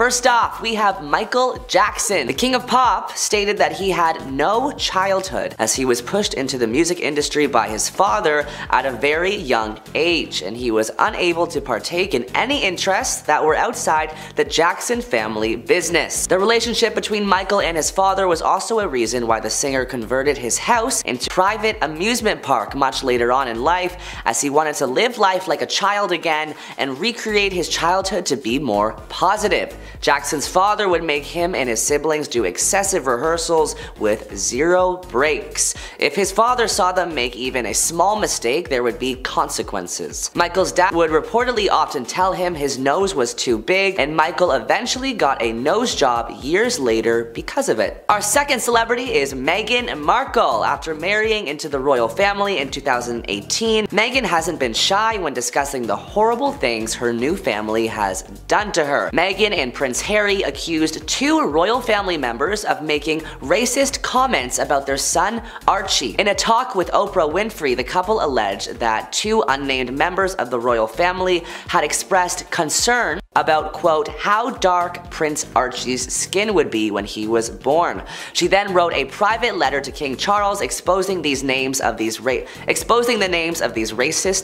First off, we have Michael Jackson. The king of pop stated that he had no childhood, as he was pushed into the music industry by his father at a very young age, and he was unable to partake in any interests that were outside the Jackson family business. The relationship between Michael and his father was also a reason why the singer converted his house into a private amusement park much later on in life, as he wanted to live life like a child again and recreate his childhood to be more positive. Jackson's father would make him and his siblings do excessive rehearsals with zero breaks. If his father saw them make even a small mistake, there would be consequences. Michael's dad would reportedly often tell him his nose was too big, and Michael eventually got a nose job years later because of it. Our second celebrity is Meghan Markle. After marrying into the royal family in 2018, Meghan hasn't been shy when discussing the horrible things her new family has done to her. Meghan and Prince Harry accused two royal family members of making racist comments about their son Archie. In a talk with Oprah Winfrey, the couple alleged that two unnamed members of the royal family had expressed concern about, quote, how dark Prince Archie's skin would be when he was born. She then wrote a private letter to King Charles exposing the names of these racist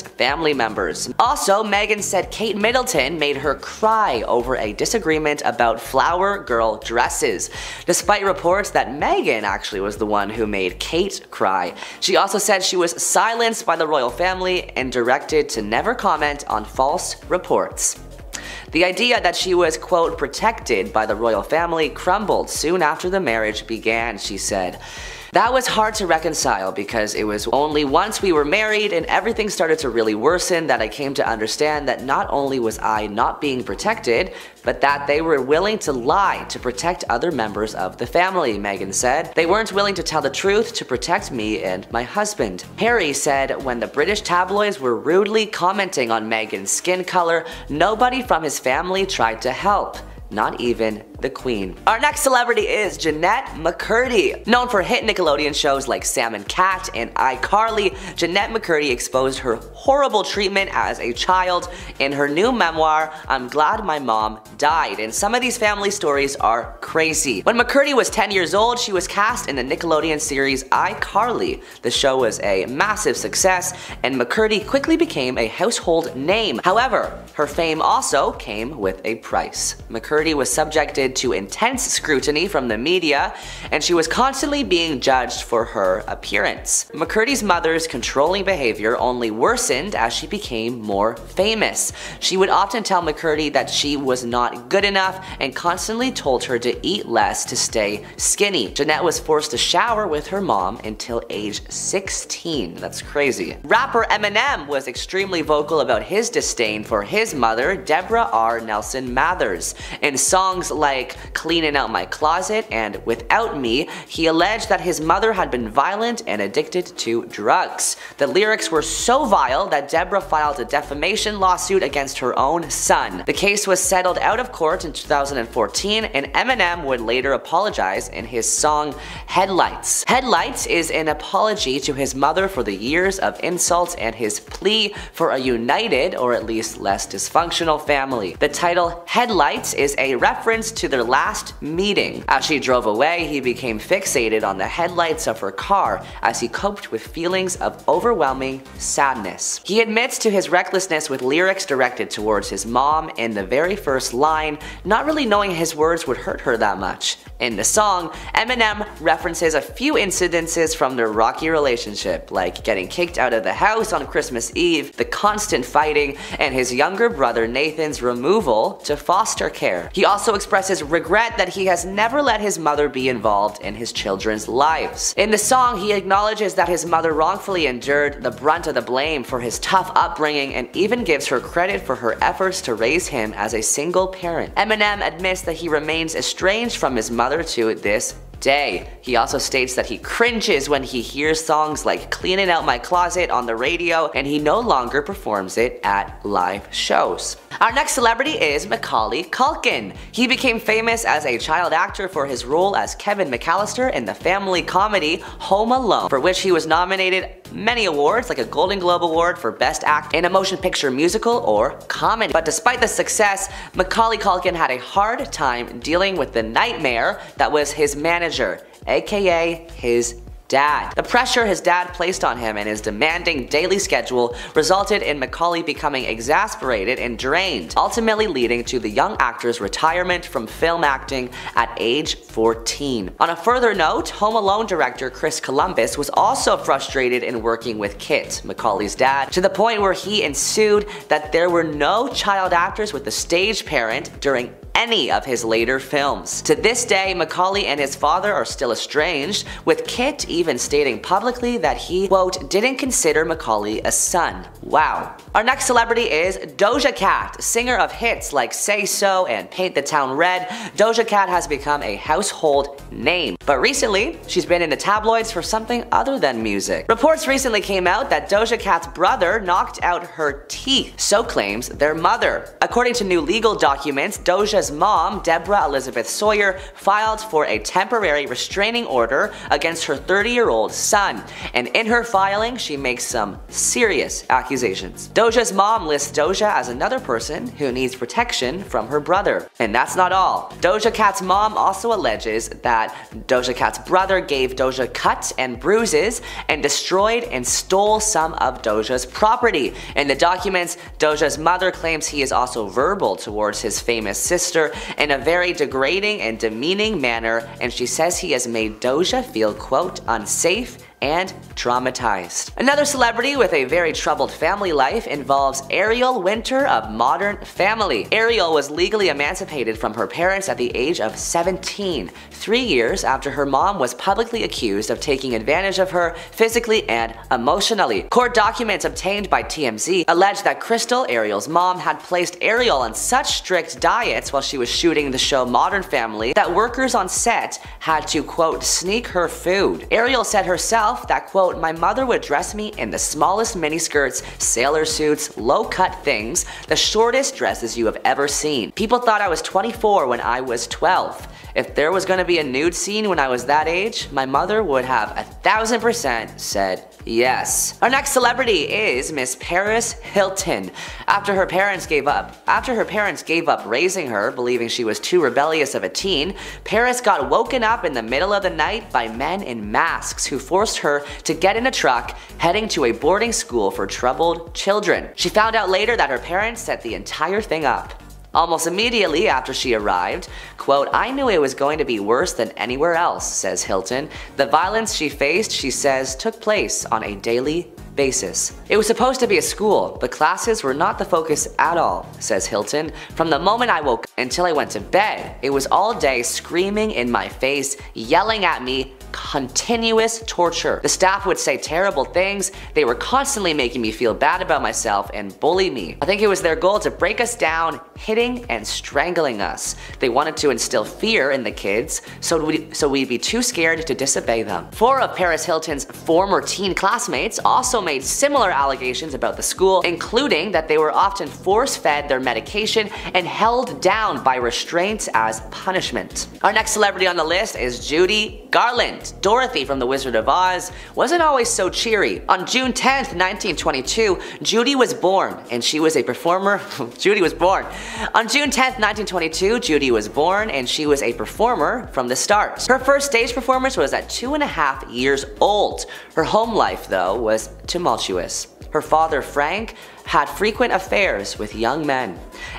family members. Also, Meghan said Kate Middleton made her cry over a disagreement about flower girl dresses. Despite reports that Meghan actually was the one who made Kate cry, she also said she was silenced by the royal family and directed to never comment on false reports. The idea that she was, quote, protected by the royal family crumbled soon after the marriage began, she said. That was hard to reconcile because it was only once we were married and everything started to really worsen that I came to understand that not only was I not being protected, but that they were willing to lie to protect other members of the family, Meghan said. They weren't willing to tell the truth to protect me and my husband. Harry said when the British tabloids were rudely commenting on Meghan's skin color, nobody from his family tried to help. Not even the Queen. Our next celebrity is Jennette McCurdy. Known for hit Nickelodeon shows like Sam & Cat and iCarly, Jennette McCurdy exposed her horrible treatment as a child in her new memoir, I'm Glad My Mom Died, and some of these family stories are crazy. When McCurdy was 10 years old, she was cast in the Nickelodeon series iCarly. The show was a massive success, and McCurdy quickly became a household name. However, her fame also came with a price. McCurdy was subjected to intense scrutiny from the media, and she was constantly being judged for her appearance. McCurdy's mother's controlling behavior only worsened as she became more famous. She would often tell McCurdy that she was not good enough and constantly told her to eat less to stay skinny. Jennette was forced to shower with her mom until age 16. That's crazy. Rapper Eminem was extremely vocal about his disdain for his mother, Deborah R. Nelson Mathers. In songs like Cleaning Out My Closet and Without Me, he alleged that his mother had been violent and addicted to drugs. The lyrics were so vile that Deborah filed a defamation lawsuit against her own son. The case was settled out of court in 2014, and Eminem would later apologize in his song Headlights. Headlights is an apology to his mother for the years of insults and his plea for a united, or at least less dysfunctional, family. The title Headlights is a reference to their last meeting. As she drove away, he became fixated on the headlights of her car as he coped with feelings of overwhelming sadness. He admits to his recklessness with lyrics directed towards his mom in the very first line, not really knowing his words would hurt her that much. In the song, Eminem references a few incidences from their rocky relationship, like getting kicked out of the house on Christmas Eve, the constant fighting, and his younger brother Nathan's removal to foster care. He also expresses regret that he has never let his mother be involved in his children's lives. In the song, he acknowledges that his mother wrongfully endured the brunt of the blame for his tough upbringing and even gives her credit for her efforts to raise him as a single parent. Eminem admits that he remains estranged from his mother to this day. He also states that he cringes when he hears songs like Cleaning Out My Closet on the radio, and he no longer performs it at live shows. Our next celebrity is Macaulay Culkin. He became famous as a child actor for his role as Kevin McAllister in the family comedy Home Alone, for which he was nominated many awards like a Golden Globe Award for Best Act in a Motion Picture Musical or Comedy. But despite the success, Macaulay Culkin had a hard time dealing with the nightmare that was his manager, aka his dad. The pressure his dad placed on him and his demanding daily schedule resulted in Macaulay becoming exasperated and drained, ultimately leading to the young actor's retirement from film acting at age 14. On a further note, Home Alone director Chris Columbus was also frustrated in working with Kit, Macaulay's dad, to the point where he ensued that there were no child actors with the stage parent during any of his later films. To this day, Macaulay and his father are still estranged, with Kit even stating publicly that he, quote, didn't consider Macaulay a son. Wow. Our next celebrity is Doja Cat. Singer of hits like Say So and Paint the Town Red, Doja Cat has become a household name. But recently, she's been in the tabloids for something other than music. Reports recently came out that Doja Cat's brother knocked out her teeth, so claims their mother. According to new legal documents, Doja's mom, Deborah Elizabeth Sawyer, filed for a temporary restraining order against her 30-year-old son, and in her filing, she makes some serious accusations. Doja's mom lists Doja as another person who needs protection from her brother. And that's not all. Doja Cat's mom also alleges that Doja Cat's brother gave Doja cuts and bruises and destroyed and stole some of Doja's property. In the documents, Doja's mother claims he is also verbal towards his famous sister in a very degrading and demeaning manner, and she says he has made Doja feel, quote, unsafe and traumatized. Another celebrity with a very troubled family life involves Ariel Winter of Modern Family. Ariel was legally emancipated from her parents at the age of 17, 3 years after her mom was publicly accused of taking advantage of her physically and emotionally. Court documents obtained by TMZ allege that Crystal, Ariel's mom, had placed Ariel on such strict diets while she was shooting the show Modern Family that workers on set had to, quote, sneak her food. Ariel said herself that, quote, my mother would dress me in the smallest miniskirts, sailor suits, low-cut things, the shortest dresses you have ever seen. People thought I was 24 when I was 12. If there was going to be a nude scene when I was that age, my mother would have 1,000% said yes. Our next celebrity is Miss Paris Hilton. After her parents gave up raising her, believing she was too rebellious of a teen, Paris got woken up in the middle of the night by men in masks who forced her to get in a truck heading to a boarding school for troubled children. She found out later that her parents set the entire thing up. Almost immediately after she arrived, quote, I knew it was going to be worse than anywhere else, says Hilton. The violence she faced, she says, took place on a daily basis. It was supposed to be a school, but classes were not the focus at all, says Hilton. From the moment I woke up until I went to bed, it was all day screaming in my face, yelling at me, continuous torture. The staff would say terrible things. They were constantly making me feel bad about myself and bully me. I think it was their goal to break us down, hitting and strangling us. They wanted to instill fear in the kids, so we'd be too scared to disobey them. Four of Paris Hilton's former teen classmates also made similar allegations about the school, including that they were often force-fed their medication and held down by restraints as punishment. Our next celebrity on the list is Judy Garland. Dorothy from The Wizard of Oz wasn't always so cheery. On June 10th, 1922, Judy was born, and she was a performer. On June 10th, 1922, Judy was born, and she was a performer from the start. Her first stage performance was at 2.5 years old. Her home life, though, was tumultuous. Her father, Frank, had frequent affairs with young men.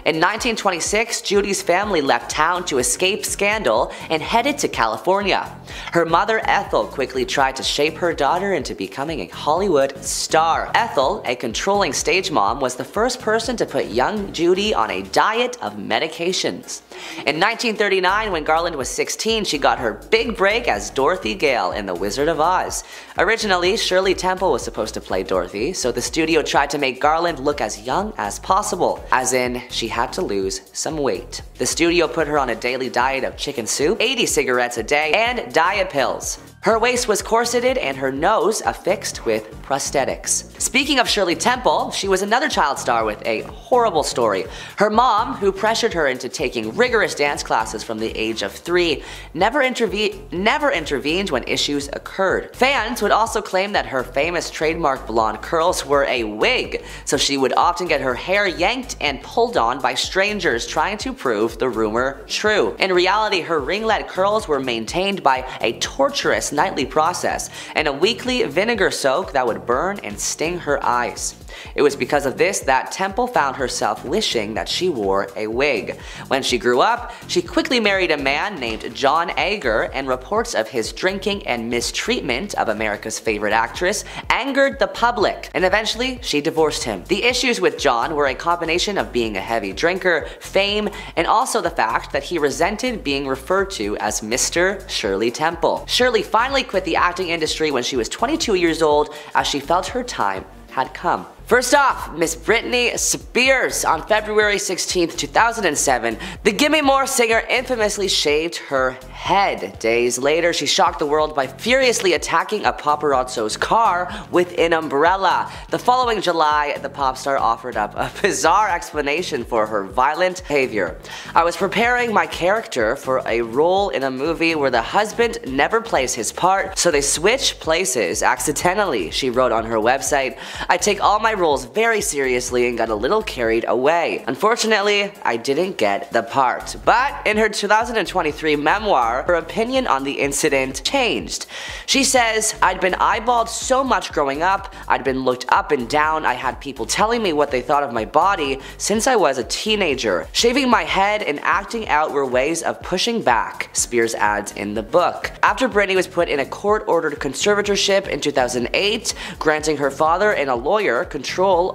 In 1926, Judy's family left town to escape scandal and headed to California. Her mother, Ethel, quickly tried to shape her daughter into becoming a Hollywood star. Ethel, a controlling stage mom, was the first person to put young Judy on a diet of medications. In 1939, when Garland was 16, she got her big break as Dorothy Gale in The Wizard of Oz. Originally, Shirley Temple was supposed to play Dorothy, so the studio tried to make Garland Garland look as young as possible, as in she had to lose some weight. The studio put her on a daily diet of chicken soup, 80 cigarettes a day, and diet pills. Her waist was corseted and her nose affixed with prosthetics. Speaking of Shirley Temple, she was another child star with a horrible story. Her mom, who pressured her into taking rigorous dance classes from the age of 3, never intervened when issues occurred. Fans would also claim that her famous trademark blonde curls were a wig, so she would often get her hair yanked and pulled on by strangers trying to prove the rumor true. In reality, her ringlet curls were maintained by a torturous nightly process and a weekly vinegar soak that would burn and sting her eyes. It was because of this that Temple found herself wishing that she wore a wig. When she grew up, she quickly married a man named John Ager, and reports of his drinking and mistreatment of America's favorite actress angered the public, and eventually she divorced him. The issues with John were a combination of being a heavy drinker, fame, and also the fact that he resented being referred to as Mr. Shirley Temple. Shirley finally quit the acting industry when she was 22 years old, as she felt her time had come. First off, Miss Britney Spears. On February 16, 2007, the Gimme More singer infamously shaved her head. Days later, she shocked the world by furiously attacking a paparazzo's car with an umbrella. The following July, the pop star offered up a bizarre explanation for her violent behavior. "I was preparing my character for a role in a movie where the husband never plays his part, so they switch places accidentally," she wrote on her website. "I take all my roles very seriously and got a little carried away. Unfortunately, I didn't get the part." But in her 2023 memoir, her opinion on the incident changed. She says, "I'd been eyeballed so much growing up. I'd been looked up and down. I had people telling me what they thought of my body since I was a teenager. Shaving my head and acting out were ways of pushing back," Spears adds in the book. After Britney was put in a court-ordered conservatorship in 2008, granting her father and a lawyer control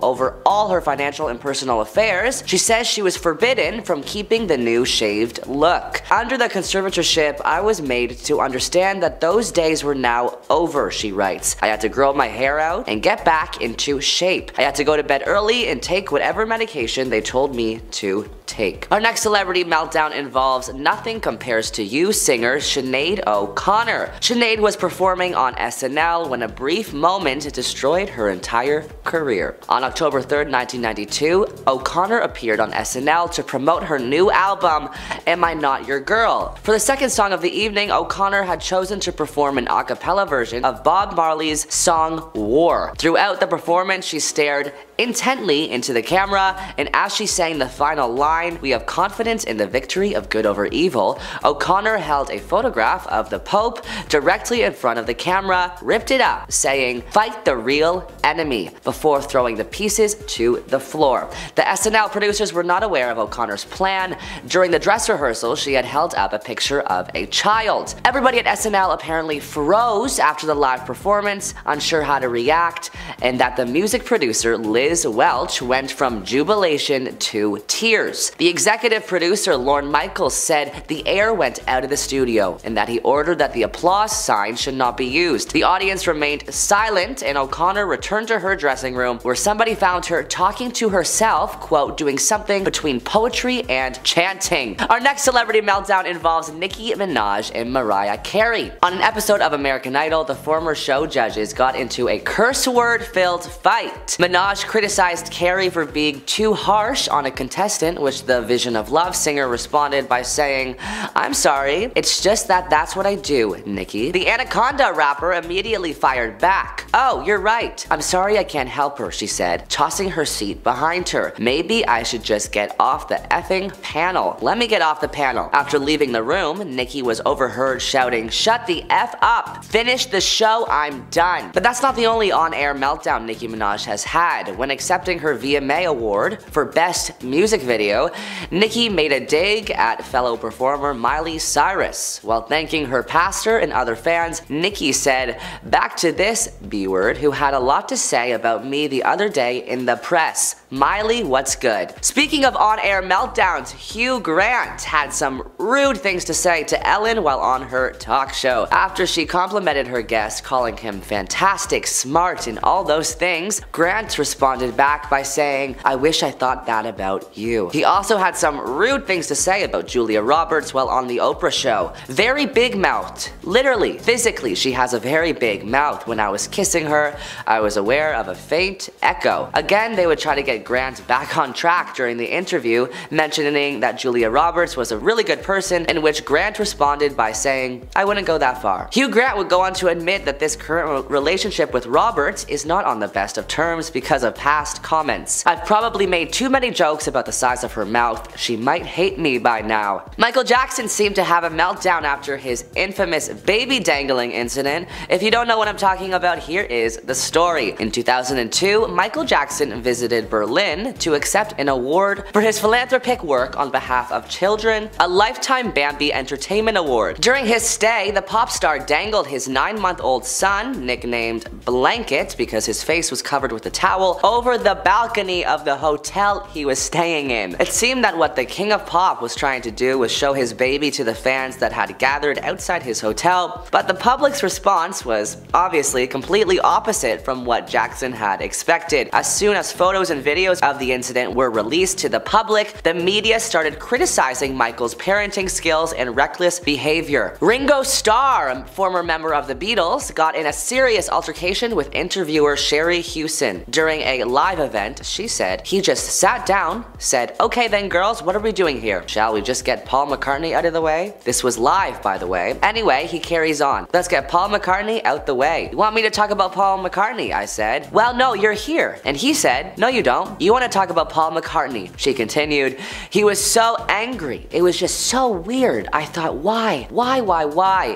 over all her financial and personal affairs, she says she was forbidden from keeping the new shaved look. "Under the conservatorship, I was made to understand that those days were now over," she writes. "I had to grow my hair out and get back into shape. I had to go to bed early and take whatever medication they told me to take." Our next celebrity meltdown involves Nothing Compares to You singer Sinead O'Connor. Sinead was performing on SNL when a brief moment destroyed her entire career. On October 3rd, 1992, O'Connor appeared on SNL to promote her new album, Am I Not Your Girl? For the second song of the evening, O'Connor had chosen to perform an a cappella version of Bob Marley's song War. Throughout the performance, she stared intently into the camera, and as she sang the final line, "We have confidence in the victory of good over evil," O'Connor held a photograph of the Pope directly in front of the camera, ripped it up, saying, "Fight the real enemy," before throwing the pieces to the floor. The SNL producers were not aware of O'Connor's plan. During the dress rehearsal, she had held up a picture of a child. Everybody at SNL apparently froze after the live performance, unsure how to react, and that the music producer Liz Welch went from jubilation to tears. The executive producer Lorne Michaels said the air went out of the studio and that he ordered that the applause sign should not be used. The audience remained silent and O'Connor returned to her dressing room, where somebody found her talking to herself, quote, "doing something between poetry and chanting." Our next celebrity meltdown involves Nicki Minaj and Mariah Carey. On an episode of American Idol, the former show judges got into a curse word filled fight. Minaj criticized Carey for being too harsh on a contestant, which the Vision of Love singer responded by saying, "I'm sorry, it's just that's what I do, Nicki." The Anaconda rapper immediately fired back. "Oh, you're right. I'm sorry I can't help her," she said, tossing her seat behind her. "Maybe I should just get off the effing panel. Let me get off the panel." After leaving the room, Nicki was overheard shouting, "Shut the F up. Finish the show, I'm done." But that's not the only on-air meltdown Nicki Minaj has had. When accepting her VMA award for Best Music Video, Nicki made a dig at fellow performer Miley Cyrus. While thanking her pastor and other fans, Nicki said, "Back to this B-word who had a lot to say about me the other day in the press. Miley, what's good?" Speaking of on-air meltdowns, Hugh Grant had some rude things to say to Ellen while on her talk show. After she complimented her guest, calling him fantastic, smart, and all those things, Grant responded back by saying, "I wish I thought that about you." He also had some rude things to say about Julia Roberts while on the Oprah show. Very big mouthed. Literally, physically, she has a very big mouth. When I was kissing her, I was aware of a faint echo. Again, they would try to get Grant back on track during the interview, mentioning that Julia Roberts was a really good person, in which Grant responded by saying, "I wouldn't go that far." Hugh Grant would go on to admit that this current relationship with Roberts is not on the best of terms because of past comments. "I've probably made too many jokes about the size of her mouth. She might hate me by now." Michael Jackson seemed to have a meltdown after his infamous baby dangling incident. If you don't know what I'm talking about, here is the story. In 2002, Michael Jackson visited Berlin to accept an award for his philanthropic work on behalf of children, a lifetime Bambi Entertainment Award. During his stay, the pop star dangled his 9-month-old son, nicknamed Blanket because his face was covered with a towel, over the balcony of the hotel he was staying in. It seemed that what the King of Pop was trying to do was show his baby to the fans that had gathered outside his hotel, but the public's response was obviously completely opposite from what Jackson had expected. As soon as photos and videos of the incident were released to the public, the media started criticizing Michael's parenting skills and reckless behavior. Ringo Starr, a former member of the Beatles, got in a serious altercation with interviewer Sherry Houston. During a live event, she said, "He just sat down, said, 'Okay then girls, what are we doing here? Shall we just get Paul McCartney out of the way?'" This was live, by the way. Anyway, he carries on, "Let's get Paul McCartney out the way. 'You want me to talk about Paul McCartney?' I said. 'Well, no, you're here.' And he said, 'No, you don't. You want to talk about Paul McCartney,'" she continued. "He was so angry. It was just so weird. I thought, why?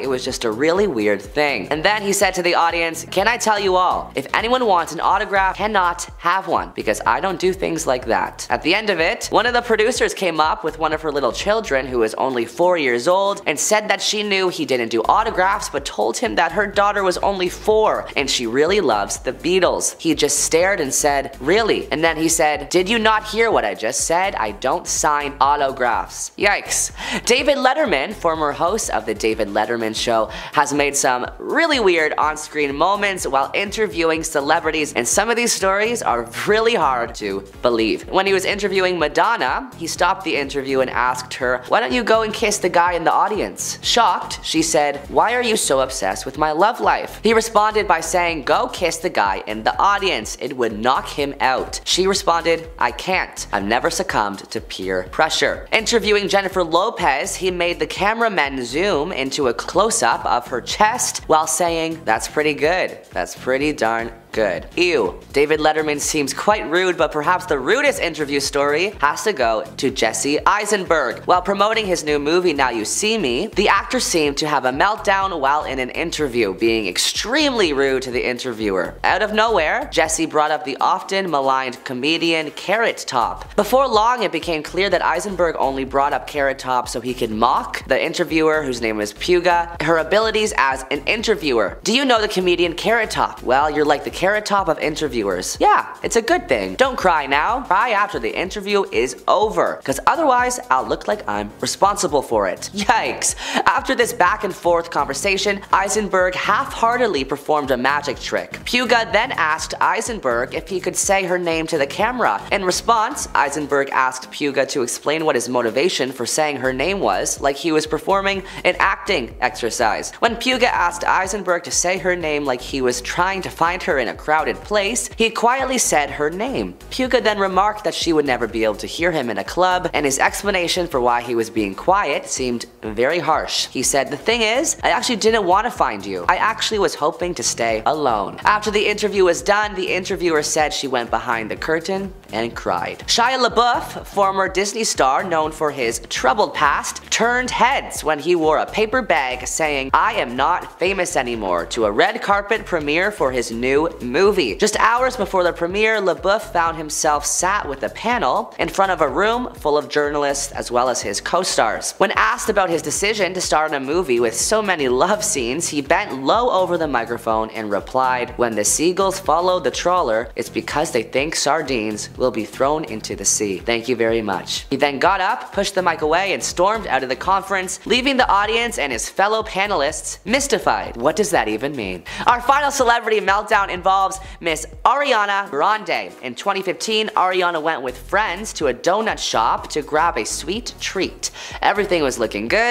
It was just a really weird thing." And then he said to the audience, "Can I tell you all? If anyone wants an autograph, cannot have one because I don't do things like that." At the end of it, one of the producers came up with one of her little children who was only 4 years old and said that she knew he didn't do autographs but told him that her daughter was only 4 and she really loves the Beatles. He just stared and said, "Really?" And then he said, "Did you not hear what I just said? I don't sign autographs." Yikes. David Letterman, former host of the David Letterman show, has made some really weird on-screen moments while interviewing celebrities, and some of these stories are really hard to believe. When he was interviewing Madonna, he stopped the interview and asked her, "Why don't you go and kiss the guy in the audience?" Shocked, she said, "Why are you so obsessed with my love life?" He responded by saying, "Go kiss the guy in the audience. It would knock him out." She responded, "I can't. I've never succumbed to peer pressure." Interviewing Jennifer Lopez, he made the cameraman zoom into a close-up of her chest while saying, "That's pretty good. That's pretty darn good." Ew. David Letterman seems quite rude, but perhaps the rudest interview story has to go to Jesse Eisenberg. While promoting his new movie Now You See Me, the actor seemed to have a meltdown while in an interview, being extremely rude to the interviewer. Out of nowhere, Jesse brought up the often maligned comedian Carrot Top. Before long, it became clear that Eisenberg only brought up Carrot Top so he could mock the interviewer, whose name was Puga, her abilities as an interviewer. "Do you know the comedian Carrot Top? Well, you're like the Carrot Top of interviewers. Yeah, it's a good thing. Don't cry now. Cry after the interview is over, because otherwise I'll look like I'm responsible for it." Yikes. After this back and forth conversation, Eisenberg half-heartedly performed a magic trick. Puga then asked Eisenberg if he could say her name to the camera. In response, Eisenberg asked Puga to explain what his motivation for saying her name was, like he was performing an acting exercise. When Puga asked Eisenberg to say her name like he was trying to find her in a crowded place, he quietly said her name. Puga then remarked that she would never be able to hear him in a club, and his explanation for why he was being quiet seemed very harsh. He said, "The thing is, I actually didn't want to find you. I actually was hoping to stay alone." After the interview was done, the interviewer said she went behind the curtain and cried. Shia LaBeouf, former Disney star known for his troubled past, turned heads when he wore a paper bag saying, "I am not famous anymore," to a red carpet premiere for his new movie. Just hours before the premiere, LaBeouf found himself sat with a panel in front of a room full of journalists as well as his co-stars. When asked about his his decision to star in a movie with so many love scenes, he bent low over the microphone and replied, "When the seagulls follow the trawler, it's because they think sardines will be thrown into the sea. Thank you very much." He then got up, pushed the mic away, and stormed out of the conference, leaving the audience and his fellow panelists mystified. What does that even mean? Our final celebrity meltdown involves Miss Ariana Grande. In 2015, Ariana went with friends to a donut shop to grab a sweet treat. Everything was looking good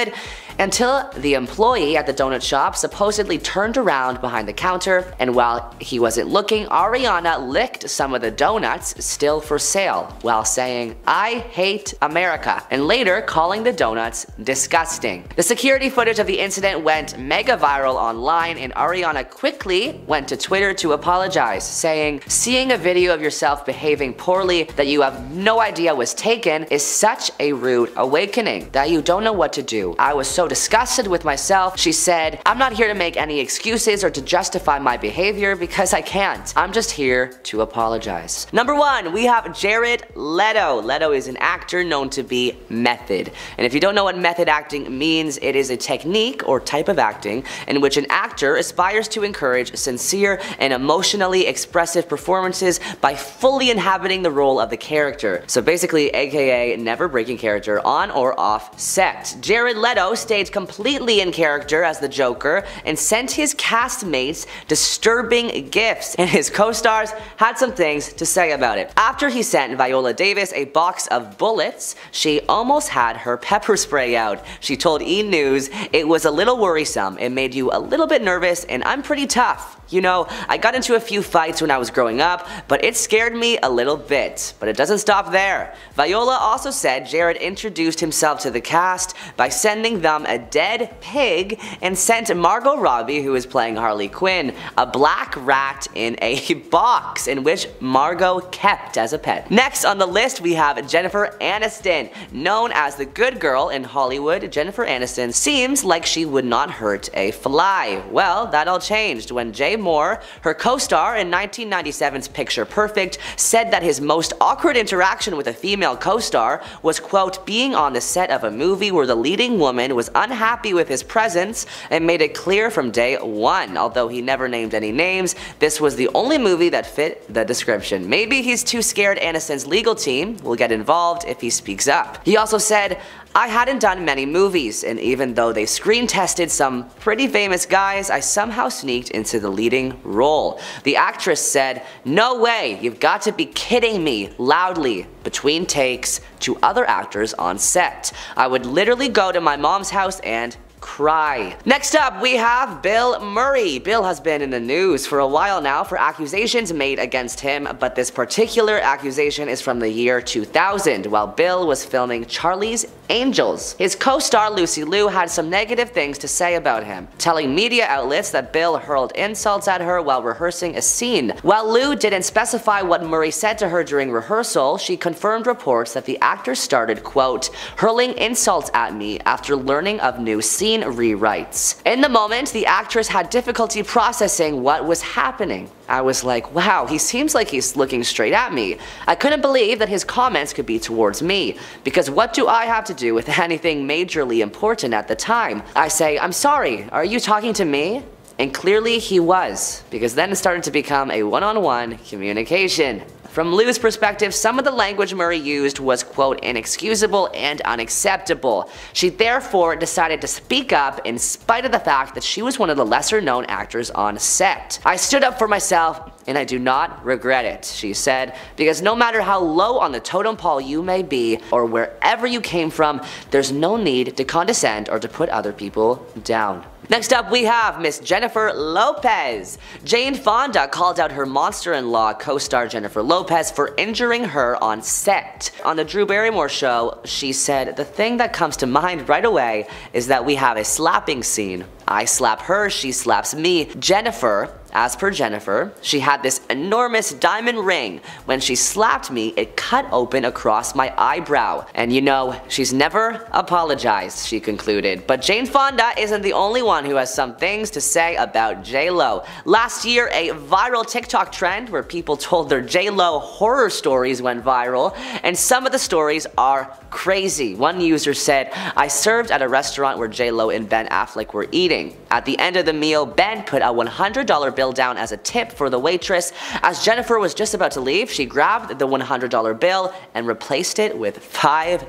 until the employee at the donut shop supposedly turned around behind the counter, and while he wasn't looking, Ariana licked some of the donuts still for sale while saying, "I hate America," and later calling the donuts disgusting. The security footage of the incident went mega viral online, and Ariana quickly went to Twitter to apologize, saying, "Seeing a video of yourself behaving poorly that you have no idea was taken is such a rude awakening that you don't know what to do. I was so disgusted with myself," she said. "I'm not here to make any excuses or to justify my behavior because I can't. I'm just here to apologize." Number one, we have Jared Leto. Leto is an actor known to be method. And if you don't know what method acting means, it is a technique or type of acting in which an actor aspires to encourage sincere and emotionally expressive performances by fully inhabiting the role of the character. So basically, aka never breaking character on or off set. Jared Leto stayed completely in character as the Joker and sent his castmates disturbing gifts, and his co-stars had some things to say about it. After he sent Viola Davis a box of bullets, she almost had her pepper spray out. She told E! News, "It was a little worrisome, it made you a little bit nervous, and I'm pretty tough. You know, I got into a few fights when I was growing up, but it scared me a little bit." But it doesn't stop there. Viola also said Jared introduced himself to the cast by sending them a dead pig and sent Margot Robbie, who is playing Harley Quinn, a black rat in a box, in which Margot kept as a pet. Next on the list, we have Jennifer Aniston. Known as the good girl in Hollywood, Jennifer Aniston seems like she would not hurt a fly. Well, that all changed when Jay Moore, her co-star in 1997's Picture Perfect, said that his most awkward interaction with a female co-star was, quote, "being on the set of a movie where the leading woman was unhappy with his presence and made it clear from day one." Although he never named any names, this was the only movie that fit the description. Maybe he's too scared Aniston's legal team will get involved if he speaks up. He also said, "I hadn't done many movies, and even though they screen tested some pretty famous guys, I somehow sneaked into the leading role." The actress said, "No way, you've got to be kidding me," loudly between takes to other actors on set. "I would literally go to my mom's house and cry." Next up, we have Bill Murray. Bill has been in the news for a while now for accusations made against him, but this particular accusation is from the year 2000, while Bill was filming Charlie's Angels. His co-star Lucy Liu had some negative things to say about him, telling media outlets that Bill hurled insults at her while rehearsing a scene. While Liu didn't specify what Murray said to her during rehearsal, she confirmed reports that the actor started, quote, "hurling insults at me after learning of new scene rewrites. In the moment, the actress had difficulty processing what was happening. I was like, wow, he seems like he's looking straight at me. I couldn't believe that his comments could be towards me, because what do I have to do with anything majorly important at the time? I say, I'm sorry, are you talking to me? And clearly he was, because then it started to become a one-on-one communication." From Liu's perspective, some of the language Murray used was, quote, "inexcusable and unacceptable." She therefore decided to speak up in spite of the fact that she was one of the lesser known actors on set. "I stood up for myself and I do not regret it," she said, "because no matter how low on the totem pole you may be or wherever you came from, there's no need to condescend or to put other people down." Next up, we have Miss Jennifer Lopez. Jane Fonda called out her monster-in-law co-star Jennifer Lopez for injuring her on set. On the Drew Barrymore show, she said, "The thing that comes to mind right away is that we have a slapping scene. I slap her, she slaps me. Jennifer, As per Jennifer, she had this enormous diamond ring. When she slapped me, it cut open across my eyebrow. And you know, she's never apologized, she concluded. But Jane Fonda isn't the only one who has some things to say about J.Lo. Last year, a viral TikTok trend where people told their J.Lo horror stories went viral, and some of the stories are crazy. One user said, I served at a restaurant where J.Lo and Ben Affleck were eating. At the end of the meal, Ben put a $100 bill down as a tip for the waitress. As Jennifer was just about to leave, she grabbed the $100 bill and replaced it with $5.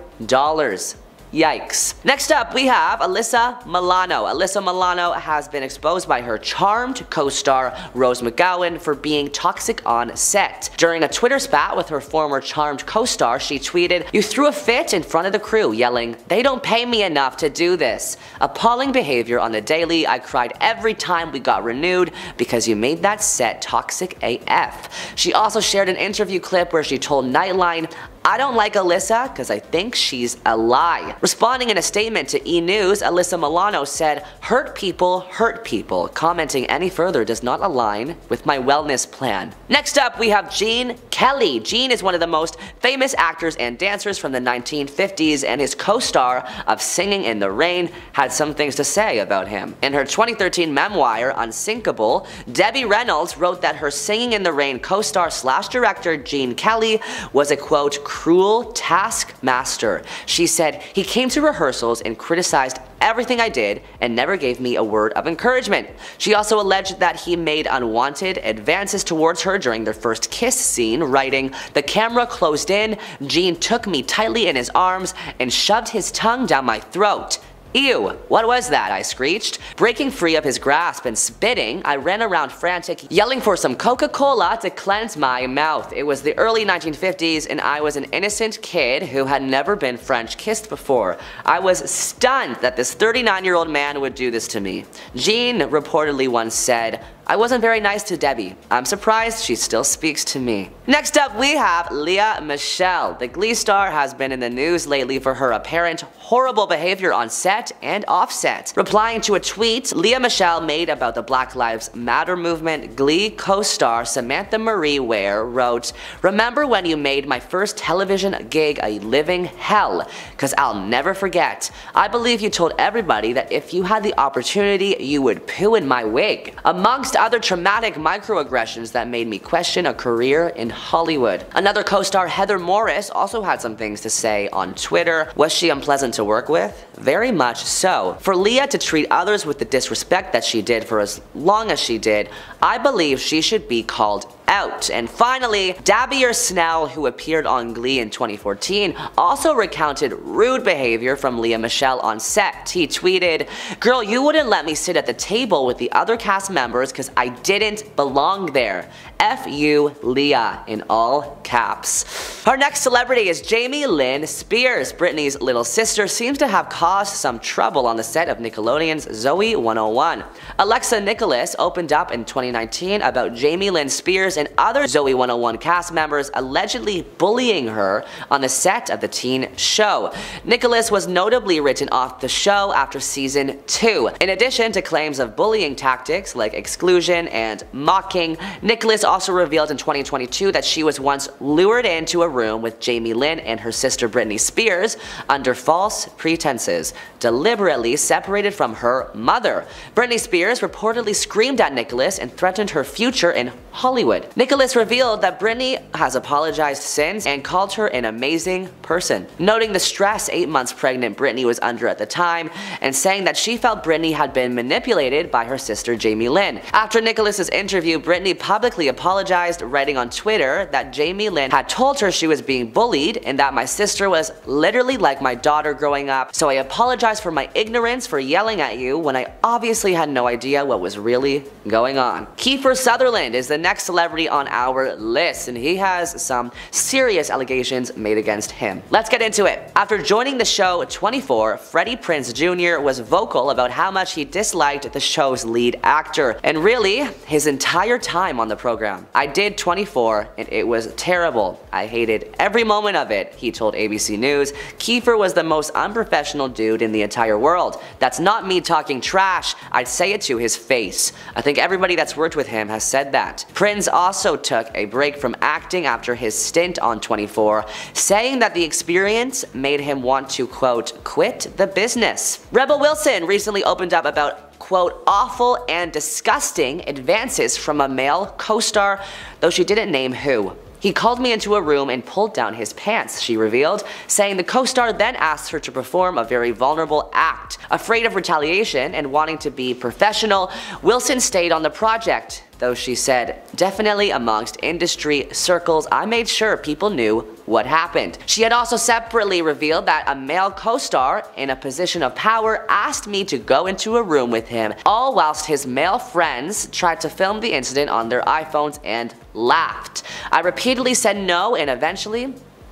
Yikes. Next up, we have Alyssa Milano. Alyssa Milano has been exposed by her Charmed co-star Rose McGowan for being toxic on set. During a Twitter spat with her former Charmed co-star, she tweeted, "You threw a fit in front of the crew, yelling, 'They don't pay me enough to do this.' Appalling behavior on the daily. I cried every time we got renewed because you made that set toxic AF." She also shared an interview clip where she told Nightline, "I don't like Alyssa because I think she's a lie." Responding in a statement to E! News, Alyssa Milano said, "Hurt people hurt people. Commenting any further does not align with my wellness plan." Next up, we have Gene Kelly. Gene is one of the most famous actors and dancers from the 1950s, and his co-star of Singing in the Rain had some things to say about him. In her 2013 memoir, Unsinkable, Debbie Reynolds wrote that her Singing in the Rain co-star slash director Gene Kelly was a, quote, cruel taskmaster. She said, "He came to rehearsals and criticized everything I did and never gave me a word of encouragement." She also alleged that he made unwanted advances towards her during their first kiss scene, writing, "The camera closed in, Gene took me tightly in his arms and shoved his tongue down my throat. Ew, what was that? I screeched. Breaking free of his grasp and spitting, I ran around frantic, yelling for some Coca-Cola to cleanse my mouth. It was the early 1950s, and I was an innocent kid who had never been French kissed before. I was stunned that this 39-year-old man would do this to me." Gene reportedly once said, "I wasn't very nice to Debbie. I'm surprised she still speaks to me." Next up, we have Lea Michele. The Glee star has been in the news lately for her apparent horrible behavior on set and off set. Replying to a tweet Lea Michele made about the Black Lives Matter movement, Glee co-star Samantha Marie Ware wrote, "Remember when you made my first television gig a living hell? 'Cause I'll never forget. I believe you told everybody that if you had the opportunity, you would poo in my wig." Amongst other traumatic microaggressions that made me question a career in Hollywood. Another co-star, Heather Morris, also had some things to say on Twitter. Was she unpleasant to work with? Very much so. For Lea to treat others with the disrespect that she did for as long as she did, I believe she should be called out. And finally, Dabir Snell, who appeared on Glee in 2014, also recounted rude behavior from Lea Michele on set. He tweeted, "Girl, you wouldn't let me sit at the table with the other cast members because I didn't belong there. F you, Lea," in all caps. Our next celebrity is Jamie Lynn Spears. Britney's little sister seems to have caused some trouble on the set of Nickelodeon's Zoey 101. Alexa Nicholas opened up in 2019 about Jamie Lynn Spears and other Zoey 101 cast members allegedly bullying her on the set of the teen show. Nicholas was notably written off the show after season 2. In addition to claims of bullying tactics like exclusion and mocking, Nicholas also revealed in 2022 that she was once lured into a room with Jamie Lynn and her sister Britney Spears under false pretenses, deliberately separated from her mother. Britney Spears reportedly screamed at Nicholas and threatened her future in Hollywood. Nicholas revealed that Britney has apologized since and called her an amazing person, noting the stress 8 months pregnant Britney was under at the time and saying that she felt Britney had been manipulated by her sister Jamie Lynn. After Nicholas's interview, Britney publicly apologized, writing on Twitter that Jamie Lynn had told her she was being bullied and that "my sister was literally like my daughter growing up, so I apologize for my ignorance for yelling at you when I obviously had no idea what was really going on." Kiefer Sutherland is the next celebrity celebrity on our list, and he has some serious allegations made against him. Let's get into it. After joining the show 24, Freddie Prinze Jr. was vocal about how much he disliked the show's lead actor, and really, his entire time on the program. "I did 24, and it was terrible. I hated every moment of it," he told ABC News. "Kiefer was the most unprofessional dude in the entire world. That's not me talking trash. I'd say it to his face. I think everybody that's worked with him has said that." Prinze also took a break from acting after his stint on 24, saying that the experience made him want to, quote, quit the business. Rebel Wilson recently opened up about, quote, awful and disgusting advances from a male co-star, though she didn't name who. "He called me into a room and pulled down his pants," she revealed, saying the co-star then asked her to perform a very vulnerable act. Afraid of retaliation and wanting to be professional, Wilson stayed on the project, though she said, "Definitely amongst industry circles, I made sure people knew what happened." She had also separately revealed that a male co-star in a position of power asked me to go into a room with him, all whilst his male friends tried to film the incident on their iPhones and laughed. "I repeatedly said no and eventually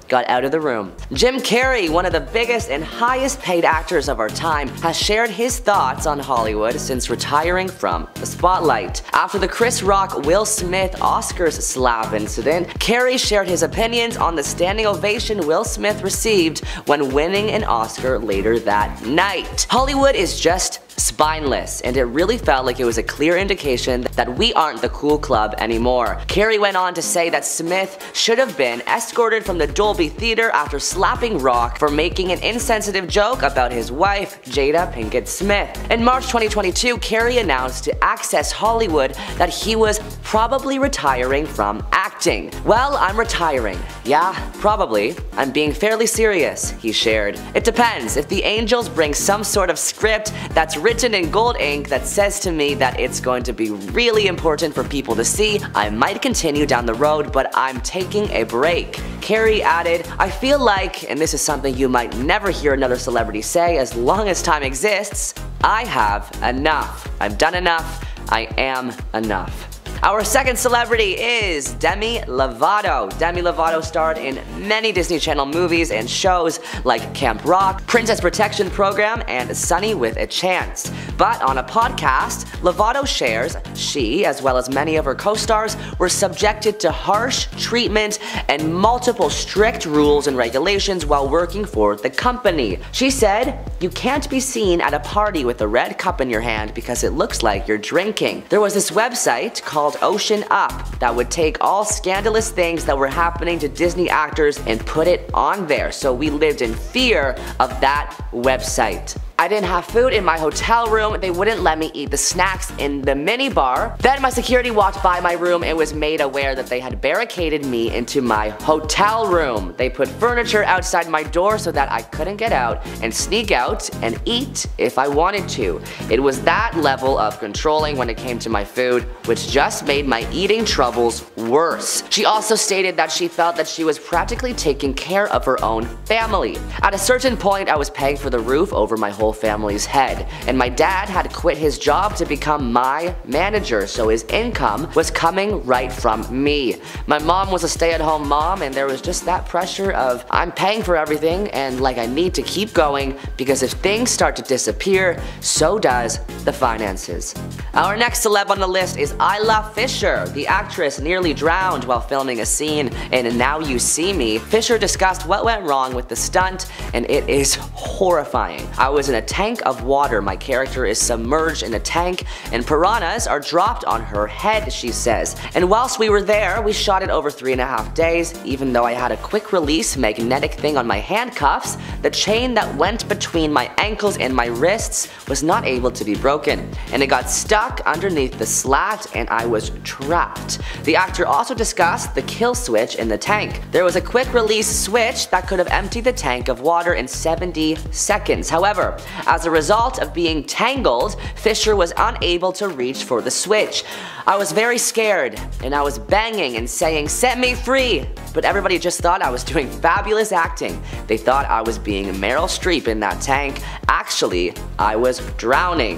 got out of the room." Jim Carrey, one of the biggest and highest paid actors of our time, has shared his thoughts on Hollywood since retiring from the spotlight. After the Chris Rock, Will Smith, Oscars slap incident, Carrey shared his opinions on the standing ovation Will Smith received when winning an Oscar later that night. "Hollywood is just spineless, and it really felt like it was a clear indication that we aren't the cool club anymore." Carrey went on to say that Smith should have been escorted from the Dolby Theater after slapping Rock for making an insensitive joke about his wife, Jada Pinkett Smith. In March 2022, Carrey announced to Access Hollywood that he was probably retiring from acting. "Well, I'm retiring. Yeah, probably. I'm being fairly serious," he shared. "It depends. If the Angels bring some sort of script that's written in gold ink that says to me that it's going to be really important for people to see, I might continue down the road, but I'm taking a break." Carrey added, "I feel like, and this is something you might never hear another celebrity say as long as time exists, I have enough. I've done enough. I am enough." Our second celebrity is Demi Lovato. Demi Lovato starred in many Disney Channel movies and shows like Camp Rock, Princess Protection Program, and Sunny with a Chance. But on a podcast, Lovato shares she, as well as many of her co-stars, were subjected to harsh treatment and multiple strict rules and regulations while working for the company. She said, "You can't be seen at a party with a red cup in your hand because it looks like you're drinking. There was this website called Ocean Up that would take all scandalous things that were happening to Disney actors and put it on there, so we lived in fear of that website. I didn't have food in my hotel room. They wouldn't let me eat the snacks in the minibar. Then my security walked by my room and was made aware that they had barricaded me into my hotel room. They put furniture outside my door so that I couldn't get out and sneak out and eat if I wanted to. It was that level of controlling when it came to my food, which just made my eating troubles worse." She also stated that she felt that she was practically taking care of her own family. "At a certain point, I was paying for the roof over my whole family's head, and my dad had quit his job to become my manager, so his income was coming right from me. My mom was a stay-at-home mom, and there was just that pressure of I'm paying for everything and like I need to keep going because if things start to disappear, so does the finances." Our next celeb on the list is Isla Fisher. The actress nearly drowned while filming a scene in Now You See Me. Fisher discussed what went wrong with the stunt, and it is horrifying. "I was in a tank of water. My character is submerged in a tank and piranhas are dropped on her head," she says. "And whilst we were there, we shot it over 3.5 days. Even though I had a quick release magnetic thing on my handcuffs, the chain that went between my ankles and my wrists was not able to be broken, and it got stuck underneath the slat and I was trapped." The actor also discussed the kill switch in the tank. "There was a quick release switch that could have emptied the tank of water in 70 seconds. However, as a result of being tangled, Fisher was unable to reach for the switch. I was very scared, and I was banging and saying, 'Set me free!' But everybody just thought I was doing fabulous acting. They thought I was being Meryl Streep in that tank. Actually, I was drowning."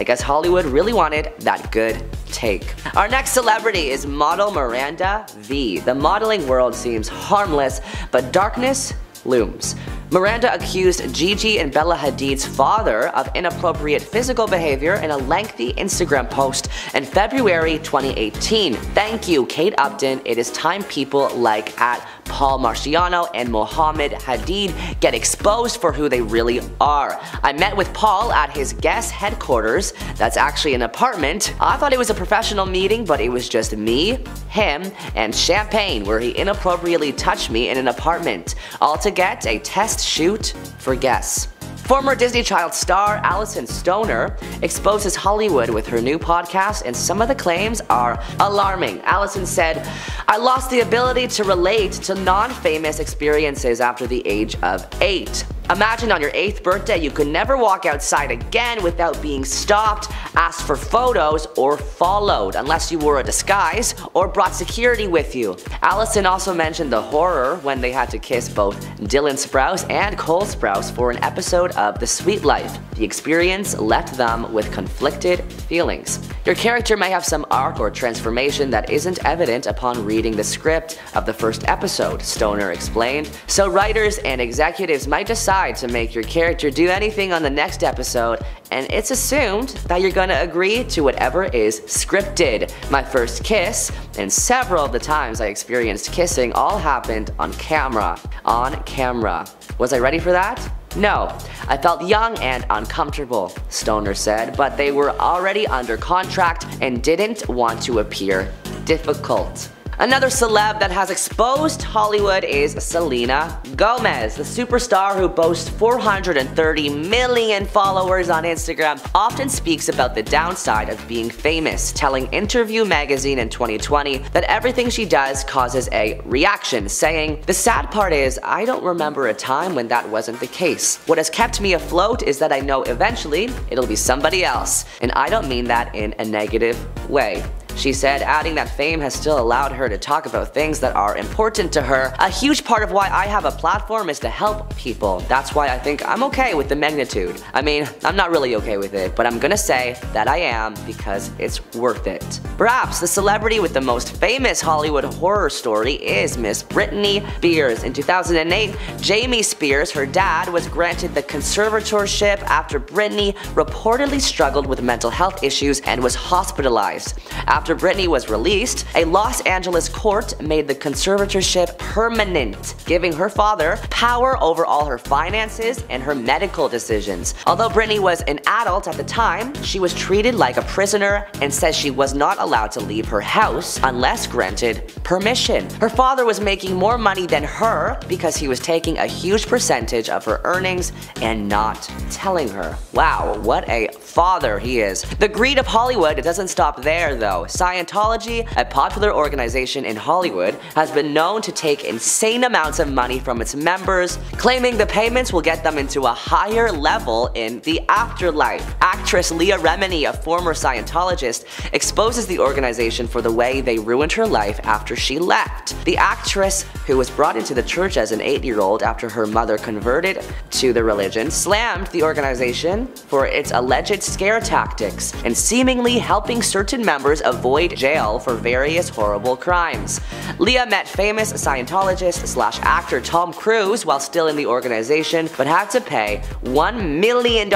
I guess Hollywood really wanted that good take. Our next celebrity is model Miranda V. The modeling world seems harmless, but darkness looms. Miranda accused Gigi and Bella Hadid's father of inappropriate physical behavior in a lengthy Instagram post in February 2018. Thank you, Kate Upton. It is time people like @PaulMarciano and Mohammed Hadid get exposed for who they really are. I met with Paul at his guest headquarters. That's actually an apartment. I thought it was a professional meeting, but it was just me, him, and champagne, where he inappropriately touched me in an apartment. All to get a test shoot for Guess. Former Disney Child star Allison Stoner exposes Hollywood with her new podcast, and some of the claims are alarming. Allison said, "I lost the ability to relate to non-famous experiences after the age of 8. Imagine on your 8th birthday you could never walk outside again without being stopped, asked for photos, or followed, unless you wore a disguise or brought security with you." Allison also mentioned the horror when they had to kiss both Dylan Sprouse and Cole Sprouse for an episode of The Suite Life. The experience left them with conflicted feelings. Your character may have some arc or transformation that isn't evident upon reading the script of the first episode, Stoner explained, so writers and executives might decide to make your character do anything on the next episode, and it's assumed that you're gonna agree to whatever is scripted. My first kiss and several of the times I experienced kissing all happened on camera. On camera. Was I ready for that? No. I felt young and uncomfortable, Stoner said, but they were already under contract and didn't want to appear difficult. Another celeb that has exposed Hollywood is Selena Gomez. The superstar, who boasts 430 million followers on Instagram, often speaks about the downside of being famous, telling Interview magazine in 2020 that everything she does causes a reaction, saying, "The sad part is I don't remember a time when that wasn't the case. What has kept me afloat is that I know eventually it'll be somebody else, and I don't mean that in a negative way." She said, adding that fame has still allowed her to talk about things that are important to her. "A huge part of why I have a platform is to help people. That's why I think I'm okay with the magnitude. I mean, I'm not really okay with it, but I'm gonna say that I am because it's worth it." Perhaps the celebrity with the most famous Hollywood horror story is Miss Britney Spears. In 2008, Jamie Spears, her dad, was granted the conservatorship after Britney reportedly struggled with mental health issues and was hospitalized. After Britney was released, a Los Angeles court made the conservatorship permanent, giving her father power over all her finances and her medical decisions. Although Britney was an adult at the time, she was treated like a prisoner and says she was not allowed to leave her house unless granted permission. Her father was making more money than her because he was taking a huge percentage of her earnings and not telling her. Wow, what a father he is. The greed of Hollywood doesn't stop there, though. Scientology, a popular organization in Hollywood, has been known to take insane amounts of money from its members, claiming the payments will get them into a higher level in the afterlife. Actress Leah Remini, a former Scientologist, exposes the organization for the way they ruined her life after she left. The actress, who was brought into the church as an 8-year-old after her mother converted to the religion, slammed the organization for its alleged scare tactics and seemingly helping certain members avoid jail for various horrible crimes. Leah met famous Scientologist/actor Tom Cruise while still in the organization, but had to pay $1 million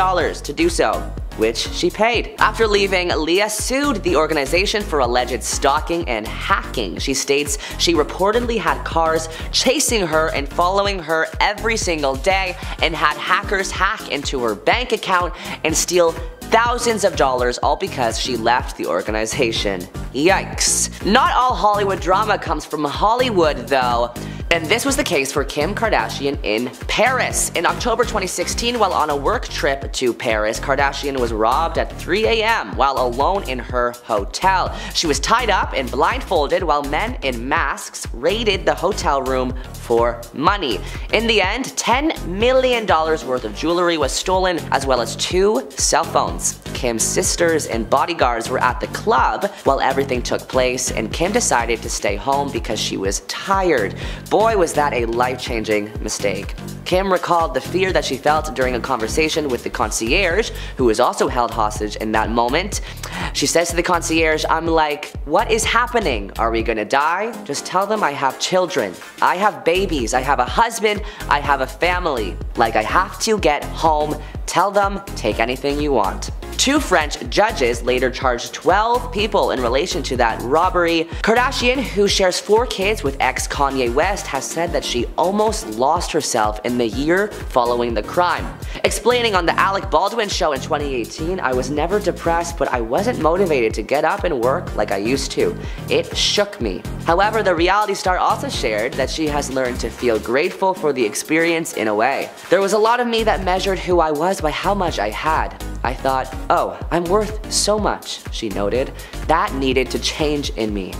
to do so, which she paid. After leaving, Leah sued the organization for alleged stalking and hacking. She states she reportedly had cars chasing her and following her every single day, and had hackers hack into her bank account and steal thousands of dollars, all because she left the organization. Yikes. Not all Hollywood drama comes from Hollywood, though. And this was the case for Kim Kardashian in Paris. In October 2016, while on a work trip to Paris, Kardashian was robbed at 3 a.m. while alone in her hotel. She was tied up and blindfolded while men in masks raided the hotel room for money. In the end, $10 million worth of jewelry was stolen, as well as 2 cell phones. Kim's sisters and bodyguards were at the club while everything took place, and Kim decided to stay home because she was tired. Boy, was that a life-changing mistake. Kim recalled the fear that she felt during a conversation with the concierge, who was also held hostage in that moment. She says to the concierge, "I'm like, what is happening? Are we gonna die? Just tell them I have children. I have babies. I have a husband. I have a family. Like, I have to get home. Tell them, take anything you want." Two French judges later charged 12 people in relation to that robbery. Kardashian, who shares 4 kids with ex-Kanye West, has said that she almost lost herself in the year following the crime, explaining on the Alec Baldwin show in 2018, "I was never depressed, but I wasn't motivated to get up and work like I used to. It shook me." However, the reality star also shared that she has learned to feel grateful for the experience in a way. "There was a lot of me that measured who I was by how much I had. I thought, oh, I'm worth so much," she noted. "That needed to change in me."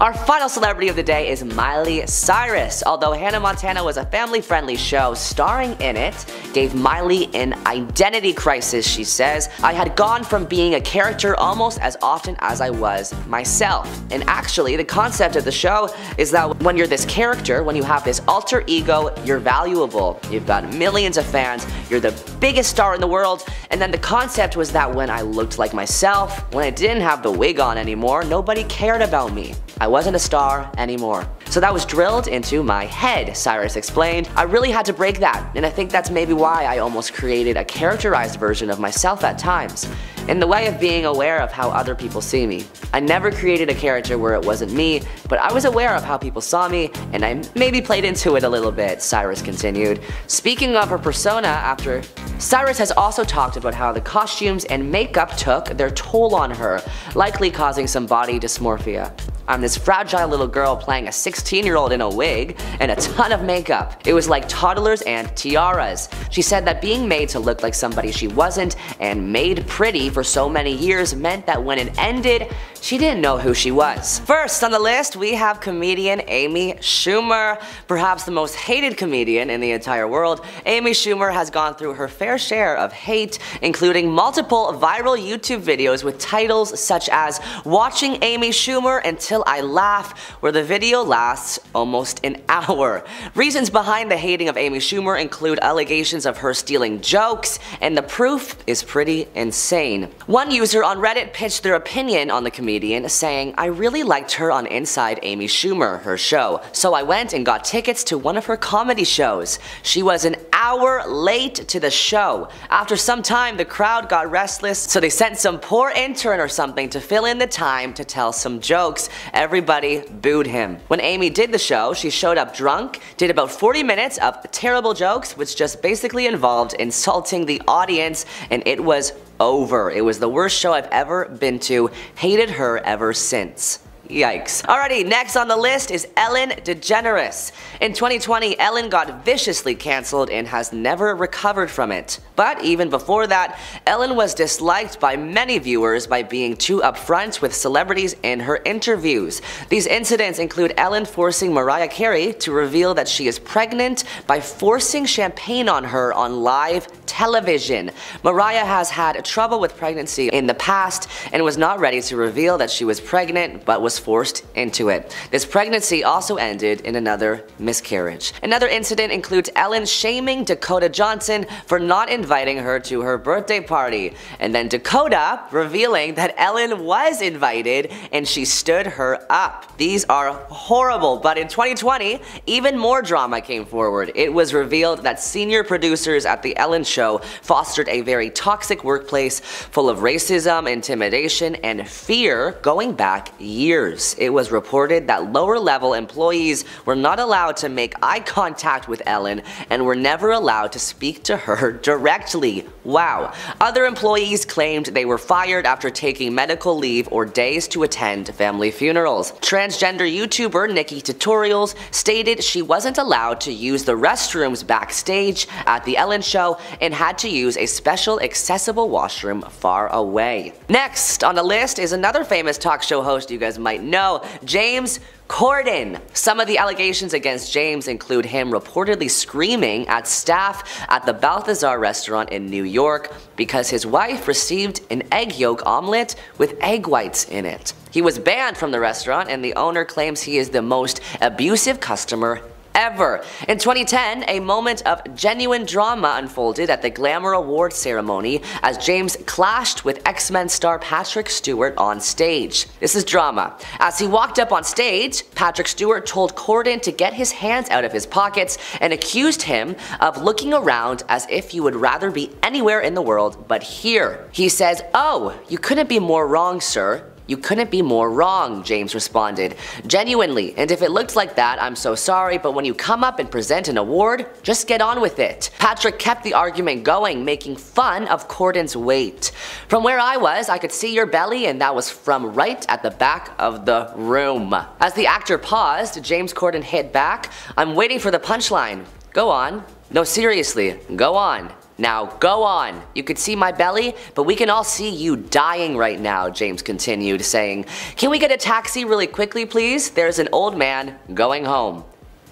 Our final celebrity of the day is Miley Cyrus. Although Hannah Montana was a family-friendly show, starring in it gave Miley an identity crisis, she says. "I had gone from being a character almost as often as I was myself." And actually, the concept of the show is that when you're this character, when you have this alter ego, you're valuable. You've got millions of fans, you're the biggest star in the world, and then the concept was that when I looked like myself, when I didn't have the wig on anymore, nobody cared about me. I wasn't a star anymore. "So that was drilled into my head," Cyrus explained. "I really had to break that, and I think that's maybe why I almost created a characterized version of myself at times, in the way of being aware of how other people see me. I never created a character where it wasn't me, but I was aware of how people saw me, and I maybe played into it a little bit," Cyrus continued. Speaking of her persona after, Cyrus has also talked about how the costumes and makeup took their toll on her, likely causing some body dysmorphia. "I'm this fragile little girl playing a 16-year-old in a wig and a ton of makeup. It was like toddlers and tiaras." She said that being made to look like somebody she wasn't and made pretty for so many years meant that when it ended, she didn't know who she was. First on the list, we have comedian Amy Schumer. Perhaps the most hated comedian in the entire world, Amy Schumer has gone through her fair share of hate, including multiple viral YouTube videos with titles such as "Watching Amy Schumer Until I Laugh," where the video lasts almost an hour. Reasons behind the hating of Amy Schumer include allegations of her stealing jokes, and the proof is pretty insane. One user on Reddit pitched their opinion on the comedian, saying, "I really liked her on Inside Amy Schumer, her show, so I went and got tickets to one of her comedy shows. She was an hour late to the show. After some time, the crowd got restless, so they sent some poor intern or something to fill in the time to tell some jokes. Everybody booed him. When Amy did the show, she showed up drunk, did about 40 minutes of terrible jokes, which just basically involved insulting the audience, and it was over. It was the worst show I've ever been to. Hated her ever since." Yikes. Alrighty, next on the list is Ellen DeGeneres. In 2020, Ellen got viciously cancelled and has never recovered from it. But even before that, Ellen was disliked by many viewers by being too upfront with celebrities in her interviews. These incidents include Ellen forcing Mariah Carey to reveal that she is pregnant by forcing champagne on her on live television. Mariah has had trouble with pregnancy in the past and was not ready to reveal that she was pregnant, but was forced into it. This pregnancy also ended in another miscarriage. Another incident includes Ellen shaming Dakota Johnson for not inviting her to her birthday party, and then Dakota revealing that Ellen was invited and she stood her up. These are horrible, but in 2020, even more drama came forward. It was revealed that senior producers at The Ellen Show fostered a very toxic workplace full of racism, intimidation, and fear going back years. It was reported that lower-level employees were not allowed to make eye contact with Ellen and were never allowed to speak to her directly. Wow. Other employees claimed they were fired after taking medical leave or days to attend family funerals. Transgender YouTuber Nikki Tutorials stated she wasn't allowed to use the restrooms backstage at The Ellen Show and had to use a special accessible washroom far away. Next on the list is another famous talk show host you guys might tonight. No, James Corden. Some of the allegations against James include him reportedly screaming at staff at the Balthazar restaurant in New York because his wife received an egg yolk omelet with egg whites in it. He was banned from the restaurant, and the owner claims he is the most abusive customer ever. In 2010, a moment of genuine drama unfolded at the Glamour Awards ceremony as James clashed with X-Men star Patrick Stewart on stage. This is drama. As he walked up on stage, Patrick Stewart told Corden to get his hands out of his pockets and accused him of looking around as if he would rather be anywhere in the world but here. He says, "Oh, you couldn't be more wrong, sir. You couldn't be more wrong," James responded. "Genuinely, and if it looked like that, I'm so sorry, but when you come up and present an award, just get on with it." Patrick kept the argument going, making fun of Corden's weight. "From where I was, I could see your belly, and that was from right at the back of the room." As the actor paused, James Corden hit back, "I'm waiting for the punchline. Go on. No, seriously, go on. Now go on. You could see my belly, but we can all see you dying right now," James continued, saying, "Can we get a taxi really quickly, please? There's an old man going home."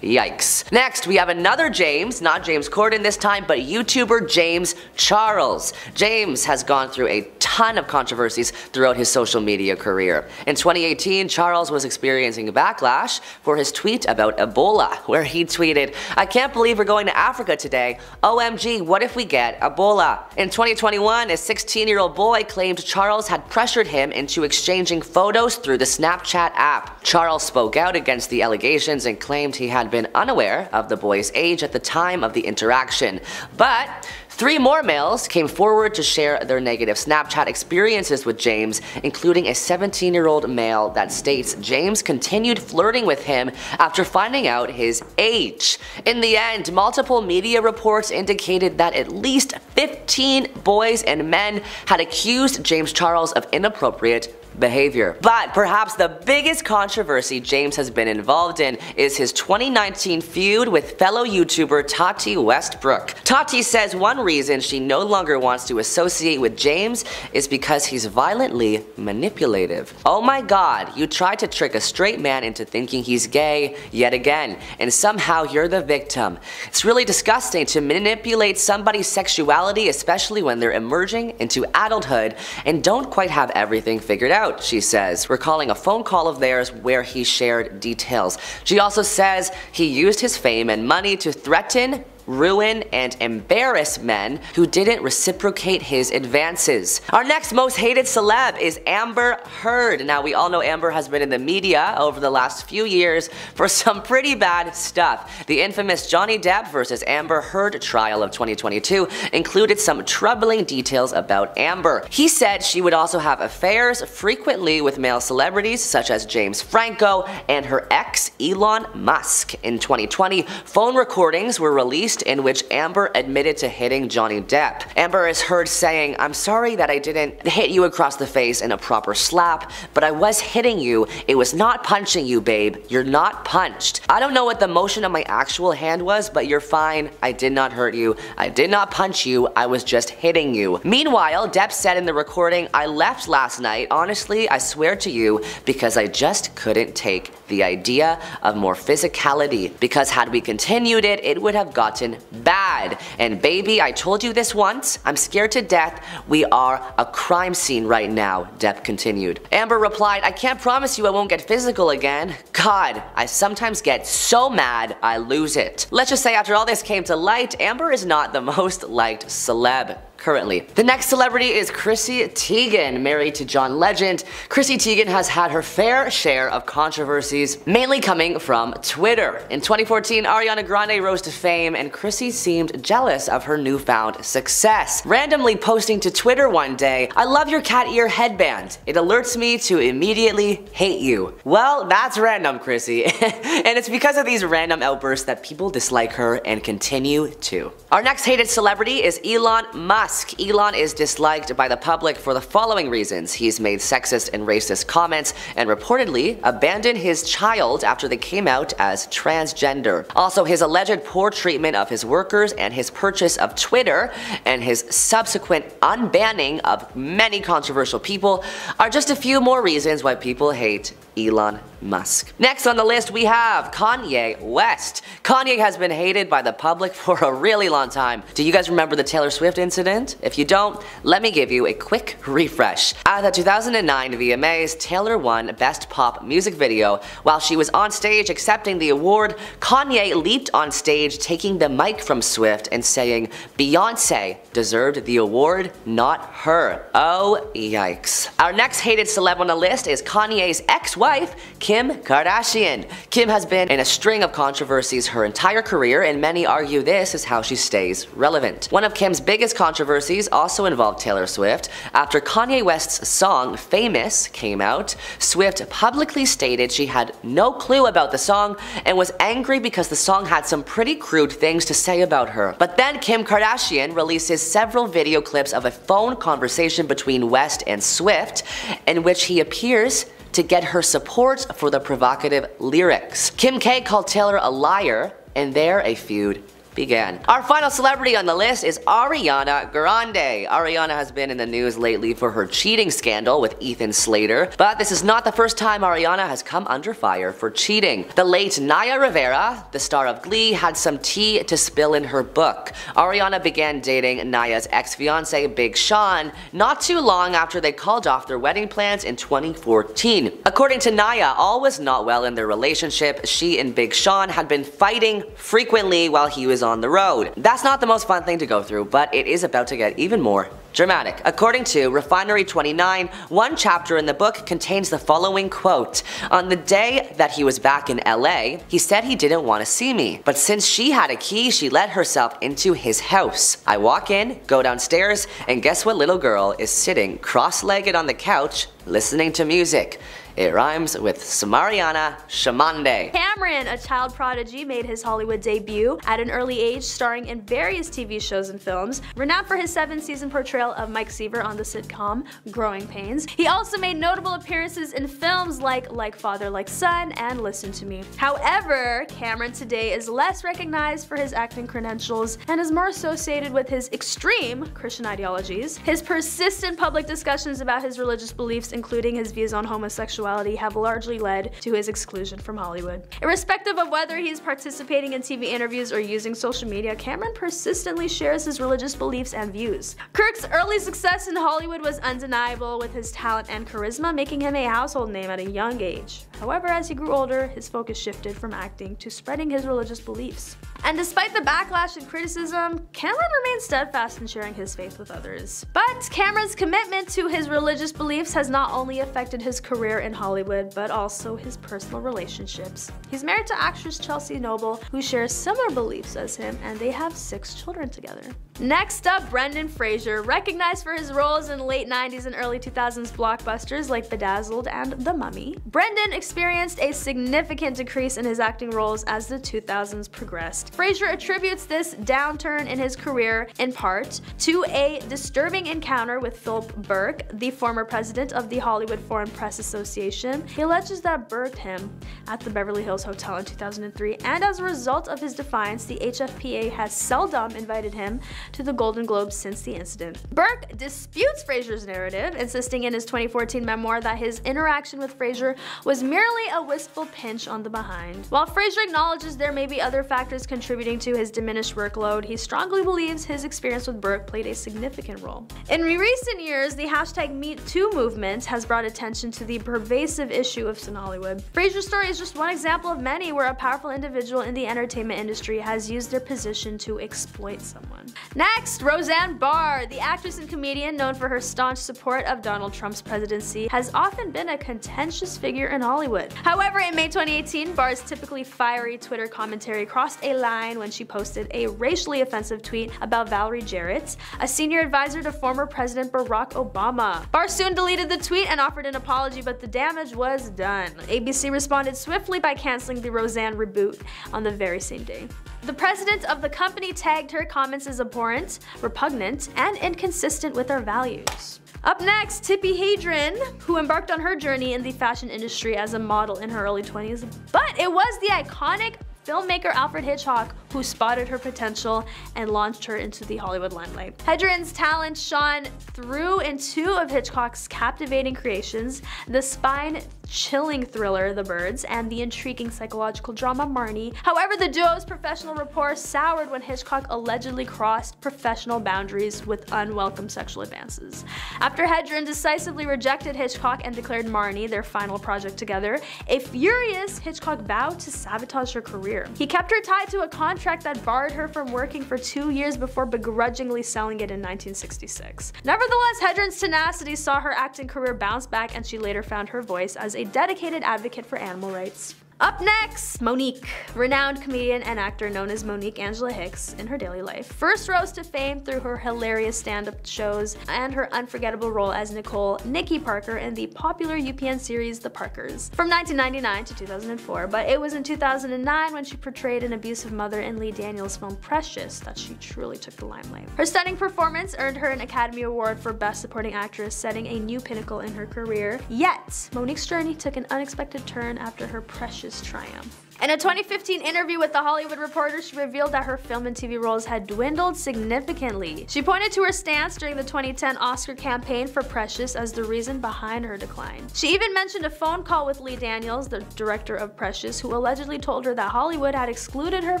Yikes. Next, we have another James, not James Corden this time, but YouTuber James Charles. James has gone through a ton of controversies throughout his social media career. In 2018, Charles was experiencing backlash for his tweet about Ebola, where he tweeted, "I can't believe we're going to Africa today. OMG, what if we get Ebola?" In 2021, a 16-year-old boy claimed Charles had pressured him into exchanging photos through the Snapchat app. Charles spoke out against the allegations and claimed he had been unaware of the boy's age at the time of the interaction. But three more males came forward to share their negative Snapchat experiences with James, including a 17-year-old male that states James continued flirting with him after finding out his age. In the end, multiple media reports indicated that at least 15 boys and men had accused James Charles of inappropriate behavior. But perhaps the biggest controversy James has been involved in is his 2019 feud with fellow YouTuber Tati Westbrook. Tati says one reason she no longer wants to associate with James is because he's violently manipulative. "Oh my god, you tried to trick a straight man into thinking he's gay yet again, and somehow you're the victim. It's really disgusting to manipulate somebody's sexuality, especially when they're emerging into adulthood and don't quite have everything figured out," she says, recalling a phone call of theirs where he shared details. She also says he used his fame and money to threaten, ruin, and embarrass men who didn't reciprocate his advances. Our next most hated celeb is Amber Heard. Now, we all know Amber has been in the media over the last few years for some pretty bad stuff. The infamous Johnny Depp versus Amber Heard trial of 2022 included some troubling details about Amber. He said she would also have affairs frequently with male celebrities such as James Franco and her ex Elon Musk. In 2020, phone recordings were released in which Amber admitted to hitting Johnny Depp. Amber is heard saying, "I'm sorry that I didn't hit you across the face in a proper slap, but I was hitting you. It was not punching you, babe. You're not punched. I don't know what the motion of my actual hand was, but you're fine. I did not hurt you. I did not punch you. I was just hitting you." Meanwhile, Depp said in the recording, "I left last night. Honestly, I swear to you, because I just couldn't take the idea of more physicality, because had we continued it, it would have gotten bad. And baby, I told you this once. I'm scared to death. We are a crime scene right now," Depp continued. Amber replied, "I can't promise you I won't get physical again. God, I sometimes get so mad I lose it." Let's just say after all this came to light, Amber is not the most liked celeb currently. The next celebrity is Chrissy Teigen, married to John Legend. Chrissy Teigen has had her fair share of controversies, mainly coming from Twitter. In 2014, Ariana Grande rose to fame, and Chrissy seemed jealous of her newfound success, randomly posting to Twitter one day, "I love your cat ear headband. It alerts me to immediately hate you." Well, that's random, Chrissy. And it's because of these random outbursts that people dislike her and continue to. Our next hated celebrity is Elon Musk. ask, Elon is disliked by the public for the following reasons. He's made sexist and racist comments and reportedly abandoned his child after they came out as transgender. Also, his alleged poor treatment of his workers and his purchase of Twitter and his subsequent unbanning of many controversial people are just a few more reasons why people hate Elon Musk. Next on the list we have Kanye West. Kanye has been hated by the public for a really long time. Do you guys remember the Taylor Swift incident? If you don't, let me give you a quick refresh. At the 2009 VMAs, Taylor won Best Pop Music Video. While she was on stage accepting the award, Kanye leaped on stage taking the mic from Swift and saying, "Beyonce deserved the award, not her." Oh, yikes. Our next hated celeb on the list is Kanye's ex-wife, Kim Kardashian. Kim has been in a string of controversies her entire career, and many argue this is how she stays relevant. One of Kim's biggest controversies also involved Taylor Swift. After Kanye West's song Famous came out, Swift publicly stated she had no clue about the song and was angry because the song had some pretty crude things to say about her. But then Kim Kardashian releases several video clips of a phone conversation between West and Swift in which he appears to get her support for the provocative lyrics. Kim K called Taylor a liar, and there a feud began. Our final celebrity on the list is Ariana Grande. Ariana has been in the news lately for her cheating scandal with Ethan Slater, but this is not the first time Ariana has come under fire for cheating. The late Naya Rivera, the star of Glee, had some tea to spill in her book. Ariana began dating Naya's ex-fiance Big Sean not too long after they called off their wedding plans in 2014. According to Naya, all was not well in their relationship. She and Big Sean had been fighting frequently while he was on the road. That's not the most fun thing to go through, but it is about to get even more dramatic. According to Refinery29, one chapter in the book contains the following quote, "On the day that he was back in LA, he said he didn't want to see me. But since she had a key, she let herself into his house. I walk in, go downstairs, and guess what little girl is sitting cross-legged on the couch listening to music. It rhymes with Samariana Shamande." Cameron, a child prodigy, made his Hollywood debut at an early age, starring in various TV shows and films, renowned for his 7-season portrayal of Mike Seaver on the sitcom Growing Pains. He also made notable appearances in films like Father, Like Son, and Listen to Me. However, Cameron today is less recognized for his acting credentials and is more associated with his extreme Christian ideologies. His persistent public discussions about his religious beliefs, including his views on homosexuality, have largely led to his exclusion from Hollywood. Irrespective of whether he's participating in TV interviews or using social media, Cameron persistently shares his religious beliefs and views. Kirk's early success in Hollywood was undeniable, with his talent and charisma making him a household name at a young age. However, as he grew older, his focus shifted from acting to spreading his religious beliefs. And despite the backlash and criticism, Cameron remains steadfast in sharing his faith with others. But Cameron's commitment to his religious beliefs has not only affected his career in Hollywood, but also his personal relationships. He's married to actress Chelsea Noble, who shares similar beliefs as him, and they have 6 children together. Next up, Brendan Fraser, recognized for his roles in late 90s and early 2000s blockbusters like Bedazzled and The Mummy. Brendan experienced a significant decrease in his acting roles as the 2000s progressed. Fraser attributes this downturn in his career, in part, to a disturbing encounter with Philip Burke, the former president of the Hollywood Foreign Press Association. He alleges that Burke him at the Beverly Hills Hotel in 2003, and as a result of his defiance, the HFPA has seldom invited him to the Golden Globes since the incident. Burke disputes Fraser's narrative, insisting in his 2014 memoir that his interaction with Fraser was merely a wistful pinch on the behind. While Fraser acknowledges there may be other factors contributing to his diminished workload, he strongly believes his experience with Burke played a significant role. In recent years, the #MeToo movement has brought attention to the pervasive issue of sin Hollywood. Fraser's story is just one example of many where a powerful individual in the entertainment industry has used their position to exploit someone. Next, Roseanne Barr, the actress and comedian known for her staunch support of Donald Trump's presidency, has often been a contentious figure in Hollywood. However, in May 2018, Barr's typically fiery Twitter commentary crossed a line when she posted a racially offensive tweet about Valerie Jarrett, a senior advisor to former President Barack Obama. Barr soon deleted the tweet and offered an apology, but the damage was done. ABC responded swiftly by canceling the Roseanne reboot on the very same day. The president of the company tagged her comments as abhorrent abhorrent, repugnant, and inconsistent with our values. Up next, Tippi Hedren, who embarked on her journey in the fashion industry as a model in her early 20s, but it was the iconic filmmaker Alfred Hitchcock who spotted her potential and launched her into the Hollywood limelight. Hedren's talent shone through in two of Hitchcock's captivating creations, the spine-chilling thriller The Birds and the intriguing psychological drama Marnie. However, the duo's professional rapport soured when Hitchcock allegedly crossed professional boundaries with unwelcome sexual advances. After Hedren decisively rejected Hitchcock and declared Marnie their final project together, a furious Hitchcock vowed to sabotage her career. He kept her tied to a contract that barred her from working for 2 years before begrudgingly selling it in 1966. Nevertheless, Hedren's tenacity saw her acting career bounce back, and she later found her voice as a dedicated advocate for animal rights. Up next, Monique, renowned comedian and actor known as Monique Angela Hicks in her daily life, first rose to fame through her hilarious stand-up shows and her unforgettable role as Nicole "Nikki" Parker in the popular UPN series The Parkers from 1999 to 2004, but it was in 2009 when she portrayed an abusive mother in Lee Daniels' film Precious that she truly took the limelight. Her stunning performance earned her an Academy Award for Best Supporting Actress, setting a new pinnacle in her career. Yet, Monique's journey took an unexpected turn after her Precious triumph. In a 2015 interview with The Hollywood Reporter, she revealed that her film and TV roles had dwindled significantly. She pointed to her stance during the 2010 Oscar campaign for Precious as the reason behind her decline. She even mentioned a phone call with Lee Daniels, the director of Precious, who allegedly told her that Hollywood had excluded her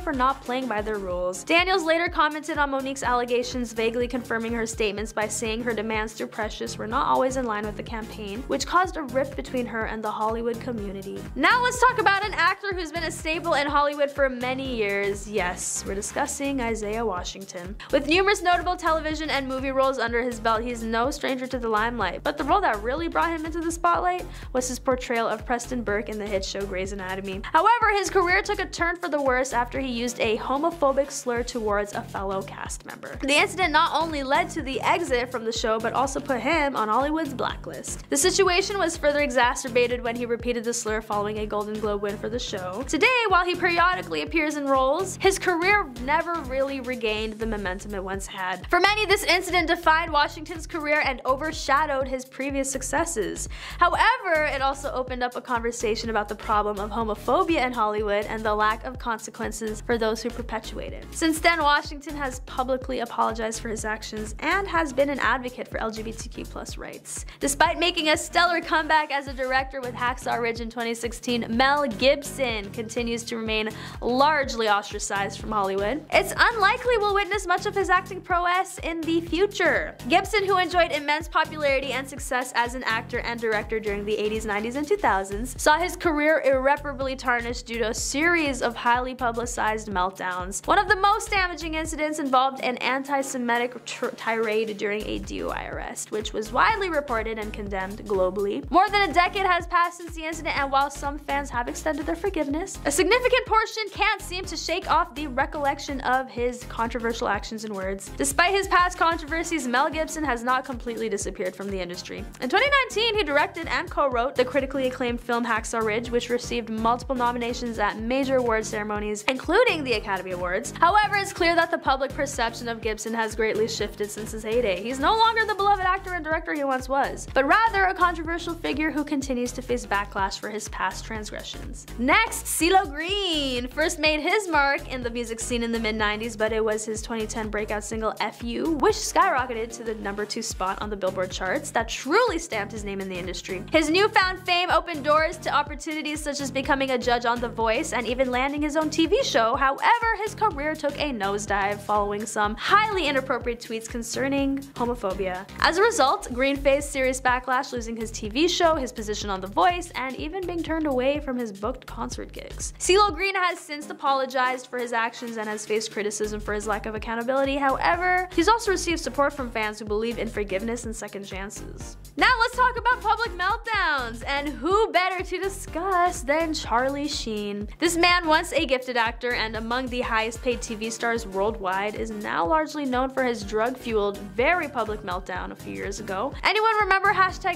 for not playing by their rules. Daniels later commented on Monique's allegations, vaguely confirming her statements by saying her demands through Precious were not always in line with the campaign, which caused a rift between her and the Hollywood community. Now let's talk about an actor who's been a staple in Hollywood for many years. Yes, we're discussing Isaiah Washington. With numerous notable television and movie roles under his belt, he's no stranger to the limelight, but the role that really brought him into the spotlight was his portrayal of Preston Burke in the hit show Grey's Anatomy. However, his career took a turn for the worse after he used a homophobic slur towards a fellow cast member. The incident not only led to the exit from the show, but also put him on Hollywood's blacklist. The situation was further exacerbated when he repeated the slur following a Golden Globe win for the show. Today, while he periodically appears in roles, his career never really regained the momentum it once had. For many, this incident defined Washington's career and overshadowed his previous successes. However, it also opened up a conversation about the problem of homophobia in Hollywood and the lack of consequences for those who perpetuate it. Since then, Washington has publicly apologized for his actions and has been an advocate for LGBTQ+ rights. Despite making a stellar comeback as a director with Hacksaw Ridge in 2016, Mel Gibson continues to remain largely ostracized from Hollywood. It's unlikely we'll witness much of his acting prowess in the future. Gibson, who enjoyed immense popularity and success as an actor and director during the 80s, 90s, and 2000s, saw his career irreparably tarnished due to a series of highly publicized meltdowns. One of the most damaging incidents involved an anti-Semitic tirade during a DUI arrest, which was widely reported and condemned globally. More than a decade has passed since the incident, and while some fans have extended their forgiveness, a significant portion can't seem to shake off the recollection of his controversial actions and words. Despite his past controversies, Mel Gibson has not completely disappeared from the industry. In 2019, he directed and co-wrote the critically acclaimed film Hacksaw Ridge, which received multiple nominations at major award ceremonies, including the Academy Awards. However, it's clear that the public perception of Gibson has greatly shifted since his heyday. He's no longer the beloved actor and director he once was, but rather a controversial figure who continues to face backlash for his past transgressions. Next, CeeLo Green first made his mark in the music scene in the mid-90s, but it was his 2010 breakout single F.U., which skyrocketed to the number 2 spot on the Billboard charts that truly stamped his name in the industry. His newfound fame opened doors to opportunities such as becoming a judge on The Voice and even landing his own TV show. However, his career took a nosedive following some highly inappropriate tweets concerning homophobia. As a result, Green faced serious backlash, losing his TV show, his position on The Voice, and even being turned away from his booked concert gigs. CeeLo Green has since apologized for his actions and has faced criticism for his lack of accountability. However, he's also received support from fans who believe in forgiveness and second chances. Now let's talk about public meltdowns, and who better to discuss than Charlie Sheen. This man, once a gifted actor and among the highest paid TV stars worldwide, is now largely known for his drug-fueled, very public meltdown a few years ago. Anyone remember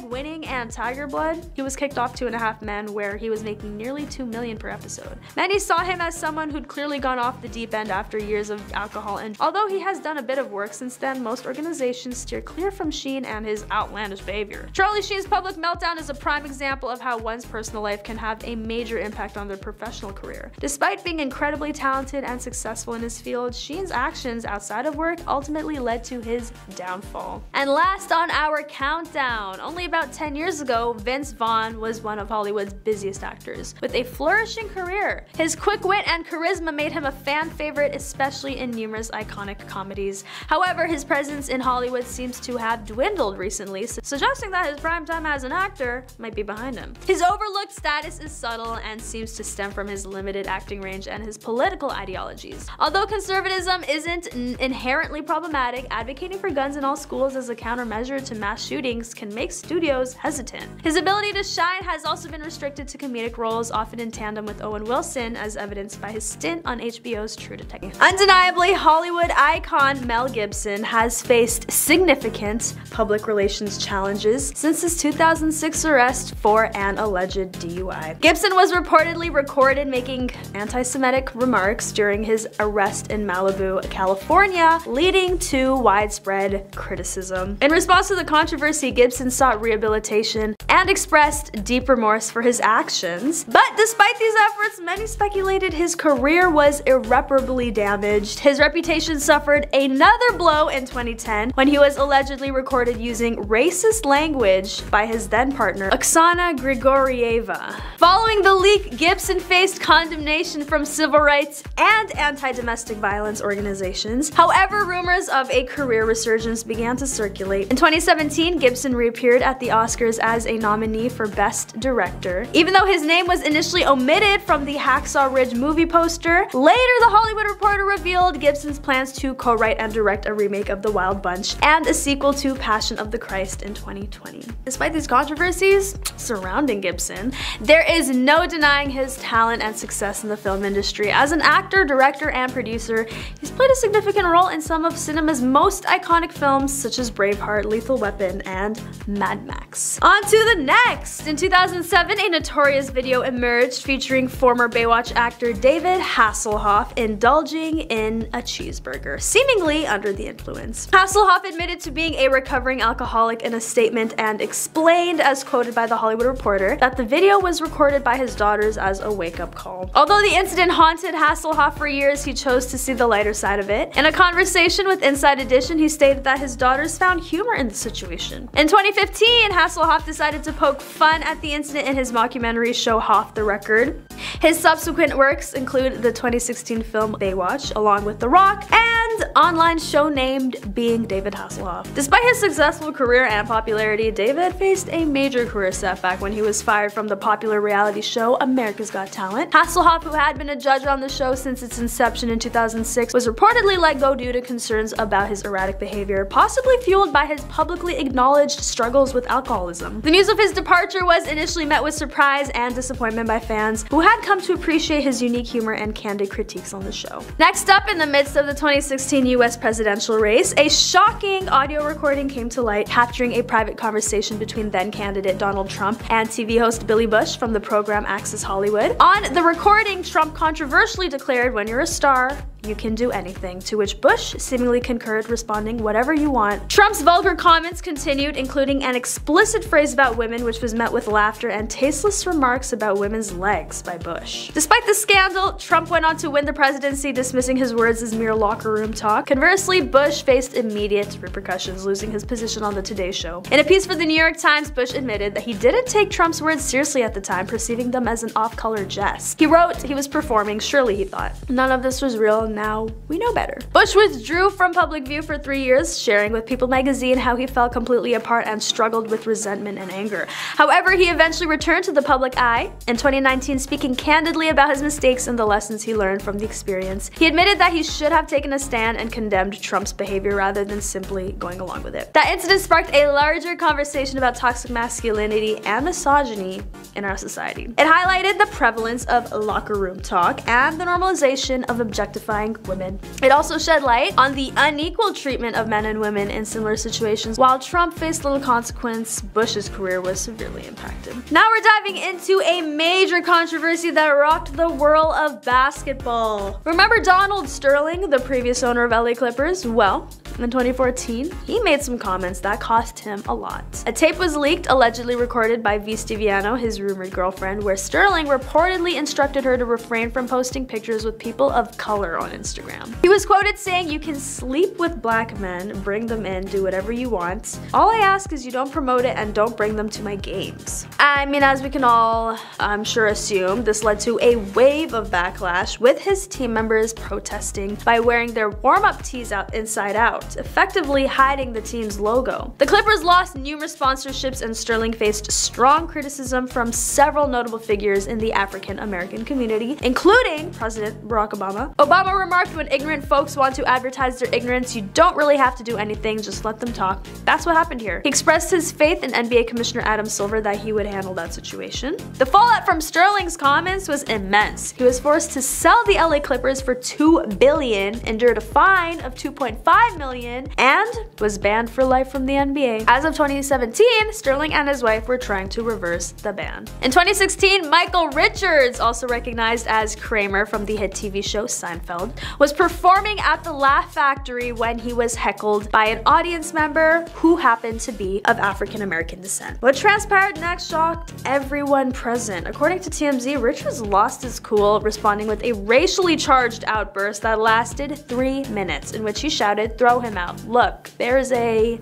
#winning and Tiger Blood? He was kicked off 2.5 Men, where he was making nearly $2 million per episode. episode. Many saw him as someone who'd clearly gone off the deep end after years of alcohol, and although he has done a bit of work since then, most organizations steer clear from Sheen and his outlandish behavior. Charlie Sheen's public meltdown is a prime example of how one's personal life can have a major impact on their professional career. Despite being incredibly talented and successful in his field, Sheen's actions outside of work ultimately led to his downfall. And last on our countdown, only about 10 years ago, Vince Vaughn was one of Hollywood's busiest actors, with a flourishing career. His quick wit and charisma made him a fan favorite, especially in numerous iconic comedies. However, his presence in Hollywood seems to have dwindled recently, suggesting that his prime time as an actor might be behind him. His overlooked status is subtle and seems to stem from his limited acting range and his political ideologies. Although conservatism isn't inherently problematic, advocating for guns in all schools as a countermeasure to mass shootings can make studios hesitant. His ability to shine has also been restricted to comedic roles, often in tandem with Owen Wilson, as evidenced by his stint on HBO's True Detective. Undeniably, Hollywood icon Mel Gibson has faced significant public relations challenges since his 2006 arrest for an alleged DUI. Gibson was reportedly recorded making anti-Semitic remarks during his arrest in Malibu, California, leading to widespread criticism. In response to the controversy, Gibson sought rehabilitation and expressed deep remorse for his actions. But despite these efforts, many speculated his career was irreparably damaged. His reputation suffered another blow in 2010 when he was allegedly recorded using racist language by his then partner, Oksana Grigorieva. Following the leak, Gibson faced condemnation from civil rights and anti-domestic violence organizations. However, rumors of a career resurgence began to circulate. In 2017, Gibson reappeared at the Oscars as a nominee for Best Director. Even though his name was initially omitted from the Hacksaw Ridge movie poster, later The Hollywood Reporter revealed Gibson's plans to co-write and direct a remake of The Wild Bunch and a sequel to Passion of the Christ in 2020. Despite these controversies surrounding Gibson, there is no denying his talent and success in the film industry. As an actor, director, and producer, he's played a significant role in some of cinema's most iconic films such as Braveheart, Lethal Weapon, and Mad Max. On to the next! In 2007, a notorious video emerged featuring former Baywatch actor David Hasselhoff indulging in a cheeseburger, seemingly under the influence. Hasselhoff admitted to being a recovering alcoholic in a statement and explained, as quoted by The Hollywood Reporter, that the video was recorded by his daughters as a wake-up call. Although the incident haunted Hasselhoff for years, he chose to see the lighter side of it. In a conversation with Inside Edition, he stated that his daughters found humor in the situation. In 2015, Hasselhoff decided to poke fun at the incident in his mockumentary show Hoff the Record. His subsequent works include the 2016 film Baywatch, along with The Rock, and online show named Being David Hasselhoff. Despite his successful career and popularity, David faced a major career setback when he was fired from the popular reality show America's Got Talent. Hasselhoff, who had been a judge on the show since its inception in 2006, was reportedly let go due to concerns about his erratic behavior, possibly fueled by his publicly acknowledged struggles with alcoholism. The news of his departure was initially met with surprise and disappointment by fans who had come to appreciate his unique humor and candid critiques on the show. Next up, in the midst of the 2016 US presidential race, a shocking audio recording came to light capturing a private conversation between then-candidate Donald Trump and TV host Billy Bush from the program Access Hollywood. On the recording, Trump controversially declared, "When you're a star, you can do anything," to which Bush seemingly concurred, responding, "Whatever you want." Trump's vulgar comments continued, including an explicit phrase about women, which was met with laughter and tasteless remarks about women's legs by Bush. Despite the scandal, Trump went on to win the presidency, dismissing his words as mere locker room talk. Conversely, Bush faced immediate repercussions, losing his position on the Today Show. In a piece for the New York Times, Bush admitted that he didn't take Trump's words seriously at the time, perceiving them as an off-color jest. He wrote he was performing, surely he thought. None of this was real. Now we know better. Bush withdrew from public view for 3 years, sharing with People magazine how he fell completely apart and struggled with resentment and anger. However, he eventually returned to the public eye in 2019, speaking candidly about his mistakes and the lessons he learned from the experience. He admitted that he should have taken a stand and condemned Trump's behavior rather than simply going along with it. That incident sparked a larger conversation about toxic masculinity and misogyny in our society. It highlighted the prevalence of locker room talk and the normalization of objectifying women. It also shed light on the unequal treatment of men and women in similar situations. While Trump faced little consequence, Bush's career was severely impacted. Now we're diving into a major controversy that rocked the world of basketball. Remember Donald Sterling, the previous owner of LA Clippers? Well, in 2014, he made some comments that cost him a lot. A tape was leaked, allegedly recorded by V Stiviano, his rumored girlfriend, where Sterling reportedly instructed her to refrain from posting pictures with people of color on Instagram. He was quoted saying, "You can sleep with black men, bring them in, do whatever you want. All I ask is you don't promote it and don't bring them to my games." I mean, as we can all, I'm sure, assume, this led to a wave of backlash, with his team members protesting by wearing their warm-up tees out inside out, effectively hiding the team's logo. The Clippers lost numerous sponsorships, and Sterling faced strong criticism from several notable figures in the African American community, including President Barack Obama. Obama remarked, "When ignorant folks want to advertise their ignorance, you don't really have to do anything, just let them talk." That's what happened here. He expressed his faith in NBA Commissioner Adam Silver that he would handle that situation. The fallout from Sterling's comments was immense. He was forced to sell the LA Clippers for $2 billion, endured a fine of $2.5 million, and was banned for life from the NBA. As of 2017, Sterling and his wife were trying to reverse the ban. In 2016, Michael Richards, also recognized as Kramer from the hit TV show Seinfeld, was performing at the Laugh Factory when he was heckled by an audience member who happened to be of African American descent. What transpired next shocked everyone present. According to TMZ, Richards lost his cool, responding with a racially charged outburst that lasted 3 minutes, in which he shouted, "Throw him out. Look, there's a..."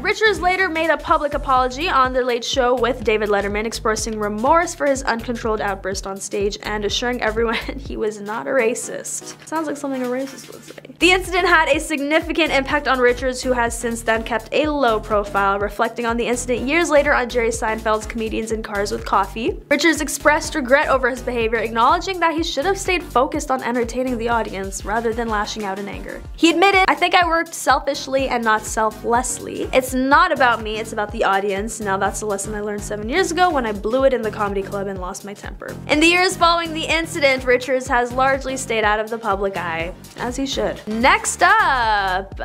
Richards later made a public apology on The Late Show with David Letterman, expressing remorse for his uncontrolled outburst on stage and assuring everyone he was not a racist. Sounds like something a racist would say. The incident had a significant impact on Richards, who has since then kept a low profile. Reflecting on the incident years later on Jerry Seinfeld's Comedians in Cars with Coffee, Richards expressed regret over his behavior, acknowledging that he should have stayed focused on entertaining the audience rather than lashing out in anger. He admitted, "I think I worked selfishly and not selflessly. It's not about me, it's about the audience. Now that's a lesson I learned 7 years ago when I blew it in the comedy club and lost my temper." In the years following the incident, Richards has largely stayed out of the public eye, as he should. Next up,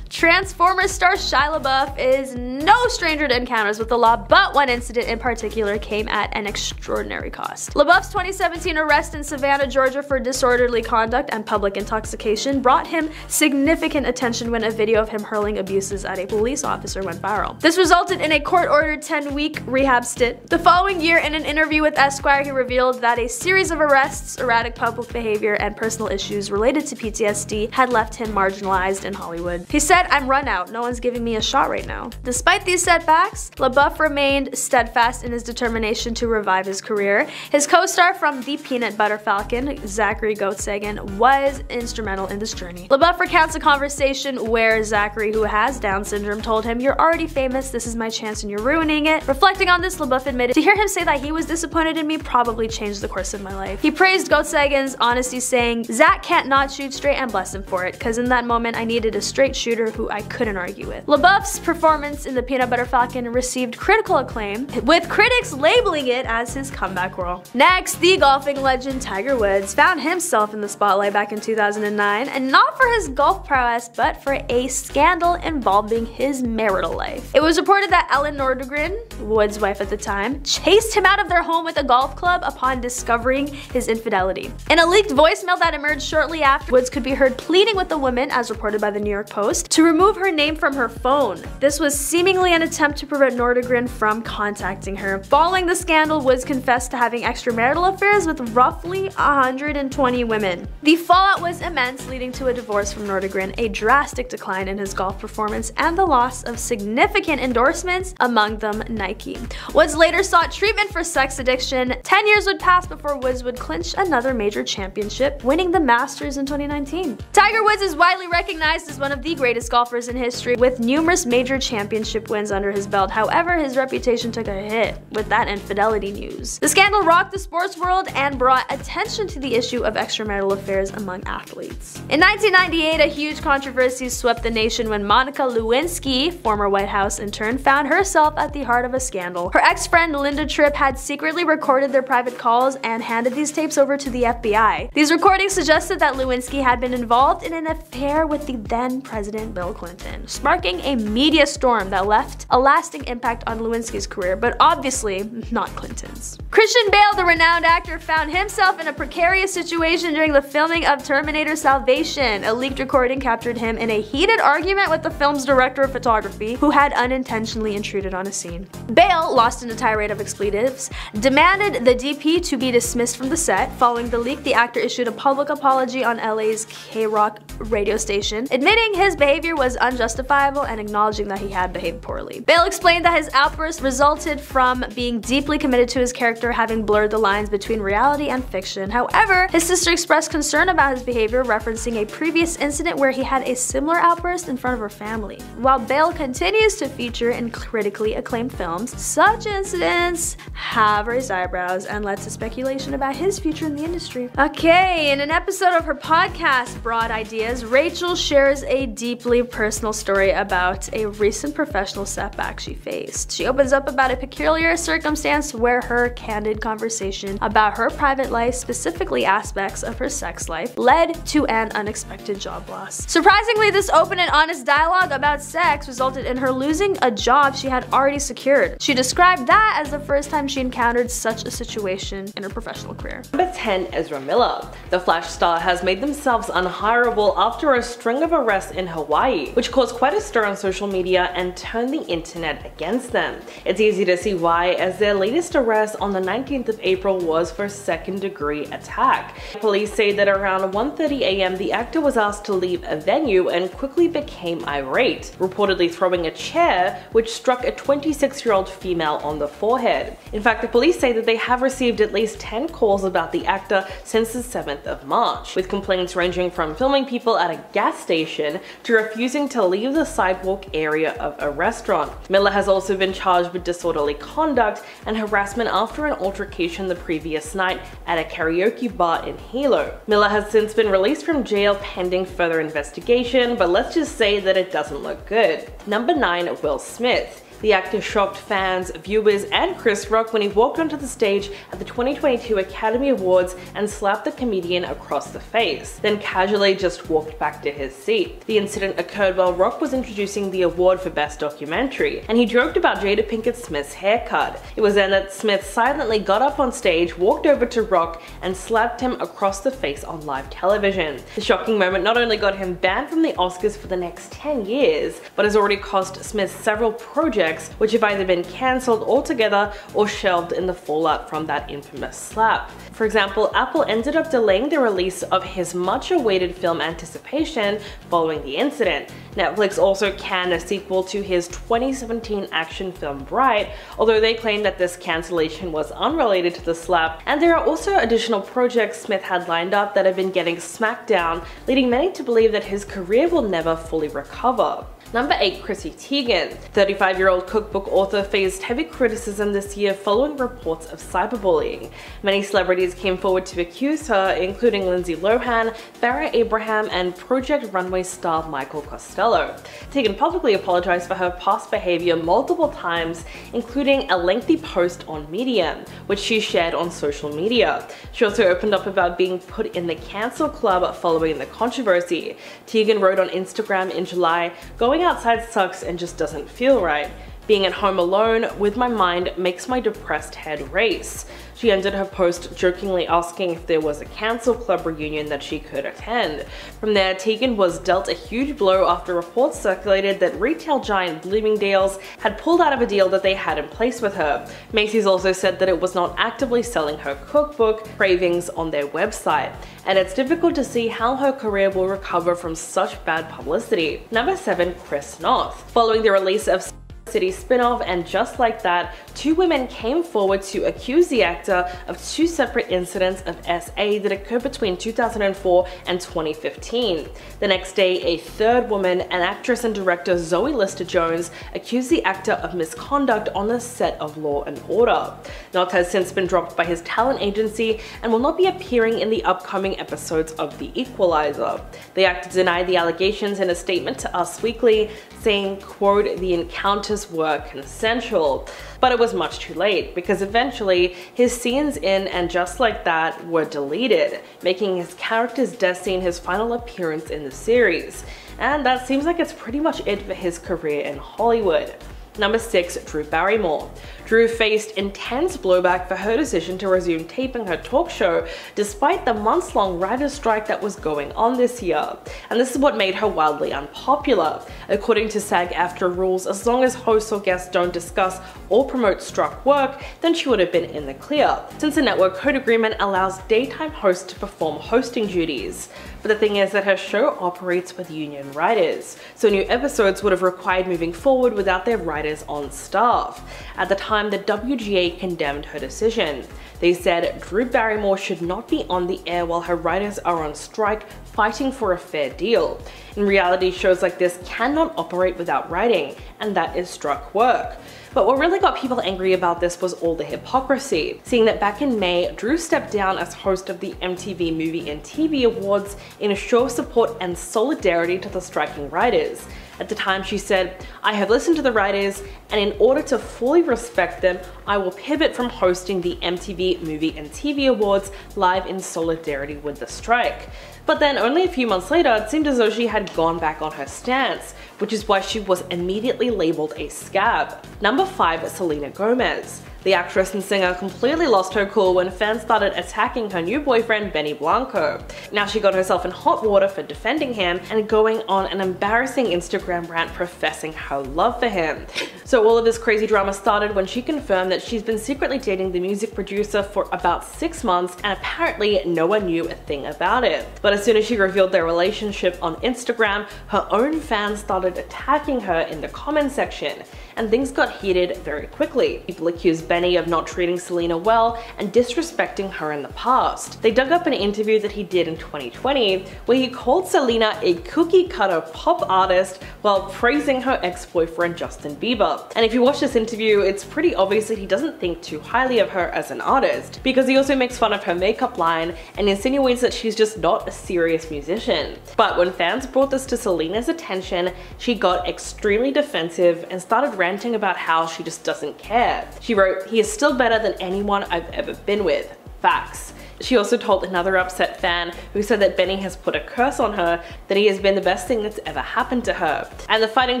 Transformers star Shia LaBeouf is no stranger to encounters with the law, but one incident in particular came at an extraordinary cost. LaBeouf's 2017 arrest in Savannah, Georgia for disorderly conduct and public intoxication brought him significant attention when a video of him hurling abuses at a police officer went viral. This resulted in a court-ordered 10-week rehab stint. The following year, in an interview with Esquire, he revealed that a series of arrests, erratic public behavior, and personal issues related to PTSD had left him marginalized in Hollywood. He said, "I'm run out. No one's giving me a shot right now." Despite these setbacks, LaBeouf remained steadfast in his determination to revive his career. His co-star from The Peanut Butter Falcon, Zachary Goldsagen, was instrumental in this journey. LaBeouf recounts a conversation where Zachary, who has Down syndrome, told him, "You're already famous, this is my chance and you're ruining it." Reflecting on this, LaBeouf admitted, "To hear him say that he was disappointed in me probably changed the course of my life." He praised Goldsagen's honesty, saying, "Zach can't not shoot straight and bless him for it, cause in that moment I needed a straight shooter who I couldn't argue with." LaBeouf's performance in The Peanut Butter Falcon received critical acclaim, with critics labeling it as his comeback role. Next, the golfing legend Tiger Woods found himself in the spotlight back in 2009, and not for his golf prowess, but for a scandal involving his marital life. It was reported that Ellen Nordgren, Woods' wife at the time, chased him out of their home with a golf club upon discovering his infidelity. In a leaked voicemail that emerged shortly after, Woods could be heard pleading with the woman, as reported by the New York Post, to remove her name from her phone. This was seemingly an attempt to prevent Nordgren from contacting her. Following the scandal, Woods confessed to having extramarital affairs with roughly 120 women. The fallout was immense, leading to a divorce from Nordgren, a drastic decline in his golf performance, and the loss of significant endorsements, among them Nike. Woods later sought treatment for sex addiction. 10 years would pass before Woods would clinch another major championship, winning the Masters in 2019. Tiger Tiger Woods is widely recognized as one of the greatest golfers in history, with numerous major championship wins under his belt. However, his reputation took a hit with that infidelity news. The scandal rocked the sports world and brought attention to the issue of extramarital affairs among athletes. In 1998, a huge controversy swept the nation when Monica Lewinsky, former White House intern, found herself at the heart of a scandal. Her ex-friend Linda Tripp had secretly recorded their private calls and handed these tapes over to the FBI. These recordings suggested that Lewinsky had been involved in an affair with the then President Bill Clinton, sparking a media storm that left a lasting impact on Lewinsky's career, but obviously not Clinton's. Christian Bale, the renowned actor, found himself in a precarious situation during the filming of Terminator Salvation. A leaked recording captured him in a heated argument with the film's director of photography, who had unintentionally intruded on a scene. Bale, lost in a tirade of expletives, demanded the DP to be dismissed from the set. Following the leak, the actor issued a public apology on LA's K-Rock radio station, admitting his behavior was unjustifiable and acknowledging that he had behaved poorly. Bale explained that his outburst resulted from being deeply committed to his character, having blurred the lines between reality and fiction. However, his sister expressed concern about his behavior, referencing a previous incident where he had a similar outburst in front of her family. While Bale continues to feature in critically acclaimed films, such incidents have raised eyebrows and led to speculation about his future in the industry. Okay, in an episode of her podcast, Broad Ideas, Rachel shares a deeply personal story about a recent professional setback she faced. She opens up about a peculiar circumstance where her candid conversation about her private life, specifically aspects of her sex life, led to an unexpected job loss. Surprisingly, this open and honest dialogue about sex resulted in her losing a job she had already secured. She described that as the first time she encountered such a situation in her professional career. Number 10, Ezra Miller. The Flash star has made themselves unhireable after a string of arrests in Hawaii, which caused quite a stir on social media and turned the internet against them. It's easy to see why, as their latest arrest on the 19th of April was for second-degree attack. Police say that around 1:30 a.m. the actor was asked to leave a venue and quickly became irate, reportedly throwing a chair which struck a 26-year-old female on the forehead. In fact, the police say that they have received at least 10 calls about the actor since the 7th of March, with complaints ranging from filming people at a gas station to refusing to leave the sidewalk area of a restaurant. Miller has also been charged with disorderly conduct and harassment after an altercation the previous night at a karaoke bar in Hilo. Miller has since been released from jail pending further investigation, but let's just say that it doesn't look good. Number 9, Will Smith. The actor shocked fans, viewers, and Chris Rock when he walked onto the stage at the 2022 Academy Awards and slapped the comedian across the face, then casually just walked back to his seat. The incident occurred while Rock was introducing the award for Best Documentary, and he joked about Jada Pinkett Smith's haircut. It was then that Smith silently got up on stage, walked over to Rock, and slapped him across the face on live television. The shocking moment not only got him banned from the Oscars for the next 10 years, but has already cost Smith several projects, which have either been cancelled altogether or shelved in the fallout from that infamous slap. For example, Apple ended up delaying the release of his much-awaited film Anticipation following the incident. Netflix also canned a sequel to his 2017 action film Bright, although they claim that this cancellation was unrelated to the slap, and there are also additional projects Smith had lined up that have been getting smacked down, leading many to believe that his career will never fully recover. Number 8, Chrissy Teigen. 35-year-old cookbook author faced heavy criticism this year following reports of cyberbullying. Many celebrities came forward to accuse her, including Lindsay Lohan, Farrah Abraham, and Project Runway star Michael Costello. Teigen publicly apologized for her past behavior multiple times, including a lengthy post on Medium, which she shared on social media. She also opened up about being put in the cancel club following the controversy. Teigen wrote on Instagram in July, "Going outside sucks and just doesn't feel right. Being at home alone with my mind makes my depressed head race." She ended her post jokingly asking if there was a cancel club reunion that she could attend. From there, Teigen was dealt a huge blow after reports circulated that retail giant Bloomingdale's had pulled out of a deal that they had in place with her. Macy's also said that it was not actively selling her cookbook Cravings on their website, and it's difficult to see how her career will recover from such bad publicity. Number 7, Chris North. Following the release of City spin-off, and just like that, two women came forward to accuse the actor of two separate incidents of SA that occurred between 2004 and 2015. The next day, a third woman, an actress and director Zoe Lister-Jones, accused the actor of misconduct on the set of Law and Order. Knott has since been dropped by his talent agency and will not be appearing in the upcoming episodes of The Equalizer. The actor denied the allegations in a statement to Us Weekly, saying, quote, "The encounters were consensual." But it was much too late, because eventually his scenes in And Just Like That were deleted, making his character's death scene his final appearance in the series. And that seems like it's pretty much it for his career in Hollywood. Number 6. Drew Barrymore. Drew faced intense blowback for her decision to resume taping her talk show despite the months-long writer's strike that was going on this year. And this is what made her wildly unpopular. According to SAG-AFTRA rules, as long as hosts or guests don't discuss or promote struck work, then she would have been in the clear, since the network code agreement allows daytime hosts to perform hosting duties. But the thing is that her show operates with union writers, so new episodes would have required moving forward without their writers on staff. At the time, the WGA condemned her decision. They said Drew Barrymore should not be on the air while her writers are on strike fighting for a fair deal. In reality, shows like this cannot operate without writing, and that is struck work. But what really got people angry about this was all the hypocrisy, seeing that back in May, Drew stepped down as host of the MTV Movie and TV Awards in a show of support and solidarity to the striking writers. At the time, she said, "I have listened to the writers, and in order to fully respect them, I will pivot from hosting the MTV Movie and TV Awards live in solidarity with the strike." But then only a few months later, it seemed as though she had gone back on her stance, which is why she was immediately labeled a scab. Number 5, Selena Gomez. The actress and singer completely lost her cool when fans started attacking her new boyfriend, Benny Blanco. Now she got herself in hot water for defending him and going on an embarrassing Instagram rant professing her love for him. So all of this crazy drama started when she confirmed that she's been secretly dating the music producer for about 6 months, and apparently no one knew a thing about it. But as soon as she revealed their relationship on Instagram, her own fans started attacking her in the comment section, and things got heated very quickly. People accused Benny of not treating Selena well and disrespecting her in the past. They dug up an interview that he did in 2020 where he called Selena a cookie-cutter pop artist while praising her ex-boyfriend Justin Bieber. And if you watch this interview, it's pretty obvious that he doesn't think too highly of her as an artist, because he also makes fun of her makeup line and insinuates that she's just not a serious musician. But when fans brought this to Selena's attention, she got extremely defensive and started ranting about how she just doesn't care. She wrote, "He is still better than anyone I've ever been with. Facts." She also told another upset fan, who said that Benny has put a curse on her, that he has been the best thing that's ever happened to her. And the fighting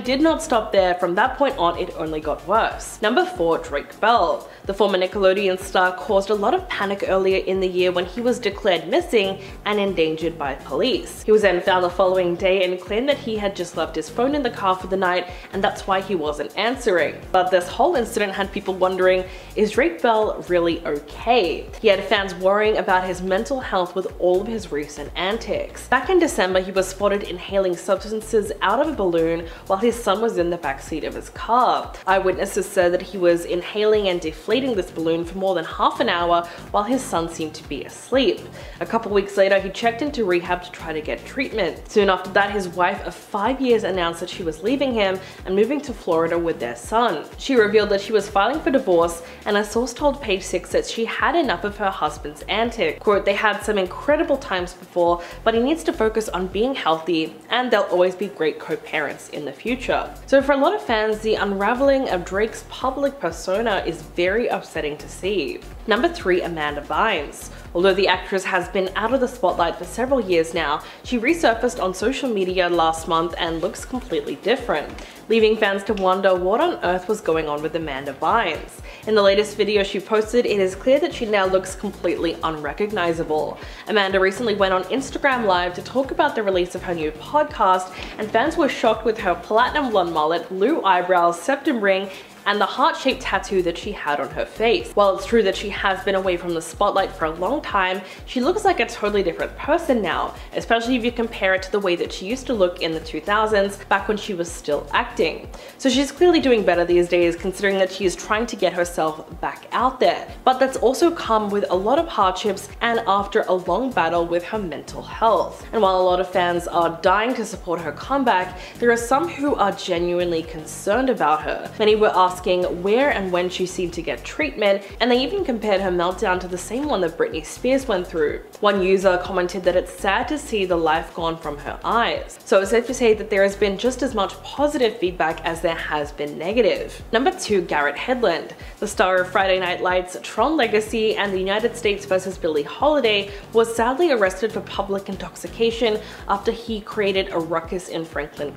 did not stop there. From that point on, it only got worse. Number 4, Drake Bell. The former Nickelodeon star caused a lot of panic earlier in the year when he was declared missing and endangered by police. He was then found the following day and claimed that he had just left his phone in the car for the night, and that's why he wasn't answering. But this whole incident had people wondering, is Drake Bell really okay? He had fans worrying about his mental health with all of his recent antics. Back in December, he was spotted inhaling substances out of a balloon while his son was in the backseat of his car. Eyewitnesses said that he was inhaling and deflating this balloon for more than half an hour while his son seemed to be asleep. A couple weeks later, he checked into rehab to try to get treatment. Soon after that, his wife of 5 years announced that she was leaving him and moving to Florida with their son. She revealed that she was filing for divorce, and a source told Page Six that she had enough of her husband's antics. Quote, "They had some incredible times before, but he needs to focus on being healthy, and they'll always be great co-parents in the future." So for a lot of fans, the unraveling of Drake's public persona is very upsetting to see. Number 3, Amanda Bynes. Although the actress has been out of the spotlight for several years now, she resurfaced on social media last month and looks completely different, leaving fans to wonder what on earth was going on with Amanda Bynes. In the latest video she posted, it is clear that she now looks completely unrecognizable. Amanda recently went on Instagram Live to talk about the release of her new podcast, and fans were shocked with her platinum blonde mullet, blue eyebrows, septum ring, and the heart-shaped tattoo that she had on her face. While it's true that she has been away from the spotlight for a long time, she looks like a totally different person now, especially if you compare it to the way that she used to look in the 2000s, back when she was still acting. So she's clearly doing better these days, considering that she is trying to get herself back out there. But that's also come with a lot of hardships and after a long battle with her mental health. And while a lot of fans are dying to support her comeback, there are some who are genuinely concerned about her. Many were asking where and when she seemed to get treatment, and they even compared her meltdown to the same one that Britney Spears went through. One user commented that it's sad to see the life gone from her eyes. So it's safe to say that there has been just as much positive feedback as there has been negative. Number 2, Garrett Hedlund. The star of Friday Night Lights, Tron Legacy, and The United States vs. Billie Holiday was sadly arrested for public intoxication after he created a ruckus in Franklin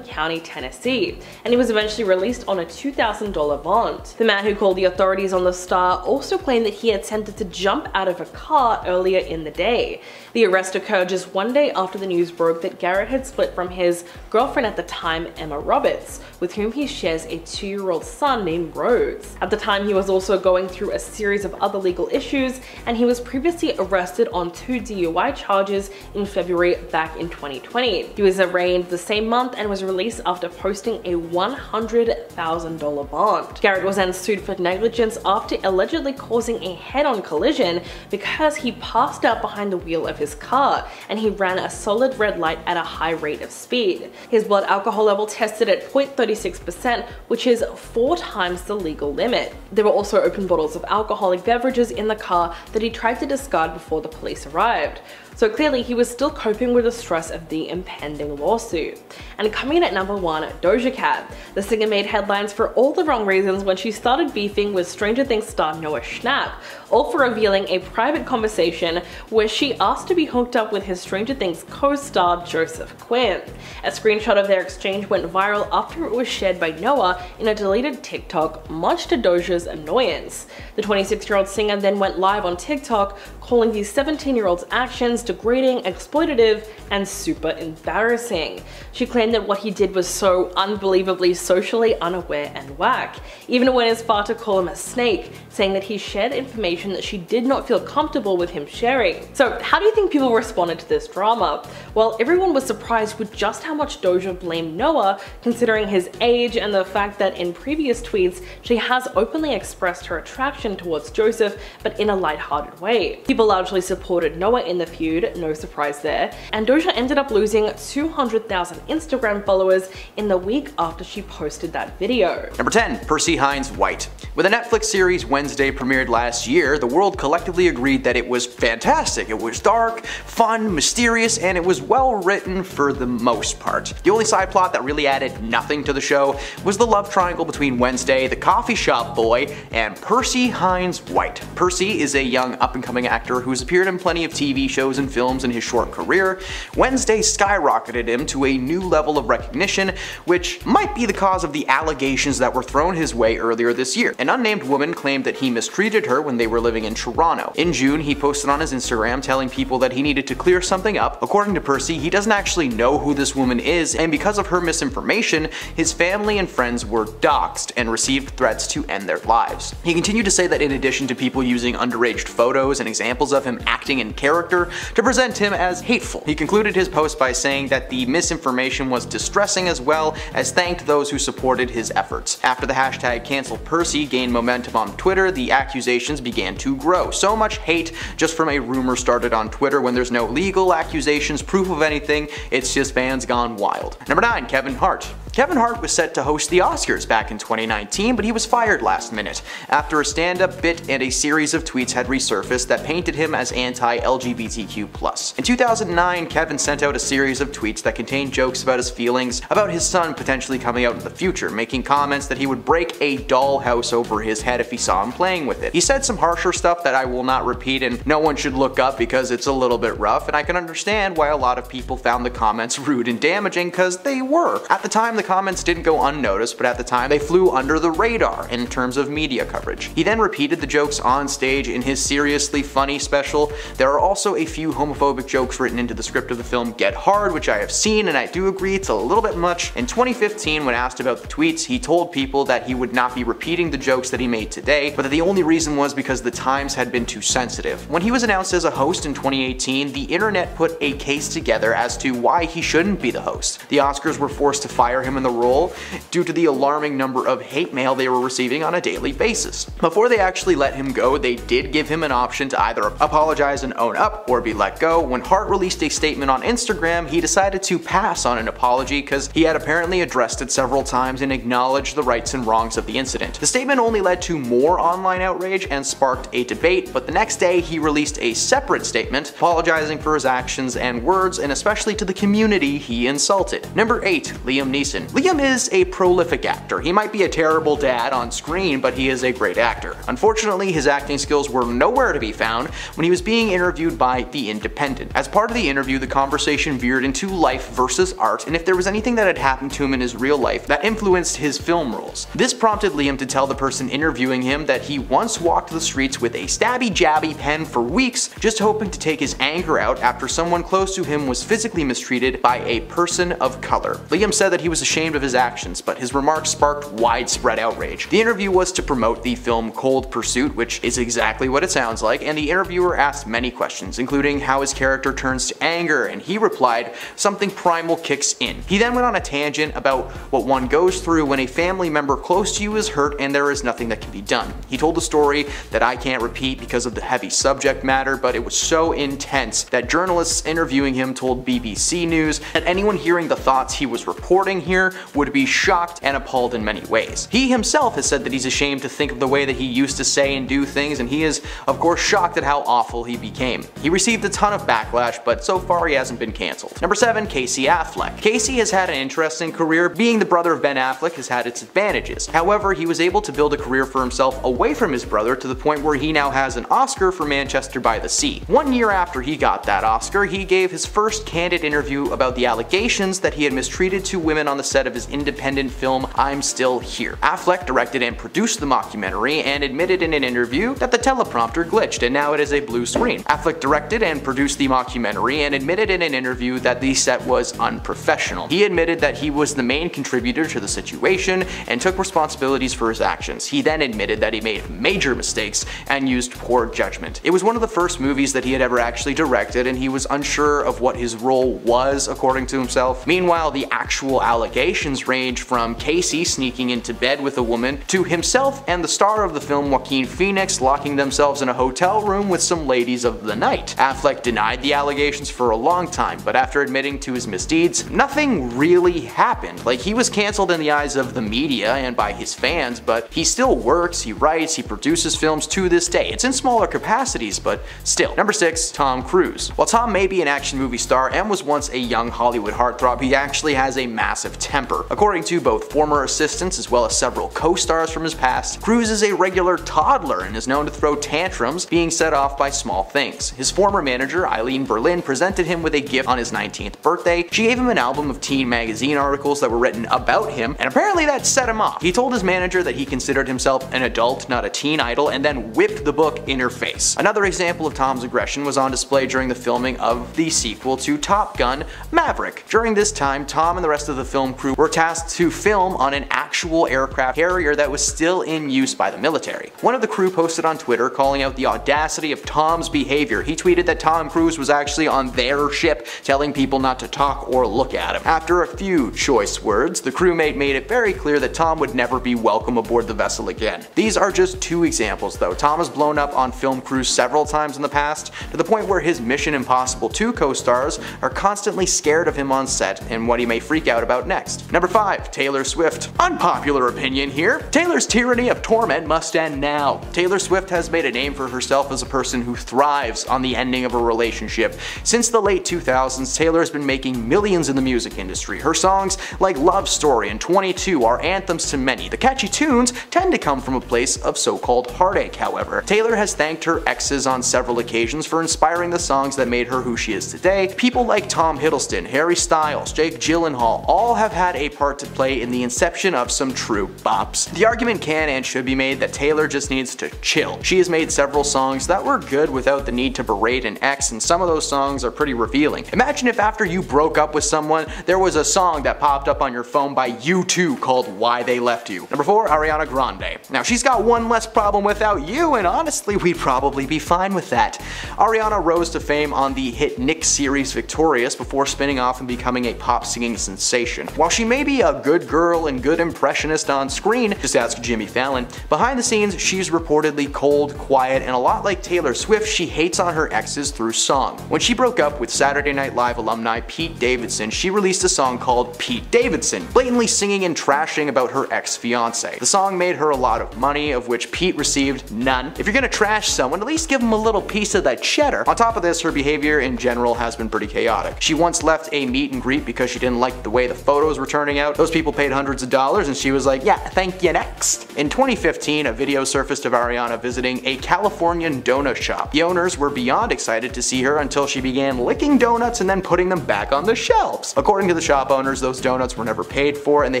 County, Tennessee, and he was eventually released on a $2,000 bond. The man who called the authorities on the star also claimed that he had attempted to jump out of a car earlier in the day. The arrest occurred just one day after the news broke that Garrett had split from his girlfriend at the time, Emma Roberts, with whom he shares a 2-year-old son named Rhodes. At the time, he was also going through a series of other legal issues, and he was previously arrested on 2 DUI charges in February back in 2020. He was arraigned the same month and was released after posting a $100,000 bond. Garrett was then sued for negligence after allegedly causing a head-on collision because he passed out behind the wheel of his car and he ran a solid red light at a high rate of speed. His blood alcohol level tested at 0.36%, which is 4 times the legal limit. There were also open bottles of alcoholic beverages in the car that he tried to discard before the police arrived. So clearly he was still coping with the stress of the impending lawsuit. And coming in at number 1, Doja Cat. The singer made headlines for all the wrong reasons when she started beefing with Stranger Things star Noah Schnapp, all for revealing a private conversation where she asked to be hooked up with his Stranger Things co-star Joseph Quinn. A screenshot of their exchange went viral after it was shared by Noah in a deleted TikTok, much to Doja's annoyance. The 26-year-old singer then went live on TikTok, calling the 17-year-old's actions degrading, exploitative, and super embarrassing. She claimed that what he did was so unbelievably socially unaware and whack, even went as far to call him a snake, saying that he shared information that she did not feel comfortable with him sharing. So how do you think people responded to this drama? Well, everyone was surprised with just how much Doja blamed Noah, considering his age and the fact that in previous tweets, she has openly expressed her attraction towards Joseph, but in a lighthearted way. People largely supported Noah in the feud, no surprise there, and Doja ended up losing 200,000 Instagram followers in the week after she posted that video. Number 10, Percy Hines White. With a Netflix series Wednesday premiered last year, the world collectively agreed that it was fantastic. It was dark, fun, mysterious, and it was well written for the most part. The only side plot that really added nothing to the show was the love triangle between Wednesday, the coffee shop boy, and Percy Hines White. Percy is a young up-and-coming actor who's appeared in plenty of TV shows and films in his short career. Wednesday skyrocketed him to a new level of recognition, which might be the cause of the allegations that were thrown his way earlier this year. An unnamed woman claimed that he mistreated her when they were living in Toronto. In June, he posted on his Instagram telling people that he needed to clear something up. According to Percy, he doesn't actually know who this woman is, and because of her misinformation, his family and friends were doxxed and received threats to end their lives. He continued to say that in addition to people using underage photos and examples of him acting in character to present him as hateful. He concluded his post by saying that the misinformation was distressing, as well as thanked those who supported his efforts. After the hashtag Cancel Percy gained momentum on Twitter, the accusations began to grow. So much hate just from a rumor started on Twitter when there's no legal accusations, proof of anything, it's just fans gone wild. Number 9, Kevin Hart. Kevin Hart was set to host the Oscars back in 2019, but he was fired last minute after a stand-up bit and a series of tweets had resurfaced that painted him as anti-LGBTQ+. In 2009, Kevin sent out a series of tweets that contained jokes about his feelings about his son potentially coming out in the future, making comments that he would break a dollhouse over his head if he saw him playing with it. He said some harsher stuff that I will not repeat, and no one should look up because it's a little bit rough, and I can understand why a lot of people found the comments rude and damaging, because they were. At the time, the comments didn't go unnoticed, but at the time they flew under the radar in terms of media coverage. He then repeated the jokes on stage in his Seriously Funny special. There are also a few homophobic jokes written into the script of the film Get Hard, which I have seen and I do agree it's a little bit much. In 2015, when asked about the tweets, he told people that he would not be repeating the jokes that he made today, but that the only reason was because the times had been too sensitive. When he was announced as a host in 2018, the internet put a case together as to why he shouldn't be the host. The Oscars were forced to fire him in the role due to the alarming number of hate mail they were receiving on a daily basis. Before they actually let him go, they did give him an option to either apologize and own up or be let go. When Hart released a statement on Instagram, he decided to pass on an apology because he had apparently addressed it several times and acknowledged the rights and wrongs of the incident. The statement only led to more online outrage and sparked a debate, but the next day he released a separate statement apologizing for his actions and words, and especially to the community he insulted. Number 8. Liam Neeson. Liam is a prolific actor. He might be a terrible dad on screen, but he is a great actor. Unfortunately, his acting skills were nowhere to be found when he was being interviewed by The Independent. As part of the interview, the conversation veered into life versus art, and if there was anything that had happened to him in his real life that influenced his film roles. This prompted Liam to tell the person interviewing him that he once walked the streets with a stabby jabby pen for weeks, just hoping to take his anger out after someone close to him was physically mistreated by a person of color. Liam said that he was ashamed of his actions, but his remarks sparked widespread outrage. The interview was to promote the film Cold Pursuit, which is exactly what it sounds like, and the interviewer asked many questions, including how his character turns to anger, and he replied, "Something primal kicks in." He then went on a tangent about what one goes through when a family member close to you is hurt and there is nothing that can be done. He told a story that I can't repeat because of the heavy subject matter, but it was so intense that journalists interviewing him told BBC News that anyone hearing the thoughts he was reporting here would be shocked and appalled in many ways. He himself has said that he's ashamed to think of the way that he used to say and do things, and he is, of course, shocked at how awful he became. He received a ton of backlash, but so far he hasn't been cancelled. Number 7, Casey Affleck. Casey has had an interesting career. Being the brother of Ben Affleck has had its advantages. However, he was able to build a career for himself away from his brother to the point where he now has an Oscar for Manchester by the Sea. 1 year after he got that Oscar, he gave his first candid interview about the allegations that he had mistreated two women on the set of his independent film I'm Still Here. Affleck directed and produced the mockumentary and admitted in an interview that the teleprompter glitched and now it is a blue screen. Affleck directed and produced the mockumentary and admitted in an interview that the set was unprofessional. He admitted that he was the main contributor to the situation and took responsibilities for his actions. He then admitted that he made major mistakes and used poor judgment. It was one of the first movies that he had ever actually directed, and he was unsure of what his role was, according to himself. Meanwhile, the actual allegations range from Casey sneaking into bed with a woman to himself and the star of the film Joaquin Phoenix locking themselves in a hotel room with some ladies of the night. Affleck denied the allegations for a long time, but after admitting to his misdeeds, nothing really happened. Like, he was cancelled in the eyes of the media and by his fans, but he still works, he writes, he produces films to this day. It's in smaller capacities, but still. Number 6, Tom Cruise. While Tom may be an action movie star and was once a young Hollywood heartthrob, he actually has a massive temper. According to both former assistants as well as several co-stars from his past, Cruise is a regular toddler and is known to throw tantrums, being set off by small things. His former manager, Eileen Berlin, presented him with a gift on his 19th birthday. She gave him an album of teen magazine articles that were written about him, and apparently that set him off. He told his manager that he considered himself an adult, not a teen idol, and then whipped the book in her face. Another example of Tom's aggression was on display during the filming of the sequel to Top Gun: Maverick. During this time, Tom and the rest of the film crew were tasked to film on an actual aircraft carrier that was still in use by the military. One of the crew posted on Twitter calling out the audacity of Tom's behavior. He tweeted that Tom Cruise was actually on their ship telling people not to talk or look at him. After a few choice words, the crewmate made it very clear that Tom would never be welcome aboard the vessel again. These are just two examples though. Tom has blown up on film crews several times in the past, to the point where his Mission Impossible 2 co-stars are constantly scared of him on set and what he may freak out about next. Number 5, Taylor Swift. Unpopular opinion here. Taylor's tyranny of torment must end now. Taylor Swift has made a name for herself as a person who thrives on the ending of a relationship. Since the late 2000s, Taylor has been making millions in the music industry. Her songs like Love Story and 22 are anthems to many. The catchy tunes tend to come from a place of so-called heartache, however. Taylor has thanked her exes on several occasions for inspiring the songs that made her who she is today. People like Tom Hiddleston, Harry Styles, Jake Gyllenhaal all have had a part to play in the inception of some true bops. The argument can and should be made that Taylor just needs to chill. She has made several songs that were good without the need to berate an ex, and some of those songs are pretty revealing. Imagine if after you broke up with someone, there was a song that popped up on your phone by U2 called Why They Left You. Number 4, Ariana Grande. Now she's got one less problem without you, and honestly we'd probably be fine with that. Ariana rose to fame on the hit Nick series Victorious before spinning off and becoming a pop singing sensation. While she may be a good girl and good impressionist on screen, just ask Jimmy Fallon, behind the scenes she's reportedly cold, quiet, and a lot like Taylor Swift, she hates on her exes through song. When she broke up with Saturday Night Live alumni Pete Davidson, she released a song called Pete Davidson, blatantly singing and trashing about her ex-fiance. The song made her a lot of money, of which Pete received none. If you're gonna trash someone, at least give them a little piece of that cheddar. On top of this, her behavior in general has been pretty chaotic. She once left a meet and greet because she didn't like the way the photos were turning out. Those people paid hundreds of dollars and she was like, yeah, thank you, next. In 2015, a video surfaced of Ariana visiting a Californian donut shop. The owners were beyond excited to see her until she began licking donuts and then putting them back on the shelves. According to the shop owners, those donuts were never paid for and they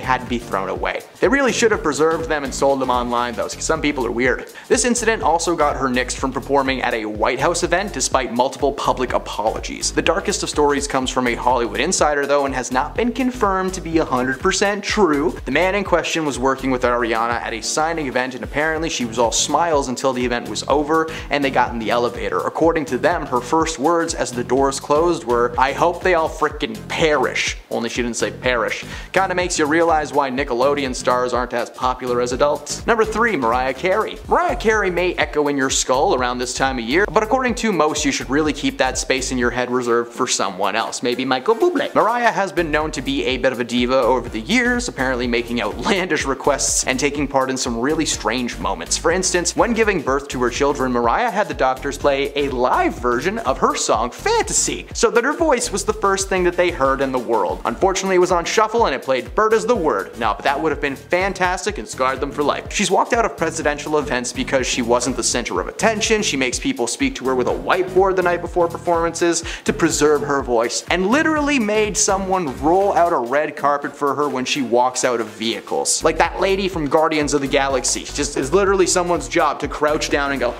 had to be thrown away. They really should have preserved them and sold them online though, because some people are weird. This incident also got her nixed from performing at a White House event despite multiple public apologies. The darkest of stories comes from a Hollywood insider though, and has not been confirmed to be 100% true. The man in question was working with Ariana at a signing event, and apparently she was all smiles until the event was over and they got in the elevator. According to them, her first words as the doors closed were, "I hope they all frickin' perish." Only she didn't say perish. Kinda makes you realize why Nickelodeon stars aren't as popular as adults. Number 3, Mariah Carey. Mariah Carey may echo in your skull around this time of year, but according to most, you should really keep that space in your head reserved for someone else, maybe Michael Bublé. Mariah has been known to be a bit of a diva over the years, apparently making outlandish requests and taking part in some really strange moments. For instance, when giving birth to her children, Mariah had the doctors play a live version of her song Fantasy, so that her voice was the first thing that they heard in the world. Unfortunately, it was on shuffle and it played Bird Is the Word. Nah, but that would have been fantastic and scarred them for life. She's walked out of presidential events because she wasn't the center of attention. She makes people speak to her with a whiteboard the night before performances to preserve her voice, and literally made someone roll out a red carpet for her when she walks out of vehicles. Like that lady from Guardians of the Galaxy. Just is literally someone's job to crouch down and go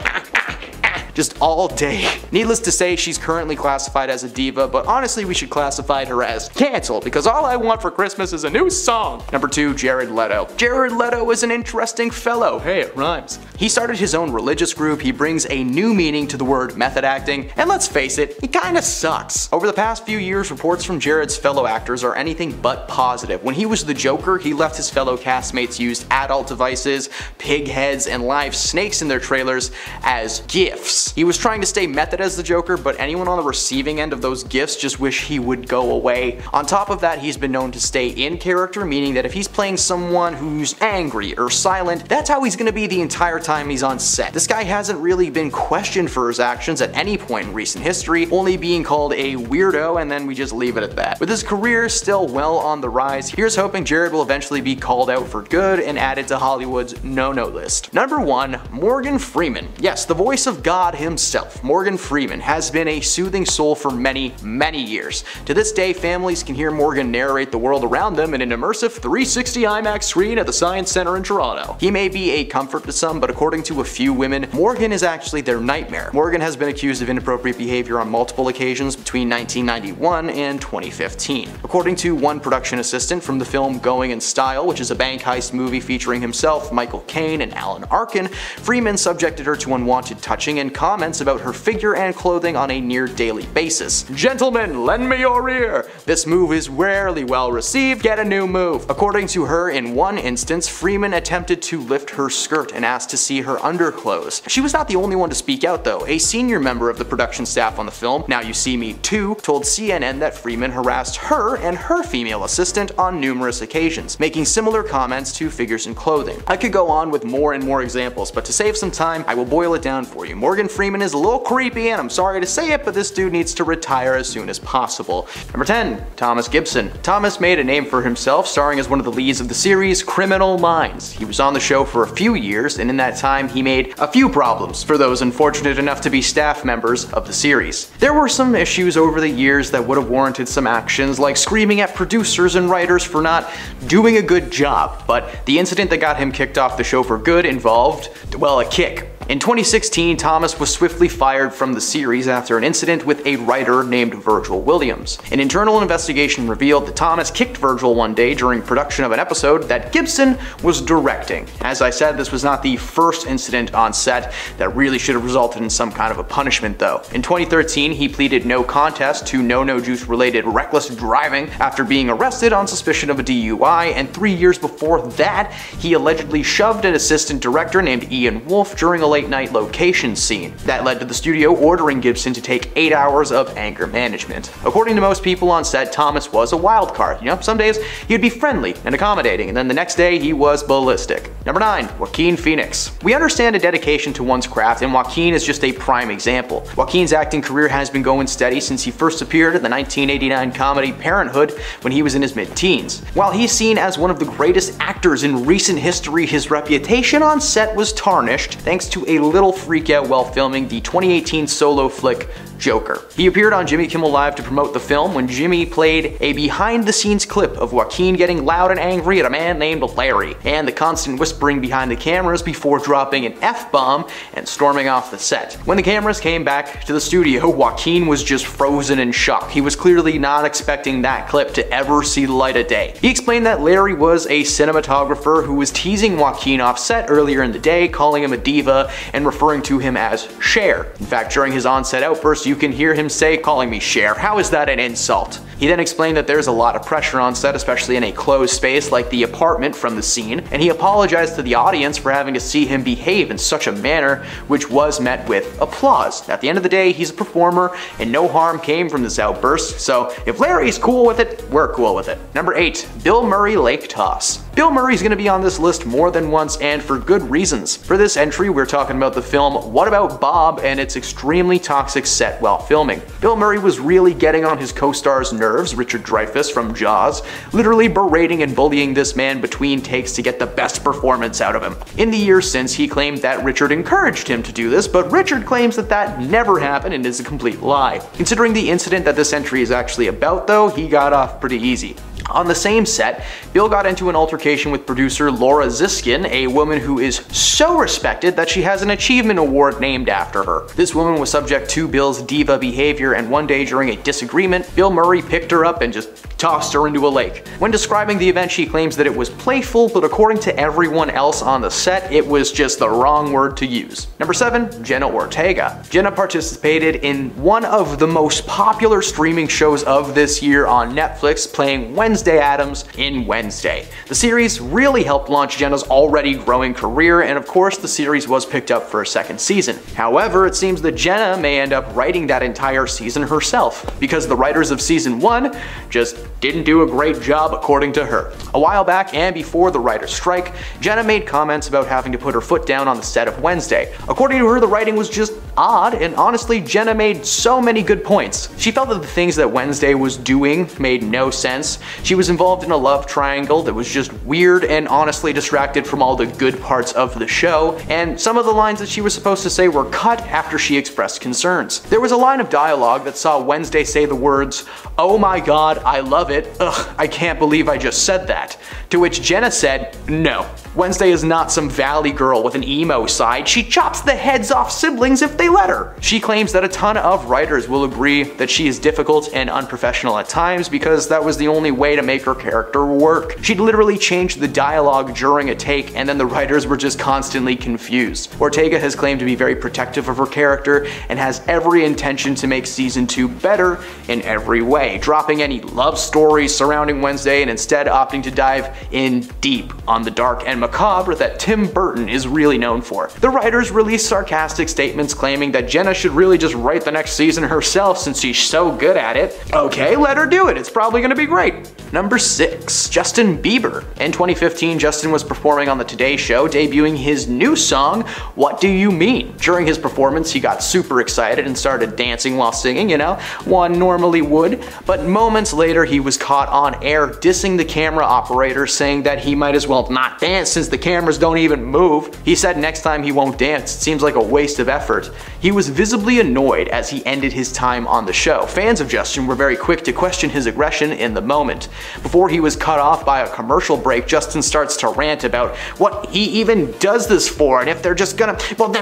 just all day. Needless to say, she's currently classified as a diva, but honestly we should classify her as canceled, because all I want for Christmas is a new song. Number 2, Jared Leto. Jared Leto is an interesting fellow. Hey, it rhymes. He started his own religious group, he brings a new meaning to the word method acting, and let's face it, he kinda sucks. Over the past few years, reports from Jared's fellow actors are anything but positive. When he was the Joker, he left his fellow castmates use adult devices, pig heads, and live snakes in their trailers as gifts. He was trying to stay method as the Joker, but anyone on the receiving end of those gifts just wish he would go away. On top of that, he's been known to stay in character, meaning that if he's playing someone who's angry or silent, that's how he's gonna be the entire time he's on set. This guy hasn't really been questioned for his actions at any point in recent history, only being called a weirdo, and then we just leave it at that. With his career still well on the rise, here's hoping Jared will eventually be called out for good and added to Hollywood's no-no list. Number 1, Morgan Freeman. Yes, the voice of God himself, Morgan Freeman, has been a soothing soul for many, many years. To this day, families can hear Morgan narrate the world around them in an immersive 360 IMAX screen at the Science Center in Toronto. He may be a comfort to some, but according to a few women, Morgan is actually their nightmare. Morgan has been accused of inappropriate behavior on multiple occasions between 1991 and 2015. According to one production assistant from the film Going in Style, which is a bank heist movie featuring himself, Michael Caine, and Alan Arkin, Freeman subjected her to unwanted touching and comments about her figure and clothing on a near daily basis. Gentlemen, lend me your ear! This move is rarely well received, get a new move. According to her, in one instance, Freeman attempted to lift her skirt and asked to see her underclothes. She was not the only one to speak out though. A senior member of the production staff on the film, Now You See Me 2, told CNN that Freeman harassed her and her female assistant on numerous occasions, making similar comments to figures and clothing. I could go on with more and more examples, but to save some time, I will boil it down for you. Morgan Morgan Freeman is a little creepy, and I'm sorry to say it, but this dude needs to retire as soon as possible. Number 10, Thomas Gibson. Thomas made a name for himself starring as one of the leads of the series Criminal Minds. He was on the show for a few years, and in that time he made a few problems for those unfortunate enough to be staff members of the series. There were some issues over the years that would have warranted some actions, like screaming at producers and writers for not doing a good job, but the incident that got him kicked off the show for good involved, well, a kick. In 2016, Thomas was swiftly fired from the series after an incident with a writer named Virgil Williams. An internal investigation revealed that Thomas kicked Virgil one day during production of an episode that Gibson was directing. As I said, this was not the first incident on set that really should have resulted in some kind of a punishment though. In 2013, he pleaded no contest to No-No Juice related reckless driving after being arrested on suspicion of a DUI, and 3 years before that, he allegedly shoved an assistant director named Ian Wolfe during a late night location scene. That led to the studio ordering Gibson to take 8 hours of anger management. According to most people on set, Thomas was a wild card. You know, some days he'd be friendly and accommodating, and then the next day he was ballistic. Number 9, Joaquin Phoenix. We understand a dedication to one's craft, and Joaquin is just a prime example. Joaquin's acting career has been going steady since he first appeared in the 1989 comedy Parenthood when he was in his mid-teens. While he's seen as one of the greatest actors in recent history, his reputation on set was tarnished thanks to a little freakout while filming the 2018 solo flick Joker. He appeared on Jimmy Kimmel Live to promote the film when Jimmy played a behind-the-scenes clip of Joaquin getting loud and angry at a man named Larry, and the constant whispering behind the cameras before dropping an F-bomb and storming off the set. When the cameras came back to the studio, Joaquin was just frozen in shock. He was clearly not expecting that clip to ever see the light of day. He explained that Larry was a cinematographer who was teasing Joaquin off set earlier in the day, calling him a diva and referring to him as Cher. In fact, during his on-set outburst, you can hear him say, "Calling me Cher, how is that an insult?" He then explained that there's a lot of pressure on set, especially in a closed space like the apartment from the scene, and he apologized to the audience for having to see him behave in such a manner, which was met with applause. At the end of the day, he's a performer, and no harm came from this outburst, so if Larry's cool with it, we're cool with it. Number 8, Bill Murray Lake Toss. Bill Murray's gonna be on this list more than once, and for good reasons. For this entry, we're talking about the film What About Bob and its extremely toxic set while filming. Bill Murray was really getting on his co-star's nerves, Richard Dreyfuss from Jaws, literally berating and bullying this man between takes to get the best performance out of him. In the years since, he claimed that Richard encouraged him to do this, but Richard claims that that never happened and is a complete lie. Considering the incident that this entry is actually about though, he got off pretty easy. On the same set, Bill got into an altercation with producer Laura Ziskin, a woman who is so respected that she has an achievement award named after her. This woman was subject to Bill's diva behavior, and one day during a disagreement, Bill Murray picked her up and just tossed her into a lake. When describing the event, she claims that it was playful, but according to everyone else on the set, it was just the wrong word to use. Number 7, Jenna Ortega. Jenna participated in one of the most popular streaming shows of this year on Netflix, playing Wednesday Addams in Wednesday. The series really helped launch Jenna's already growing career, and of course the series was picked up for a second season. However, it seems that Jenna may end up writing that entire season herself, because the writers of season 1 just didn't do a great job according to her. A while back, and before the writer's strike, Jenna made comments about having to put her foot down on the set of Wednesday. According to her, the writing was just odd, and honestly, Jenna made so many good points. She felt that the things that Wednesday was doing made no sense. She was involved in a love triangle that was just weird and honestly distracted from all the good parts of the show, and some of the lines that she was supposed to say were cut after she expressed concerns. There was a line of dialogue that saw Wednesday say the words, "Oh my god, I love it, ugh, I can't believe I just said that," to which Jenna said, "No, Wednesday is not some valley girl with an emo side, she chops the heads off siblings if they let her." She claims that a ton of writers will agree that she is difficult and unprofessional at times because that was the only way to make her character work. She'd literally changed the dialogue during a take, and then the writers were just constantly confused. Ortega has claimed to be very protective of her character and has every intention to make season 2 better in every way, dropping any love stories surrounding Wednesday and instead opting to dive in deep on the dark and macabre that Tim Burton is really known for. The writers released sarcastic statements claiming that Jenna should really just write the next season herself since she's so good at it. Okay, let her do it, it's probably gonna be great. Number 6, Justin Bieber. In 2015, Justin was performing on the Today Show, debuting his new song, What Do You Mean? During his performance, he got super excited and started dancing while singing, you know, one normally would. But moments later, he was caught on air dissing the camera operator, saying that he might as well not dance since the cameras don't even move. He said next time he won't dance. It seems like a waste of effort. He was visibly annoyed as he ended his time on the show. Fans of Justin were very quick to question his aggression in the moment. Before he was cut off by a commercial break, Justin starts to rant about what he even does this for, and if they're just gonna, well,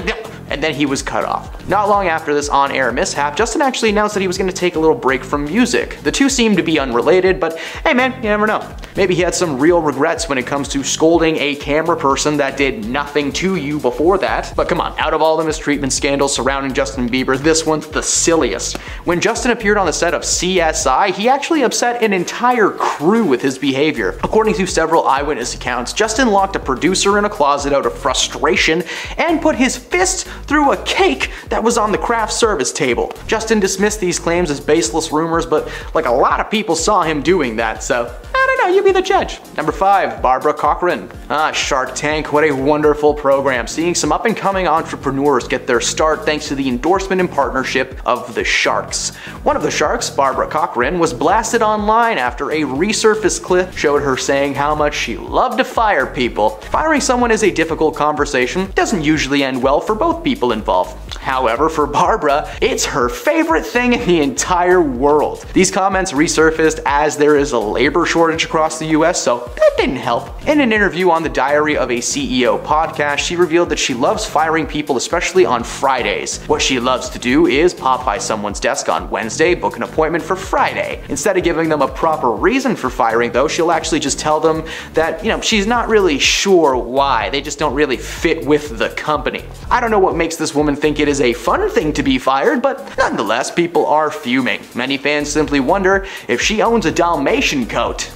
and then he was cut off. Not long after this on-air mishap, Justin actually announced that he was gonna take a little break from music. The two seemed to be unrelated, but hey man, you never know. Maybe he had some real regrets when it comes to scolding a camera person that did nothing to you before that. But come on, out of all the mistreatment scandals surrounding Justin Bieber, this one's the silliest. When Justin appeared on the set of CSI, he actually upset an entire crew with his behavior. According to several eyewitness accounts, Justin locked a producer in a closet out of frustration and put his fist through a cake that was on the craft service table. Justin dismissed these claims as baseless rumors, but like a lot of people saw him doing that, so I don't know, you be the judge. Number 5, Barbara Cochran. Shark Tank, what a wonderful program. Seeing some up and coming entrepreneurs get their start thanks to the endorsement and partnership of the sharks. One of the sharks, Barbara Cochran, was blasted online after a resurfaced clip showed her saying how much she loved to fire people. Firing someone is a difficult conversation, doesn't usually end well for both people involved. However, for Barbara, it's her favorite thing in the entire world. These comments resurfaced as there is a labor shortage across the US, so that didn't help. In an interview on the Diary of a CEO podcast, she revealed that she loves firing people, especially on Fridays. What she loves to do is pop by someone's desk on Wednesday, book an appointment for Friday. Instead of giving them a proper reason for firing though, she'll actually just tell them that, you know, she's not really sure why. They just don't really fit with the company. I don't know what makes this woman think it is a fun thing to be fired, but nonetheless, people are fuming. Many fans simply wonder if she owns a Dalmatian coat.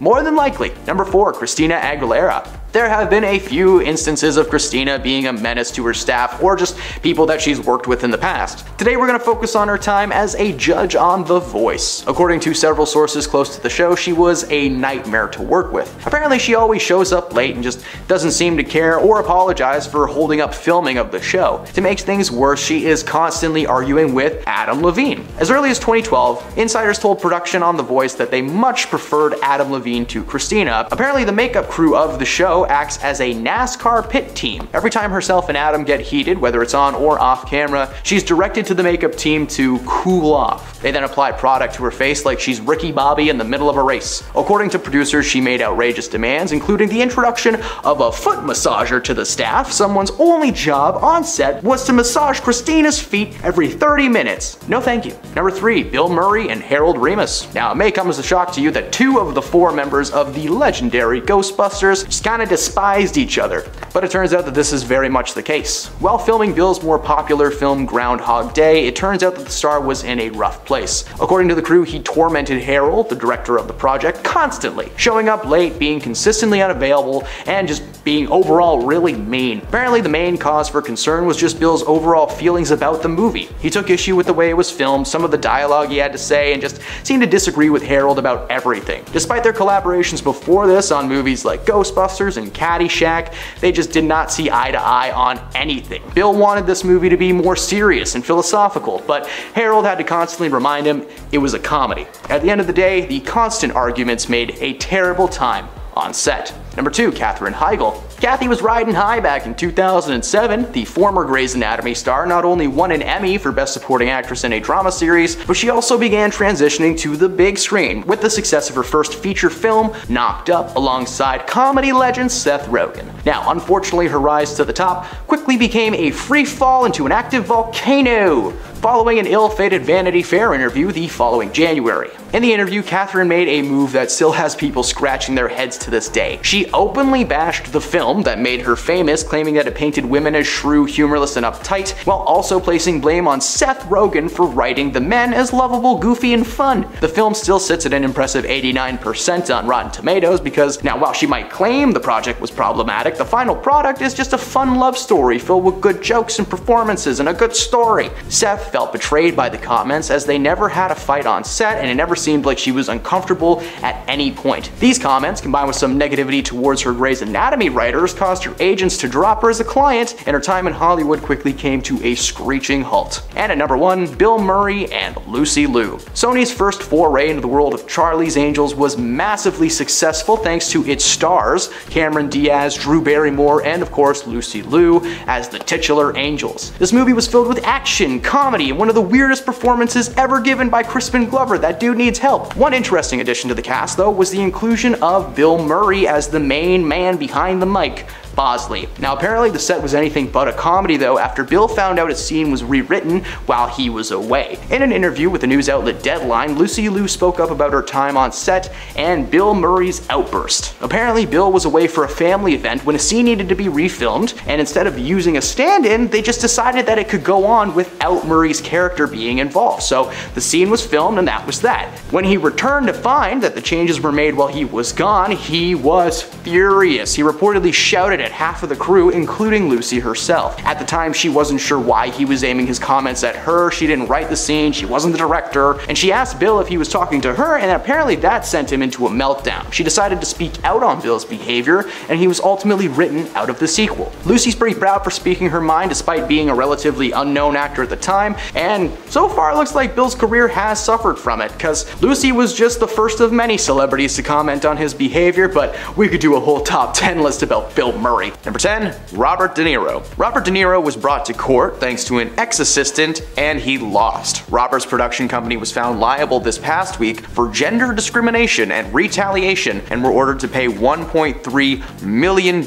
More than likely. Number 4, Christina Aguilera. There have been a few instances of Christina being a menace to her staff or just people that she's worked with in the past. Today we're going to focus on her time as a judge on The Voice. According to several sources close to the show, she was a nightmare to work with. Apparently she always shows up late and just doesn't seem to care or apologize for holding up filming of the show. To make things worse, she is constantly arguing with Adam Levine. As early as 2012, insiders told production on The Voice that they much preferred Adam Levine to Christina. Apparently the makeup crew of the show acts as a NASCAR pit team. Every time herself and Adam get heated, whether it's on or off camera, she's directed to the makeup team to cool off. They then apply product to her face like she's Ricky Bobby in the middle of a race. According to producers, she made outrageous demands, including the introduction of a foot massager to the staff. Someone's only job on set was to massage Christina's feet every 30 minutes. No thank you. Number 3, Bill Murray and Harold Ramis. Now, it may come as a shock to you that 2 of the 4 members of the legendary Ghostbusters just kind of despised each other, but it turns out that this is very much the case. While filming Bill's more popular film Groundhog Day, it turns out that the star was in a rough place. According to the crew, he tormented Harold, the director of the project, constantly, showing up late, being consistently unavailable, and just being overall really mean. Apparently the main cause for concern was just Bill's overall feelings about the movie. He took issue with the way it was filmed, some of the dialogue he had to say, and just seemed to disagree with Harold about everything. Despite their collaborations before this on movies like Ghostbusters and Caddyshack, they just did not see eye to eye on anything. Bill wanted this movie to be more serious and philosophical, but Harold had to constantly remind him it was a comedy. At the end of the day, the constant arguments made a terrible time on set. Number 2, Katherine Heigl. Kathy was riding high back in 2007. The former Grey's Anatomy star not only won an Emmy for Best Supporting Actress in a Drama Series, but she also began transitioning to the big screen with the success of her first feature film, Knocked Up, alongside comedy legend Seth Rogen. Now, unfortunately, her rise to the top quickly became a free fall into an active volcano, following an ill-fated Vanity Fair interview the following January. In the interview, Katherine made a move that still has people scratching their heads to this day. She she openly bashed the film that made her famous, claiming that it painted women as shrew, humorless, and uptight, while also placing blame on Seth Rogen for writing the men as lovable, goofy, and fun. The film still sits at an impressive 89% on Rotten Tomatoes because, now while she might claim the project was problematic, the final product is just a fun love story filled with good jokes and performances and a good story. Seth felt betrayed by the comments as they never had a fight on set and it never seemed like she was uncomfortable at any point. These comments, combined with some negativity towards her Grey's Anatomy writers, caused her agents to drop her as a client, and her time in Hollywood quickly came to a screeching halt. And at number 1, Bill Murray and Lucy Liu. Sony's first foray into the world of Charlie's Angels was massively successful thanks to its stars, Cameron Diaz, Drew Barrymore, and of course Lucy Liu as the titular angels. This movie was filled with action, comedy, and one of the weirdest performances ever given by Crispin Glover. That dude needs help. One interesting addition to the cast, though, was the inclusion of Bill Murray as the main man behind the mic, Bosley. Now apparently the set was anything but a comedy though, after Bill found out a scene was rewritten while he was away. In an interview with the news outlet Deadline, Lucy Liu spoke up about her time on set and Bill Murray's outburst. Apparently Bill was away for a family event when a scene needed to be refilmed, and instead of using a stand-in, they just decided that it could go on without Murray's character being involved. So the scene was filmed and that was that. When he returned to find that the changes were made while he was gone, he was furious. He reportedly shouted at half of the crew, including Lucy herself. At the time, she wasn't sure why he was aiming his comments at her. She didn't write the scene, she wasn't the director, and she asked Bill if he was talking to her, and apparently that sent him into a meltdown. She decided to speak out on Bill's behavior, and he was ultimately written out of the sequel. Lucy's pretty proud for speaking her mind despite being a relatively unknown actor at the time, and so far it looks like Bill's career has suffered from it, because Lucy was just the first of many celebrities to comment on his behavior, but we could do a whole top 10 list about Bill Murray. Number 10, Robert De Niro. Robert De Niro was brought to court thanks to an ex-assistant, and he lost. Robert's production company was found liable this past week for gender discrimination and retaliation, and were ordered to pay $1.3 million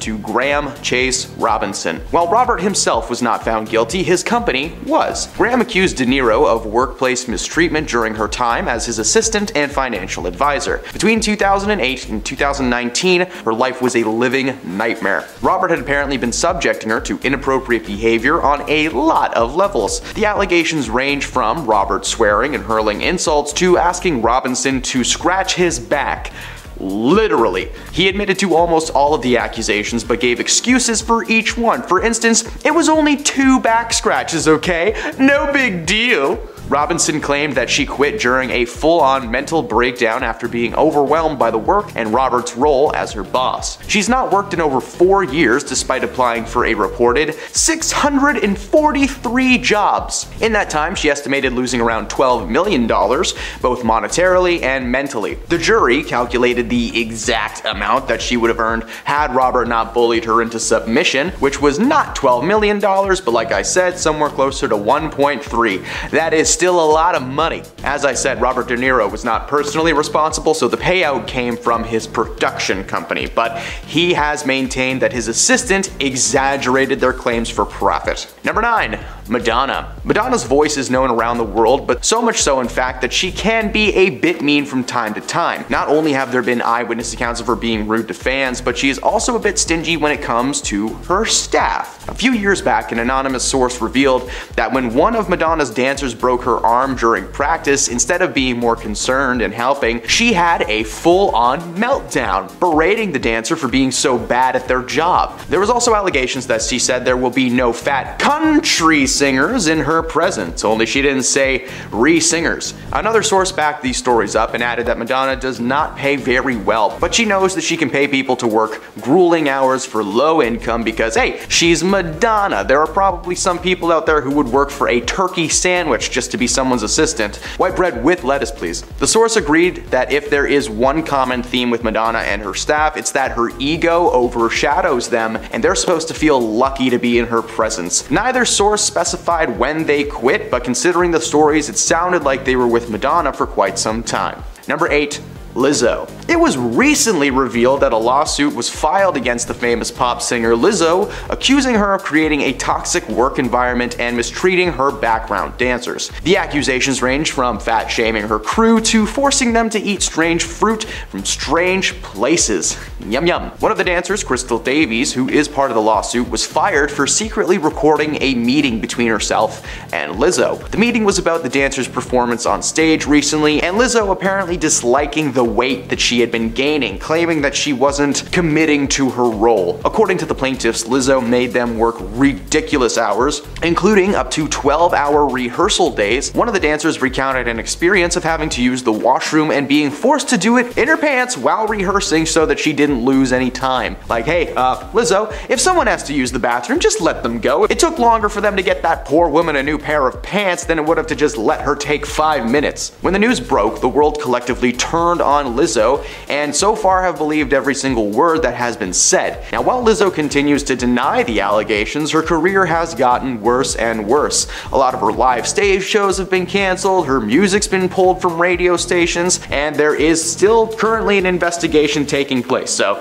to Graham Chase Robinson. While Robert himself was not found guilty, his company was. Graham accused De Niro of workplace mistreatment during her time as his assistant and financial advisor. Between 2008 and 2019, her life was a living nightmare. Robert had apparently been subjecting her to inappropriate behavior on a lot of levels. The allegations range from Robert swearing and hurling insults to asking Robinson to scratch his back. Literally. He admitted to almost all of the accusations but gave excuses for each one. For instance, it was only 2 back scratches, okay? No big deal. Robinson claimed that she quit during a full-on mental breakdown after being overwhelmed by the work and Robert's role as her boss. She's not worked in over 4 years despite applying for a reported 643 jobs. In that time, she estimated losing around $12 million, both monetarily and mentally. The jury calculated the exact amount that she would have earned had Robert not bullied her into submission, which was not $12 million, but like I said, somewhere closer to 1.3. That is still a lot of money. As I said, Robert De Niro was not personally responsible, so the payout came from his production company, but he has maintained that his assistant exaggerated their claims for profit. Number 9, Madonna. Madonna's voice is known around the world, but so much so in fact that she can be a bit mean from time to time. Not only have there been eyewitness accounts of her being rude to fans, but she is also a bit stingy when it comes to her staff. A few years back, an anonymous source revealed that when one of Madonna's dancers broke her arm during practice, instead of being more concerned and helping, she had a full-on meltdown, berating the dancer for being so bad at their job. There was also allegations that she said there will be no fat country singers in her presence, only she didn't say re-singers. Another source backed these stories up and added that Madonna does not pay very well, but she knows that she can pay people to work grueling hours for low income because, hey, she's Madonna. There are probably some people out there who would work for a turkey sandwich just to be someone's assistant. White bread with lettuce, please. The source agreed that if there is one common theme with Madonna and her staff, it's that her ego overshadows them and they're supposed to feel lucky to be in her presence. Neither source specified when they quit, but considering the stories, it sounded like they were with Madonna for quite some time. Number 8. Lizzo. It was recently revealed that a lawsuit was filed against the famous pop singer Lizzo, accusing her of creating a toxic work environment and mistreating her background dancers. The accusations range from fat shaming her crew to forcing them to eat strange fruit from strange places. Yum yum. One of the dancers, Crystal Davies, who is part of the lawsuit, was fired for secretly recording a meeting between herself and Lizzo. The meeting was about the dancer's performance on stage recently, and Lizzo apparently disliking the weight that she had been gaining, claiming that she wasn't committing to her role. According to the plaintiffs, Lizzo made them work ridiculous hours, including up to 12-hour rehearsal days. One of the dancers recounted an experience of having to use the washroom and being forced to do it in her pants while rehearsing so that she didn't lose any time. Like, hey, Lizzo, if someone has to use the bathroom, just let them go. It took longer for them to get that poor woman a new pair of pants than it would have to just let her take 5 minutes. When the news broke, the world collectively turned on Lizzo, and so far have believed every single word that has been said. Now, while Lizzo continues to deny the allegations, her career has gotten worse and worse. A lot of her live stage shows have been canceled, her music's been pulled from radio stations, and there is still currently an investigation taking place, so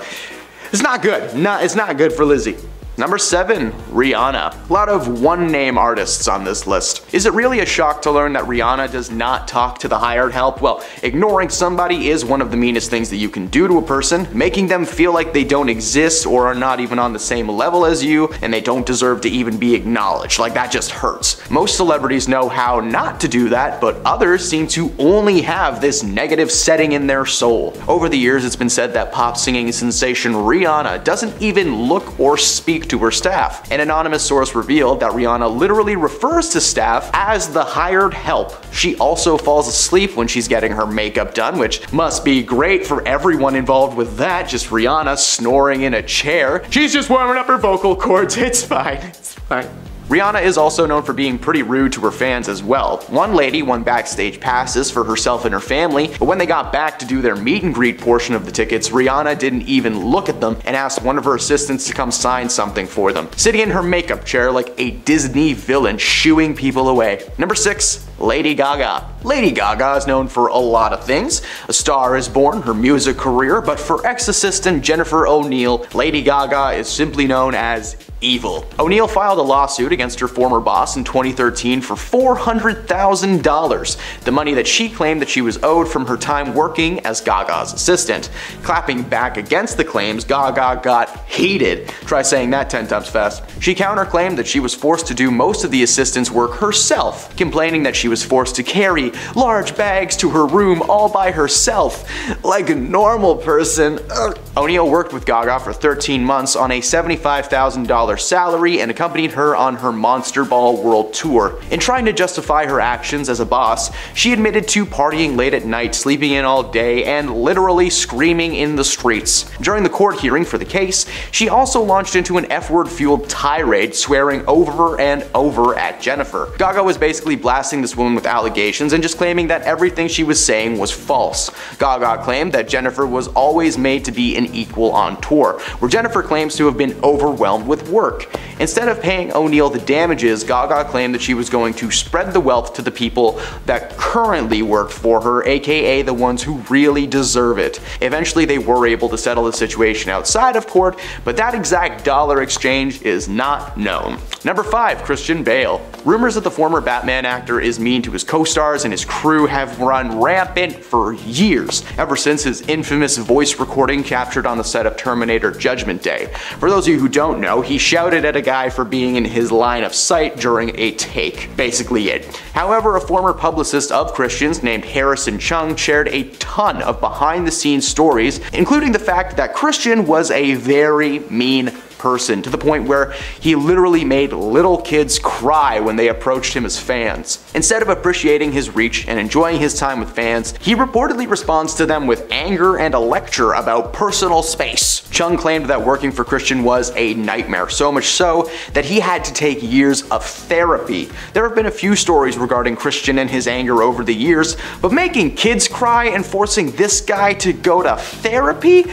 it's not good. It's not good for Lizzie. Number 7, Rihanna. A lot of one-name artists on this list. Is it really a shock to learn that Rihanna does not talk to the hired help? Well, ignoring somebody is one of the meanest things that you can do to a person, making them feel like they don't exist or are not even on the same level as you, and they don't deserve to even be acknowledged. Like, that just hurts. Most celebrities know how not to do that, but others seem to only have this negative setting in their soul. Over the years, it's been said that pop singing sensation Rihanna doesn't even look or speak to her staff. An anonymous source revealed that Rihanna literally refers to staff as the hired help. She also falls asleep when she's getting her makeup done, which must be great for everyone involved with that, just Rihanna snoring in a chair. She's just warming up her vocal cords, it's fine, it's fine. Rihanna is also known for being pretty rude to her fans as well. One lady won backstage passes for herself and her family, but when they got back to do their meet and greet portion of the tickets, Rihanna didn't even look at them and asked one of her assistants to come sign something for them, sitting in her makeup chair like a Disney villain, shooing people away. Number 6, Lady Gaga. Lady Gaga is known for a lot of things. A Star Is Born, her music career, but for ex-assistant Jennifer O'Neill, Lady Gaga is simply known as evil. O'Neill filed a lawsuit against her former boss in 2013 for $400,000, the money that she claimed that she was owed from her time working as Gaga's assistant. Clapping back against the claims, Gaga got heated. Try saying that 10 times fast. She counterclaimed that she was forced to do most of the assistant's work herself, complaining that she was forced to carry large bags to her room all by herself, like a normal person. Ugh. O'Neill worked with Gaga for 13 months on a $75,000 salary and accompanied her on her Monster Ball World Tour. In trying to justify her actions as a boss, she admitted to partying late at night, sleeping in all day, and literally screaming in the streets. During the court hearing for the case, she also launched into an F-word fueled tirade, swearing over and over at Jennifer. Gaga was basically blasting this woman with allegations and just claiming that everything she was saying was false. Gaga claimed that Jennifer was always made to be an equal on tour, where Jennifer claims to have been overwhelmed with work. Instead of paying O'Neill the damages, Gaga claimed that she was going to spread the wealth to the people that currently worked for her, aka the ones who really deserve it. Eventually, they were able to settle the situation outside of court, but that exact dollar exchange is not known. Number 5, Christian Bale. Rumors that the former Batman actor is mean to his co-stars and his crew have run rampant for years, ever since his infamous voice recording captured on the set of Terminator Judgment Day. For those of you who don't know, he shouted at a guy for being in his line of sight during a take. Basically it. However, a former publicist of Christian's named Harrison Chung shared a ton of behind-the-scenes stories, including the fact that Christian was a very mean person, to the point where he literally made little kids cry when they approached him as fans. Instead of appreciating his reach and enjoying his time with fans, he reportedly responds to them with anger and a lecture about personal space. Chung claimed that working for Christian was a nightmare, so much so that he had to take years of therapy. There have been a few stories regarding Christian and his anger over the years, but making kids cry and forcing this guy to go to therapy?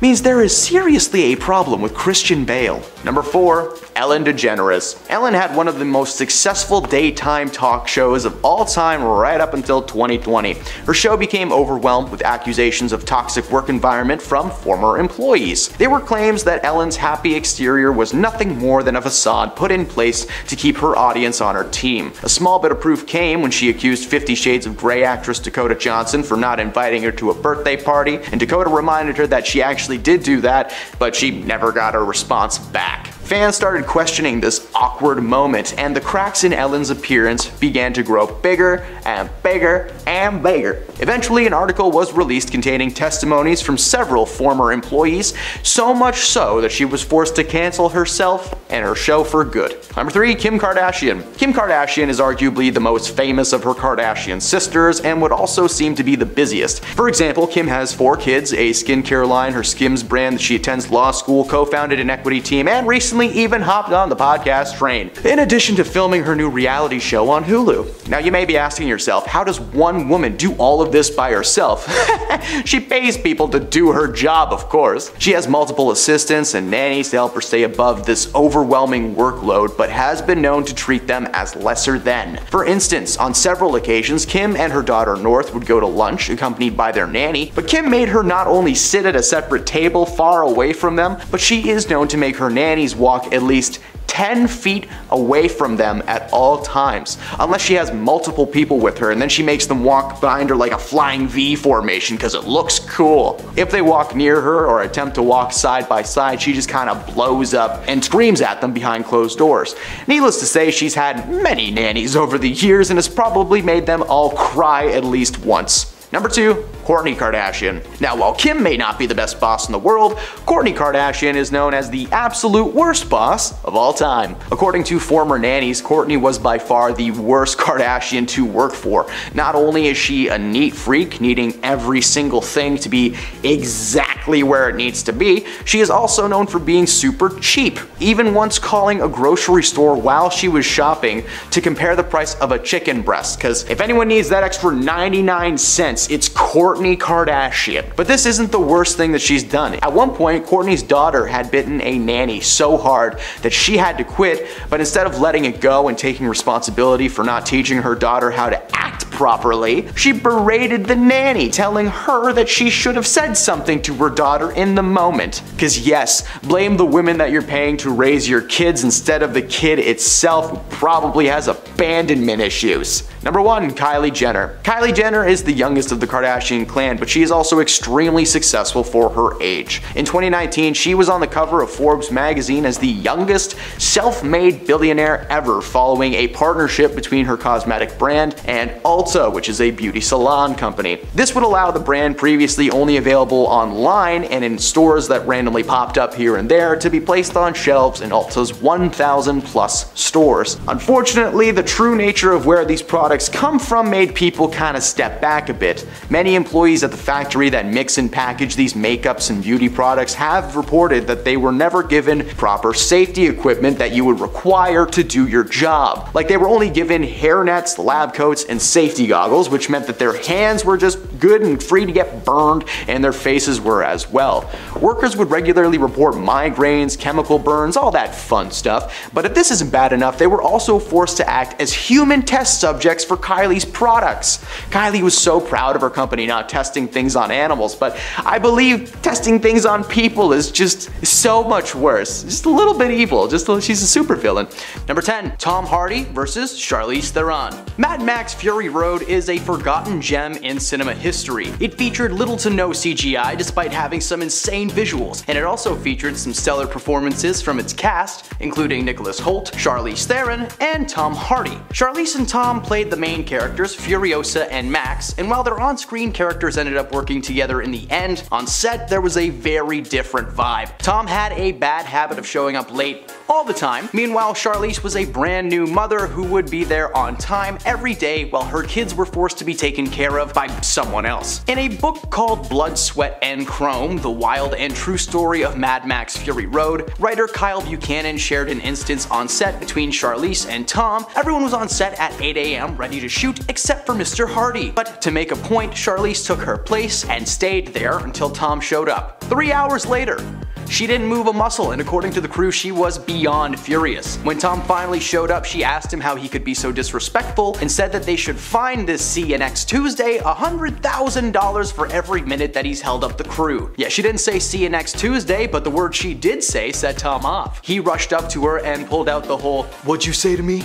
means there is seriously a problem with Christian Bale. Number 4. Ellen DeGeneres. Ellen had one of the most successful daytime talk shows of all time right up until 2020. Her show became overwhelmed with accusations of toxic work environment from former employees. There were claims that Ellen's happy exterior was nothing more than a facade put in place to keep her audience on her team. A small bit of proof came when she accused 50 Shades of Grey actress Dakota Johnson for not inviting her to a birthday party, and Dakota reminded her that she actually did do that, but she never got her response back. Fans started questioning this awkward moment, and the cracks in Ellen's appearance began to grow bigger and bigger and bigger. Eventually, an article was released containing testimonies from several former employees, so much so that she was forced to cancel herself and her show for good. Number 3. Kim Kardashian. Kim Kardashian is arguably the most famous of her Kardashian sisters and would also seem to be the busiest. For example, Kim has 4 kids, a skincare line, her Skims brand that she attends law school, co-founded an equity team, and recently even hopped on the podcast train, in addition to filming her new reality show on Hulu. Now you may be asking yourself, how does one woman do all of this by herself? She pays people to do her job, of course. She has multiple assistants and nannies to help her stay above this overwhelming workload, but has been known to treat them as lesser than. For instance, on several occasions, Kim and her daughter North would go to lunch accompanied by their nanny, but Kim made her not only sit at a separate table far away from them, but she is known to make her nannies walk at least 10 feet away from them at all times, unless she has multiple people with her, and then she makes them walk behind her like a flying V formation because it looks cool. If they walk near her or attempt to walk side by side, she just kind of blows up and screams at them behind closed doors. Needless to say, she's had many nannies over the years and has probably made them all cry at least once. Number 2. Kourtney Kardashian. Now, while Kim may not be the best boss in the world, Kourtney Kardashian is known as the absolute worst boss of all time. According to former nannies, Kourtney was by far the worst Kardashian to work for. Not only is she a neat freak, needing every single thing to be exactly where it needs to be, she is also known for being super cheap, even once calling a grocery store while she was shopping to compare the price of a chicken breast, because if anyone needs that extra 99 cents, it's Kourtney Kardashian. But this isn't the worst thing that she's done. At one point, Kourtney's daughter had bitten a nanny so hard that she had to quit, but instead of letting it go and taking responsibility for not teaching her daughter how to act properly, she berated the nanny, telling her that she should have said something to her daughter in the moment. Because yes, blame the women that you're paying to raise your kids instead of the kid itself, who probably has abandonment issues. Number 1. Kylie Jenner. Kylie Jenner is the youngest of the Kardashian clan, but she is also extremely successful for her age. In 2019, she was on the cover of Forbes magazine as the youngest self-made billionaire ever, following a partnership between her cosmetic brand and Ulta, which is a beauty salon company. This would allow the brand, previously only available online and in stores that randomly popped up here and there, to be placed on shelves in Ulta's 1,000 plus stores. Unfortunately, the true nature of where these products come from made people kind of step back a bit. Many employees at the factory that mix and package these makeups and beauty products have reported that they were never given proper safety equipment that you would require to do your job. Like, they were only given hairnets, lab coats, and safety goggles, which meant that their hands were just good and free to get burned, and their faces were as well. Workers would regularly report migraines, chemical burns, all that fun stuff. But if this isn't bad enough, they were also forced to act as human test subjects for Kylie's products. Kylie was so proud of her company not testing things on animals, but I believe testing things on people is just so much worse. Just a little bit evil. She's a super villain. Number 10. Tom Hardy versus Charlize Theron. Mad Max Fury Road is a forgotten gem in cinema history. It featured little to no CGI despite having some insane visuals, and it also featured some stellar performances from its cast, including Nicholas Hoult, Charlize Theron, and Tom Hardy. Charlize and Tom played the main characters, Furiosa and Max, and while their on-screen characters ended up working together in the end, on set there was a very different vibe. Tom had a bad habit of showing up late all the time. Meanwhile, Charlize was a brand new mother who would be there on time every day while her kids were forced to be taken care of by someone someone else. In a book called Blood, Sweat, and Chrome: The Wild and True Story of Mad Max Fury Road, writer Kyle Buchanan shared an instance on set between Charlize and Tom. Everyone was on set at 8 AM ready to shoot except for Mr. Hardy, but to make a point, Charlize took her place and stayed there until Tom showed up. 3 hours later, she didn't move a muscle, and according to the crew, she was beyond furious. When Tom finally showed up, she asked him how he could be so disrespectful and said that they should fine this C next Tuesday $100,000 for every minute that he's held up the crew. Yeah, she didn't say see you next Tuesday, but the word she did say set Tom off. He rushed up to her and pulled out the whole "what'd you say to me?"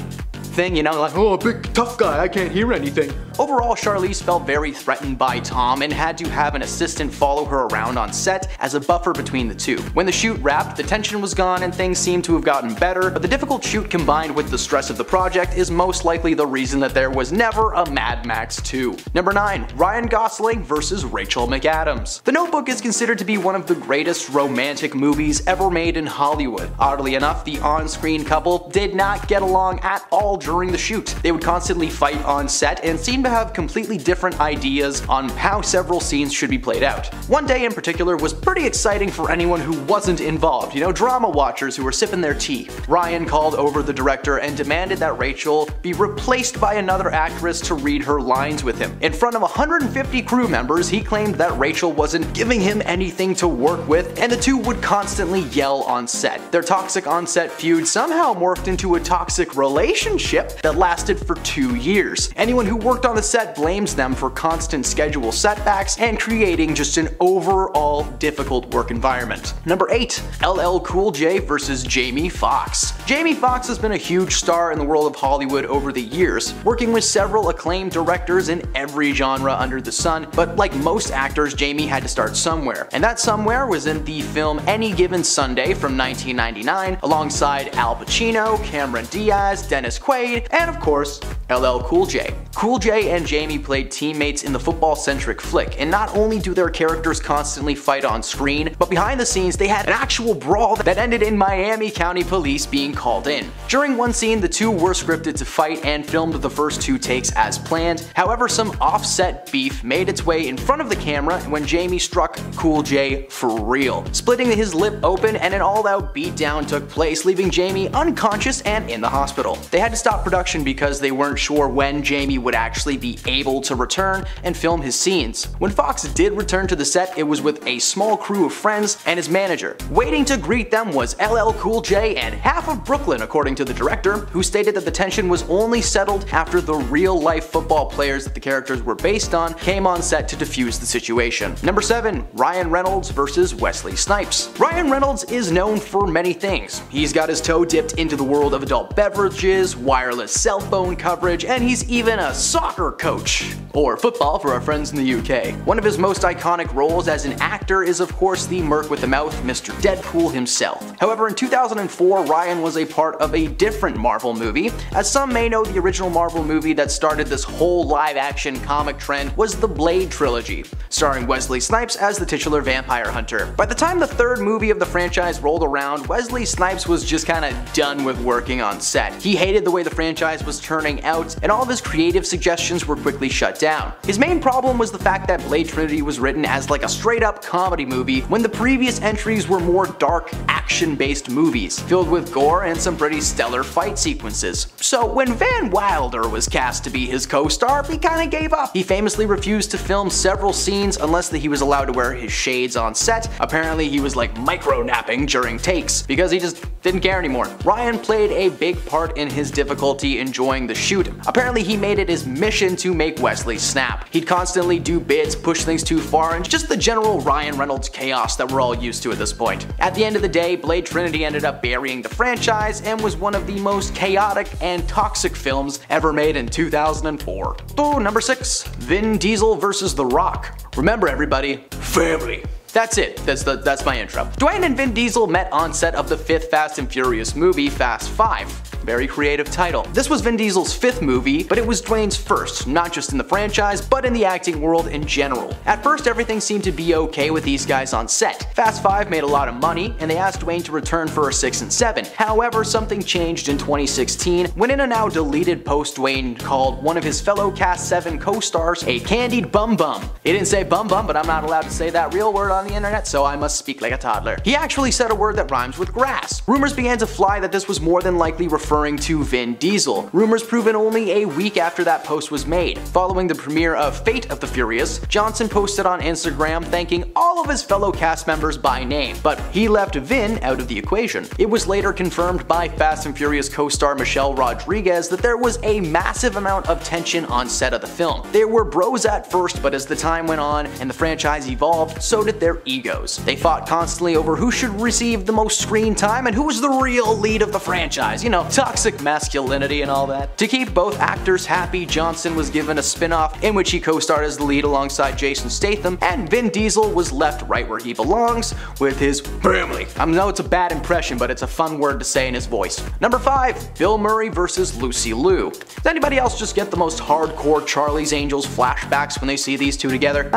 thing, you know, like, oh, a big tough guy, I can't hear anything. Overall, Charlize felt very threatened by Tom and had to have an assistant follow her around on set as a buffer between the two. When the shoot wrapped, the tension was gone and things seemed to have gotten better, but the difficult shoot combined with the stress of the project is most likely the reason that there was never a Mad Max 2. Number 9. Ryan Gosling vs. Rachel McAdams. The Notebook is considered to be one of the greatest romantic movies ever made in Hollywood. Oddly enough, the on-screen couple did not get along at all during the shoot. They would constantly fight on set and seemed to have completely different ideas on how several scenes should be played out. One day in particular was pretty exciting for anyone who wasn't involved, you know, drama watchers who were sipping their tea. Ryan called over the director and demanded that Rachel be replaced by another actress to read her lines with him. In front of 150 crew members, he claimed that Rachel wasn't giving him anything to work with, and the two would constantly yell on set. Their toxic on-set feud somehow morphed into a toxic relationship that lasted for 2 years. Anyone who worked on the set blames them for constant schedule setbacks and creating just an overall difficult work environment. Number 8. LL Cool J vs. Jamie Foxx. Jamie Foxx has been a huge star in the world of Hollywood over the years, working with several acclaimed directors in every genre under the sun, but like most actors, Jamie had to start somewhere, and that somewhere was in the film Any Given Sunday from 1999, alongside Al Pacino, Cameron Diaz, Dennis Quaid, and of course, LL Cool J. Cool J and Jamie played teammates in the football-centric flick, and not only do their characters constantly fight on screen, but behind the scenes they had an actual brawl that ended in Miami County Police being called in. During one scene, the two were scripted to fight and filmed the first 2 takes as planned. However, some offset beef made its way in front of the camera when Jamie struck Cool J for real, splitting his lip open, and an all-out beatdown took place, leaving Jamie unconscious and in the hospital. They had to stop production because they weren't sure when Jamie would actually be able to return and film his scenes. When Fox did return to the set, it was with a small crew of friends and his manager. Waiting to greet them was LL Cool J and half of Brooklyn, according to the director, who stated that the tension was only settled after the real-life football players that the characters were based on came on set to defuse the situation. Number 7. Ryan Reynolds vs. Wesley Snipes. Ryan Reynolds is known for many things. He's got his toe dipped into the world of adult beverages, wireless cell phone coverage, and he's even a soccer coach. Or football for our friends in the UK. One of his most iconic roles as an actor is of course the Merc with the Mouth, Mr. Deadpool himself. However, in 2004, Ryan was a part of a different Marvel movie. As some may know, the original Marvel movie that started this whole live-action comic trend was the Blade trilogy, starring Wesley Snipes as the titular vampire hunter. By the time the third movie of the franchise rolled around, Wesley Snipes was just kinda done with working on set. He hated the way the franchise was turning out, and all of his creative suggestions were quickly shut down. His main problem was the fact that Blade Trinity was written as like a straight-up comedy movie when the previous entries were more dark, action-based movies, filled with gore and some pretty stellar fight sequences. So when Van Wilder was cast to be his co-star, he kinda gave up. He famously refused to film several scenes unless that he was allowed to wear his shades on set. Apparently he was like micro-napping during takes because he just didn't care anymore. Ryan played a big part in his difficulty enjoying the shoot. Apparently he made it his mission to make Wesley snap. He'd constantly do bids, push things too far, and just the general Ryan Reynolds chaos that we're all used to at this point. At the end of the day, Blade Trinity ended up burying the franchise and was one of the most chaotic and toxic films ever made in 2004. So, number 6, Vin Diesel vs. The Rock. Remember everybody, family. That's it. That's my intro. Dwayne and Vin Diesel met on set of the 5th Fast and Furious movie, Fast 5. Very creative title. This was Vin Diesel's fifth movie, but it was Dwayne's first, not just in the franchise, but in the acting world in general. At first, everything seemed to be okay with these guys on set. Fast 5 made a lot of money, and they asked Dwayne to return for a 6 and 7. However, something changed in 2016 when, in a now deleted post, Dwayne called one of his fellow Cast 7 co-stars a candied bum bum. He didn't say bum bum, but I'm not allowed to say that real word on the internet, so I must speak like a toddler. He actually said a word that rhymes with grass. Rumors began to fly that this was more than likely referring to Vin Diesel. Rumors proven only a week after that post was made. Following the premiere of Fate of the Furious, Johnson posted on Instagram thanking all of his fellow cast members by name, but he left Vin out of the equation. It was later confirmed by Fast and Furious co-star Michelle Rodriguez that there was a massive amount of tension on set of the film. They were bros at first, but as the time went on and the franchise evolved, so did their egos. They fought constantly over who should receive the most screen time and who was the real lead of the franchise, you know, toxic masculinity and all that. To keep both actors happy, Johnson was given a spin-off in which he co-starred as the lead alongside Jason Statham, and Vin Diesel was left right where he belongs with his family. I know it's a bad impression, but it's a fun word to say in his voice. Number 5, Bill Murray versus Lucy Liu. Does anybody else just get the most hardcore Charlie's Angels flashbacks when they see these two together?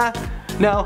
No?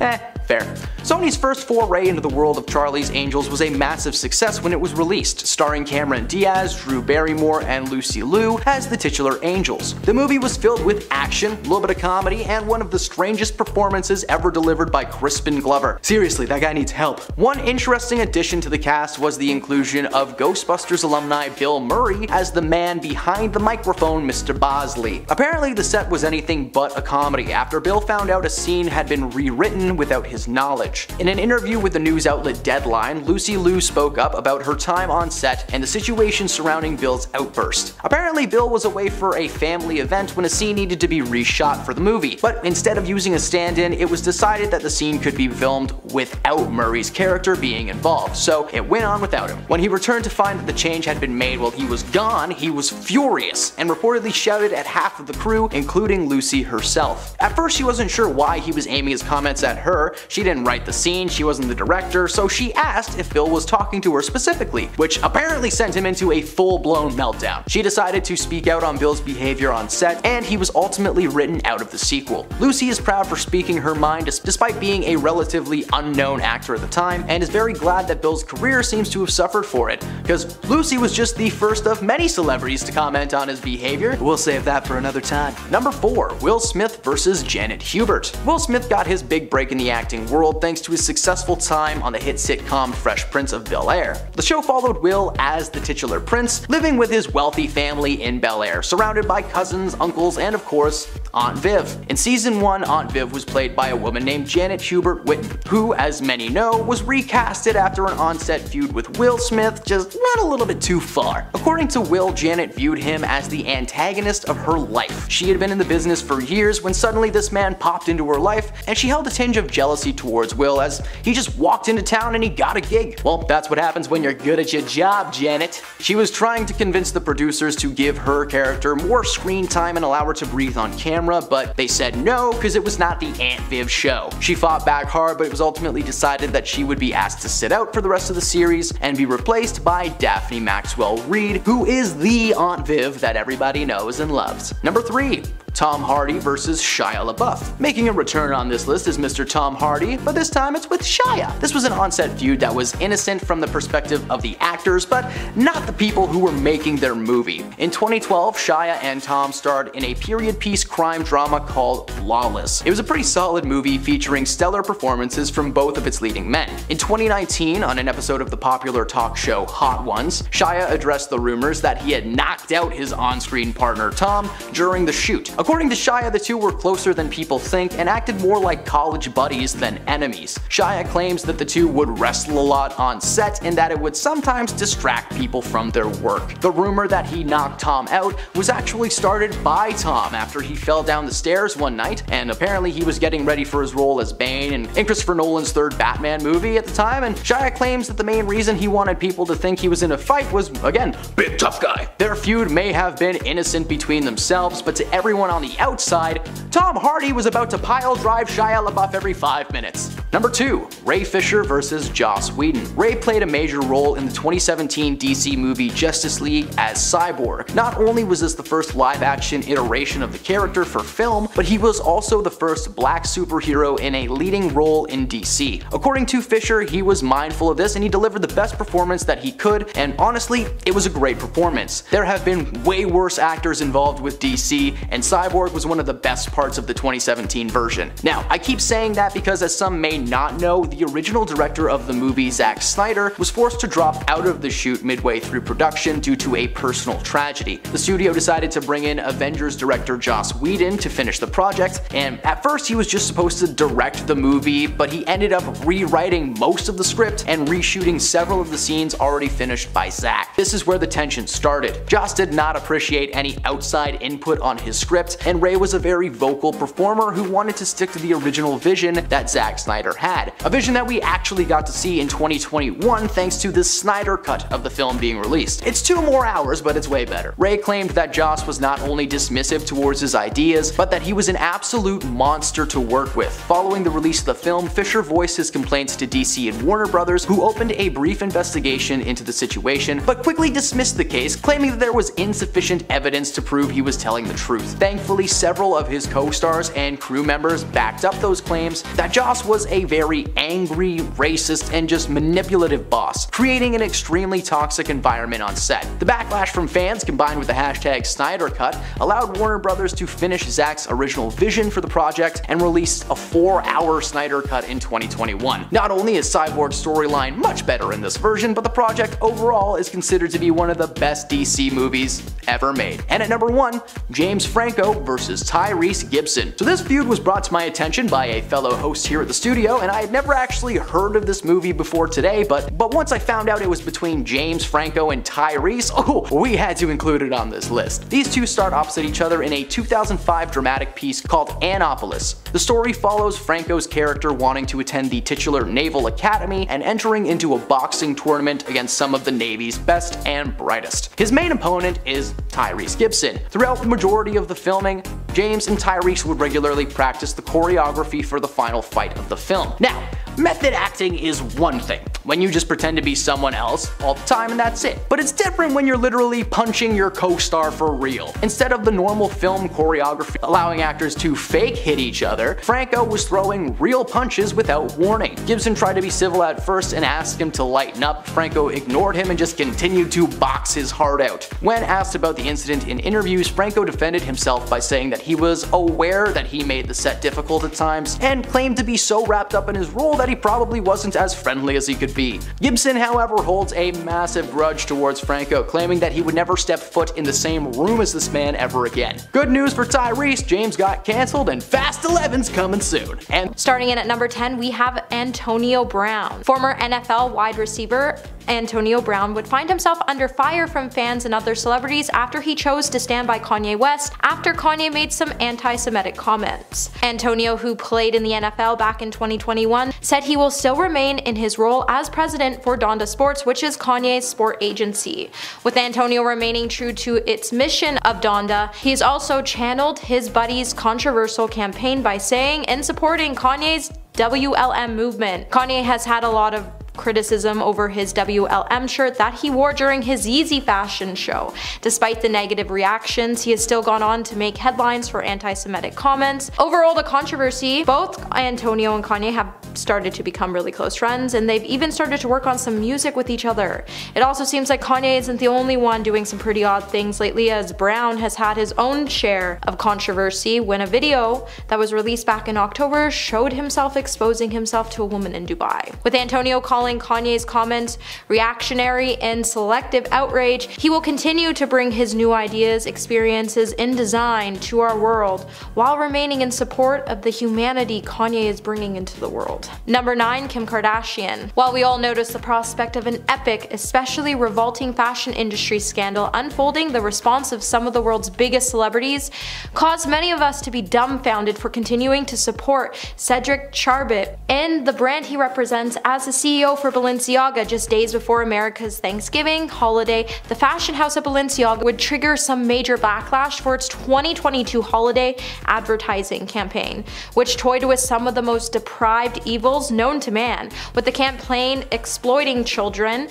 Fair. Sony's first foray into the world of Charlie's Angels was a massive success when it was released, starring Cameron Diaz, Drew Barrymore, and Lucy Liu as the titular angels. The movie was filled with action, a little bit of comedy, and one of the strangest performances ever delivered by Crispin Glover. Seriously, that guy needs help. One interesting addition to the cast was the inclusion of Ghostbusters alumni Bill Murray as the man behind the microphone, Mr. Bosley. Apparently, the set was anything but a comedy after Bill found out a scene had been rewritten without his knowledge. In an interview with the news outlet Deadline, Lucy Liu spoke up about her time on set and the situation surrounding Bill's outburst. Apparently, Bill was away for a family event when a scene needed to be reshot for the movie, but instead of using a stand-in, it was decided that the scene could be filmed without Murray's character being involved, so it went on without him. When he returned to find that the change had been made while he was gone, he was furious and reportedly shouted at half of the crew, including Lucy herself. At first, she wasn't sure why he was aiming his comments at her. She didn't write the scene, she wasn't the director, so she asked if Bill was talking to her specifically, which apparently sent him into a full-blown meltdown. She decided to speak out on Bill's behavior on set, and he was ultimately written out of the sequel. Lucy is proud for speaking her mind despite being a relatively unknown actor at the time, and is very glad that Bill's career seems to have suffered for it, because Lucy was just the first of many celebrities to comment on his behavior. We'll save that for another time. Number 4, Will Smith versus Janet Hubert. Will Smith got his big break in the acting world thanks to his successful time on the hit sitcom Fresh Prince of Bel-Air. The show followed Will as the titular prince, living with his wealthy family in Bel-Air, surrounded by cousins, uncles, and of course, Aunt Viv. In season 1, Aunt Viv was played by a woman named Janet Hubert Whitten, who, as many know, was recasted after an on-set feud with Will Smith, just went a little bit too far. According to Will, Janet viewed him as the antagonist of her life. She had been in the business for years when suddenly this man popped into her life, and she held a tinge of jealousy towards Will as he just walked into town and he got a gig. Well, that's what happens when you're good at your job, Janet. She was trying to convince the producers to give her character more screen time and allow her to breathe on camera, but they said no because it was not the Aunt Viv show. She fought back hard, but it was ultimately decided that she would be asked to sit out for the rest of the series and be replaced by Daphne Maxwell Reid, who is the Aunt Viv that everybody knows and loves. Number 3, Tom Hardy versus Shia LaBeouf. Making a return on this list is Mr. Tom Hardy, but this time it's with Shia. This was an on-set feud that was innocent from the perspective of the actors, but not the people who were making their movie. In 2012, Shia and Tom starred in a period piece crime drama called Lawless. It was a pretty solid movie featuring stellar performances from both of its leading men. In 2019, on an episode of the popular talk show Hot Ones, Shia addressed the rumors that he had knocked out his on-screen partner Tom during the shoot. According to Shia, the two were closer than people think and acted more like college buddies than enemies. Shia claims that the two would wrestle a lot on set and that it would sometimes distract people from their work. The rumor that he knocked Tom out was actually started by Tom after he fell down the stairs one night, and apparently he was getting ready for his role as Bane in Christopher Nolan's third Batman movie at the time, and Shia claims that the main reason he wanted people to think he was in a fight was, again, big tough guy. Their feud may have been innocent between themselves, but to everyone on on the outside, Tom Hardy was about to pile drive Shia LaBeouf every 5 minutes. Number 2. Ray Fisher vs. Joss Whedon. Ray played a major role in the 2017 DC movie Justice League as Cyborg. Not only was this the first live-action iteration of the character for film, but he was also the first black superhero in a leading role in DC. According to Fisher, he was mindful of this and he delivered the best performance that he could, and honestly, it was a great performance. There have been way worse actors involved with DC, and Cyborg was one of the best parts of the 2017 version. Now, I keep saying that because, as some may not know, the original director of the movie, Zack Snyder, was forced to drop out of the shoot midway through production due to a personal tragedy. The studio decided to bring in Avengers director Joss Whedon to finish the project, and at first he was just supposed to direct the movie, but he ended up rewriting most of the script and reshooting several of the scenes already finished by Zack. This is where the tension started. Joss did not appreciate any outside input on his script, and Ray was a very vocal performer who wanted to stick to the original vision that Zack Snyder had. A vision that we actually got to see in 2021 thanks to the Snyder cut of the film being released. It's 2 more hours, but it's way better. Ray claimed that Joss was not only dismissive towards his ideas, but that he was an absolute monster to work with. Following the release of the film, Fisher voiced his complaints to DC and Warner Brothers, who opened a brief investigation into the situation, but quickly dismissed the case, claiming that there was insufficient evidence to prove he was telling the truth. Thankfully, several of his co-stars and crew members backed up those claims that Joss was a very angry, racist, and just manipulative boss, creating an extremely toxic environment on set. The backlash from fans, combined with the hashtag Snyder Cut, allowed Warner Brothers to finish Zack's original vision for the project and released a 4-hour Snyder Cut in 2021. Not only is Cyborg's storyline much better in this version, but the project overall is considered to be one of the best DC movies ever made. And at number 1, James Franco versus Tyrese Gibson. So this feud was brought to my attention by a fellow host here at the studio, and I had never actually heard of this movie before today, but once I found out it was between James Franco and Tyrese, oh, we had to include it on this list. These two start opposite each other in a 2005 dramatic piece called Annapolis. The story follows Franco's character wanting to attend the titular Naval Academy and entering into a boxing tournament against some of the Navy's best and brightest. His main opponent is Tyrese Gibson. Throughout the majority of the filming, James and Tyrese would regularly practice the choreography for the final fight of the film. Now, method acting is one thing, when you just pretend to be someone else all the time and that's it. But it's different when you're literally punching your co-star for real. Instead of the normal film choreography allowing actors to fake hit each other, Franco was throwing real punches without warning. Gibson tried to be civil at first and asked him to lighten up. Franco ignored him and just continued to box his heart out. When asked about the incident in interviews, Franco defended himself by saying that he was aware that he made the set difficult at times and claimed to be so wrapped up in his role that he probably wasn't as friendly as he could be. Gibson, however, holds a massive grudge towards Franco, claiming that he would never step foot in the same room as this man ever again. Good news for Tyrese, James got cancelled and Fast 11's coming soon. And starting in at number 10, we have Antonio Brown. Former NFL wide receiver Antonio Brown would find himself under fire from fans and other celebrities after he chose to stand by Kanye West after Kanye made some anti-Semitic comments. Antonio, who played in the NFL back in 2021, said he will still remain in his role as president for Donda Sports, which is Kanye's sport agency. With Antonio remaining true to its mission of Donda, he's also channeled his buddy's controversial campaign by saying and supporting Kanye's WLM movement. Kanye has had a lot of criticism over his WLM shirt that he wore during his Yeezy fashion show. Despite the negative reactions, he has still gone on to make headlines for anti-Semitic comments. Overall, the controversy, both Antonio and Kanye have started to become really close friends, and they've even started to work on some music with each other. It also seems like Kanye isn't the only one doing some pretty odd things lately, as Brown has had his own share of controversy when a video that was released back in October showed himself exposing himself to a woman in Dubai. With Antonio calling Kanye's comments reactionary and selective outrage, he will continue to bring his new ideas, experiences, and design to our world while remaining in support of the humanity Kanye is bringing into the world. Number 9, Kim Kardashian. While we all notice the prospect of an epic, especially revolting fashion industry scandal unfolding, the response of some of the world's biggest celebrities caused many of us to be dumbfounded for continuing to support Cedric Charbit and the brand he represents as the CEO for Balenciaga just days before America's Thanksgiving holiday, the fashion house at Balenciaga would trigger some major backlash for its 2022 holiday advertising campaign, which toyed with some of the most depraved evils known to man, with the campaign exploiting children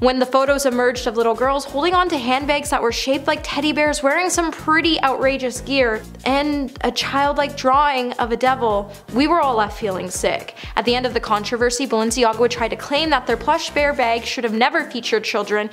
when the photos emerged of little girls holding on to handbags that were shaped like teddy bears, wearing some pretty outrageous gear, and a childlike drawing of a devil. We were all left feeling sick. At the end of the controversy, Balenciaga would try to claim that their plush bear bag should have never featured children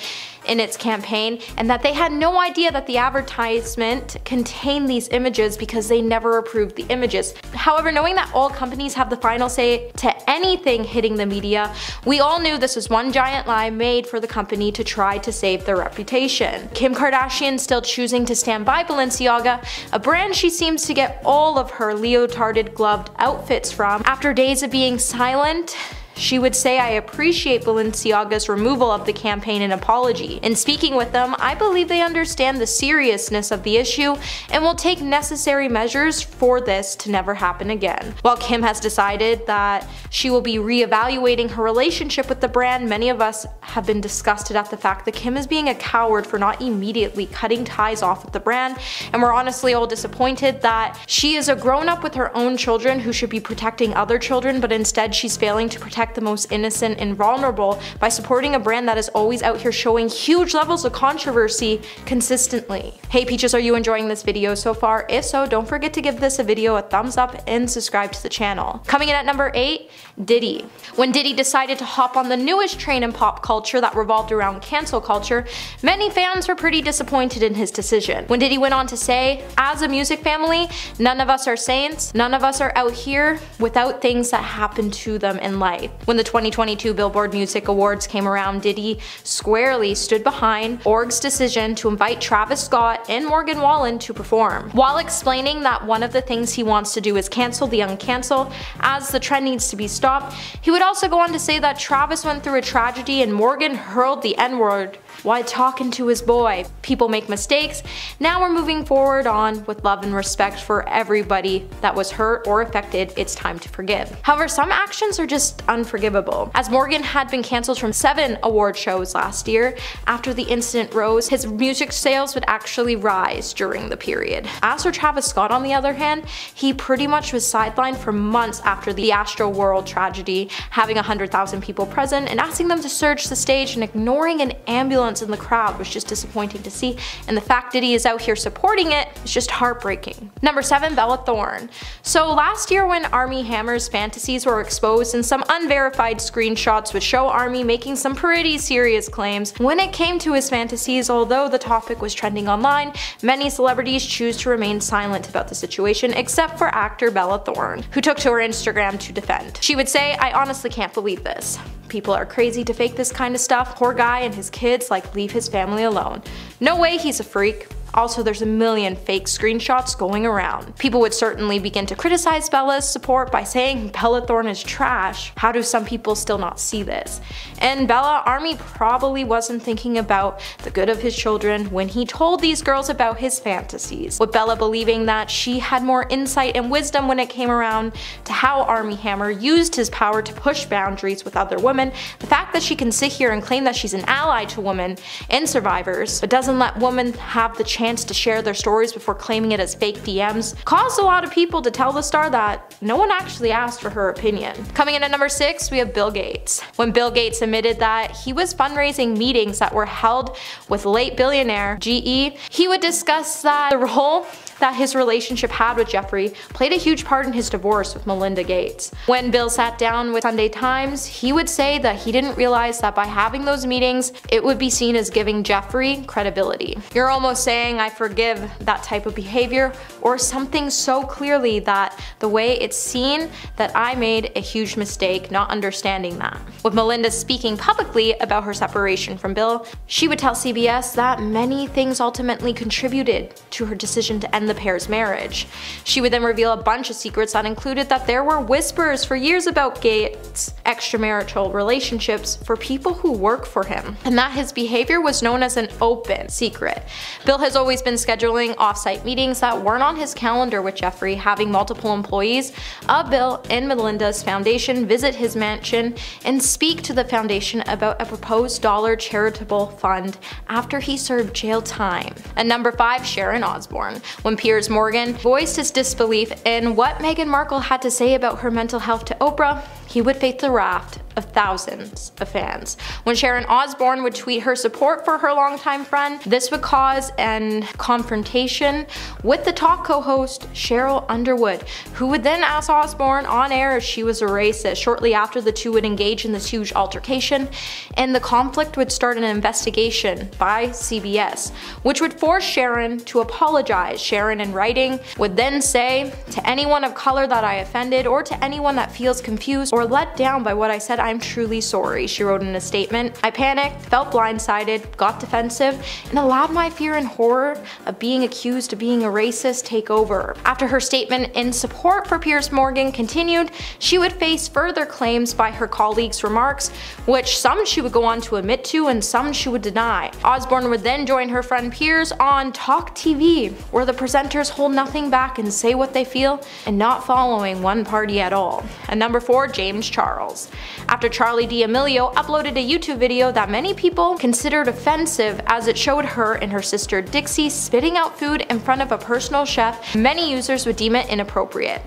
in its campaign, and that they had no idea that the advertisement contained these images because they never approved the images. However, knowing that all companies have the final say to anything hitting the media, we all knew this was one giant lie made for the company to try to save their reputation. Kim Kardashian still choosing to stand by Balenciaga, a brand she seems to get all of her leotarded gloved outfits from. After days of being silent, she would say, "I appreciate Balenciaga's removal of the campaign and apology. In speaking with them, I believe they understand the seriousness of the issue and will take necessary measures for this to never happen again." While Kim has decided that she will be reevaluating her relationship with the brand, many of us have been disgusted at the fact that Kim is being a coward for not immediately cutting ties off with the brand, and we're honestly all disappointed that she is a grown-up with her own children who should be protecting other children, but instead she's failing to protect the most innocent and vulnerable by supporting a brand that is always out here showing huge levels of controversy consistently. Hey peaches, are you enjoying this video so far? If so, don't forget to give this a video a thumbs up and subscribe to the channel. Coming in at number 8, Diddy. When Diddy decided to hop on the newest train in pop culture that revolved around cancel culture, many fans were pretty disappointed in his decision. When Diddy went on to say, "As a music family, none of us are saints, none of us are out here without things that happen to them in life." When the 2022 Billboard Music Awards came around, Diddy squarely stood behind Org's decision to invite Travis Scott and Morgan Wallen to perform, while explaining that one of the things he wants to do is cancel the uncancel, as the trend needs to be stopped. He would also go on to say that Travis went through a tragedy and Morgan hurled the N-word while talking to his boy. People make mistakes. Now we're moving forward on with love and respect for everybody that was hurt or affected. It's time to forgive. However, some actions are just unforgivable. As Morgan had been cancelled from 7 award shows last year, after the incident rose, his music sales would actually rise during the period. As for Travis Scott, on the other hand, he pretty much was sidelined for months after the Astroworld tragedy, having 100,000 people present and asking them to surge the stage and ignoring an ambulance in the crowd was just disappointing to see, and the fact that he is out here supporting it is just heartbreaking. Number 7, Bella Thorne. So last year when Armie Hammer's fantasies were exposed and some unverified screenshots would show Armie making some pretty serious claims when it came to his fantasies, although the topic was trending online, many celebrities choose to remain silent about the situation, except for actor Bella Thorne, who took to her Instagram to defend. She would say, "I honestly can't believe this. People are crazy to fake this kind of stuff. Poor guy and his kids, like, leave his family alone. No way he's a freak. Also, there's a million fake screenshots going around." People would certainly begin to criticize Bella's support by saying Bella Thorne is trash. How do some people still not see this? And Bella, Armie probably wasn't thinking about the good of his children when he told these girls about his fantasies, with Bella believing that she had more insight and wisdom when it came around to how Armie Hammer used his power to push boundaries with other women. The fact that she can sit here and claim that she's an ally to women and survivors, but doesn't let women have the chance to share their stories before claiming it as fake DMs, caused a lot of people to tell the star that no one actually asked for her opinion. Coming in at number 6, we have Bill Gates. When Bill Gates admitted that he was fundraising meetings that were held with late billionaire GE, he would discuss that the role that his relationship had with Jeffrey played a huge part in his divorce with Melinda Gates. When Bill sat down with Sunday Times, he would say that he didn't realize that by having those meetings, it would be seen as giving Jeffrey credibility. You're almost saying, "I forgive that type of behavior," or something so clearly that the way it's seen that I made a huge mistake, not understanding that. With Melinda speaking publicly about her separation from Bill, she would tell CBS that many things ultimately contributed to her decision to end the pair's marriage. She would then reveal a bunch of secrets that included that there were whispers for years about Gates' extramarital relationships for people who work for him, and that his behavior was known as an open secret. Bill has always been scheduling off-site meetings that weren't on his calendar with Jeffrey, having multiple employees of Bill and Melinda's foundation visit his mansion and speak to the foundation about a proposed dollar charitable fund after he served jail time. And number 5, Sharon Osbourne. When Piers Morgan voiced his disbelief in what Meghan Markle had to say about her mental health to Oprah, he would face the wrath of thousands of fans. When Sharon Osbourne would tweet her support for her longtime friend, this would cause a confrontation with the talk co-host Cheryl Underwood, who would then ask Osbourne on air if she was a racist. Shortly after, the two would engage in this huge altercation, and the conflict would start an investigation by CBS, which would force Sharon to apologize. Sharon, in writing, would then say, "To anyone of color that I offended, or to anyone that feels confused or let down by what I said, I'm truly sorry," she wrote in a statement. "I panicked, felt blindsided, got defensive, and allowed my fear and horror of being accused of being a racist take over." After her statement in support for Piers Morgan continued, she would face further claims by her colleagues' remarks, which some she would go on to admit to and some she would deny. Osbourne would then join her friend Piers on Talk TV, where the presenters hold nothing back and say what they feel, and not following one party at all. And number 4, James Charles. After Charli D'Amelio uploaded a YouTube video that many people considered offensive, as it showed her and her sister Dixie spitting out food in front of a personal chef, many users would deem it inappropriate.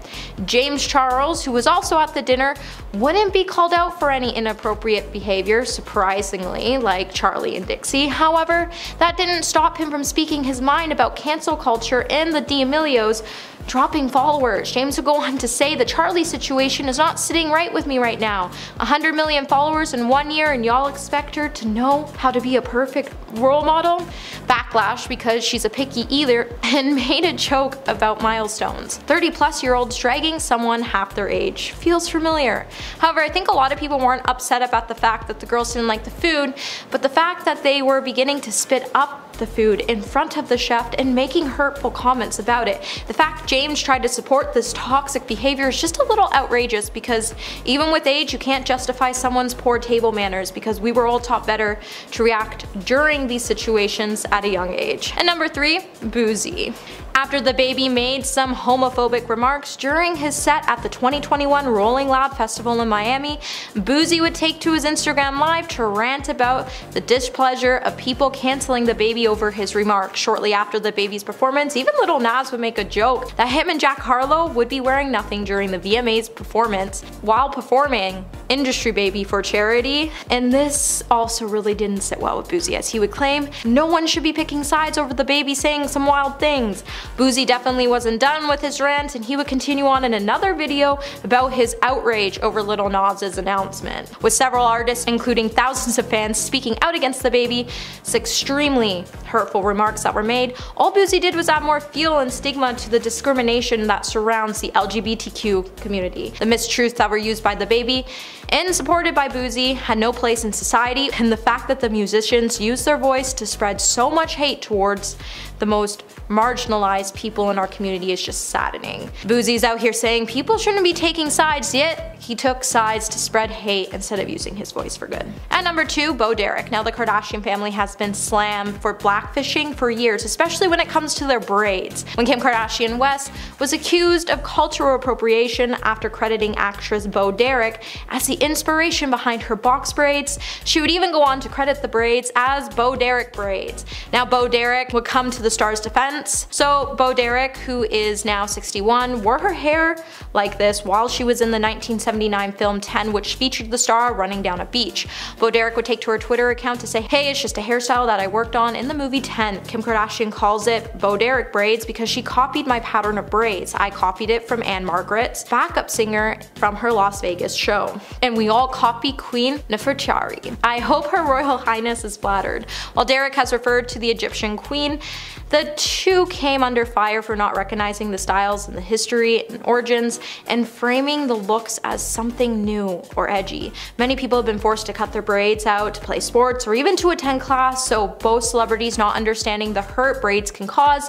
James Charles, who was also at the dinner, wouldn't be called out for any inappropriate behavior, surprisingly, like Charli and Dixie. However, that didn't stop him from speaking his mind about cancel culture and the D'Amelios dropping followers. James would go on to say, "The Charli situation is not sitting right with me right now. 100 million followers in 1 year, and y'all expect her to know how to be a perfect role model?" Backlash because she's a picky eater, and made a joke about milestones. 30-plus-year-olds dragging someone half their age feels familiar. However, I think a lot of people weren't upset about the fact that the girls didn't like the food, but the fact that they were beginning to spit up the food in front of the chef and making hurtful comments about it. The fact James tried to support this toxic behavior is just a little outrageous, because even with age, you can't justify someone's poor table manners, because we were all taught better to react during these situations at a young age. And number 3, Boozy. After the baby made some homophobic remarks during his set at the 2021 Rolling Loud Festival in Miami, Boozy would take to his Instagram Live to rant about the displeasure of people canceling the baby over his remarks. Shortly after the baby's performance, even Lil Nas would make a joke that him and Jack Harlow would be wearing nothing during the VMA's performance while performing Industry Baby for charity, and this also really didn't sit well with Boozy, as he would claim no one should be picking sides over the baby saying some wild things. Boozy definitely wasn't done with his rant, and he would continue on in another video about his outrage over Lil Nas's announcement, with several artists, including thousands of fans, speaking out against the baby's extremely hurtful remarks that were made. All Boozy did was add more fuel and stigma to the discrimination that surrounds the LGBTQ community. The mistruths that were used by the baby and supported by Boozy had no place in society, and the fact that the musicians used their voice to spread so much hate towards the most marginalized people in our community is just saddening. Boozy's out here saying people shouldn't be taking sides, yet he took sides to spread hate instead of using his voice for good. At number 2, Bo Derek. Now, the Kardashian family has been slammed for blackfishing for years, especially when it comes to their braids. When Kim Kardashian West was accused of cultural appropriation after crediting actress Bo Derek as the inspiration behind her box braids, she would even go on to credit the braids as Bo Derek braids. Now, Bo Derek would come to the star's defense. So Bo Derek, who is now 61, wore her hair like this while she was in the 1979 film 10, which featured the star running down a beach. Bo Derek would take to her Twitter account to say, "Hey, it's just a hairstyle that I worked on in the movie 10. Kim Kardashian calls it Bo Derek braids because she copied my pattern of braids. I copied it from Ann Margaret's backup singer from her Las Vegas show. And we all copy Queen Nefertari. I hope Her Royal Highness is flattered." While Derek has referred to the Egyptian queen, The two came under fire for not recognizing the styles and the history and origins and framing the looks as something new or edgy. Many people have been forced to cut their braids out, to play sports, or even to attend class, so both celebrities not understanding the hurt braids can cause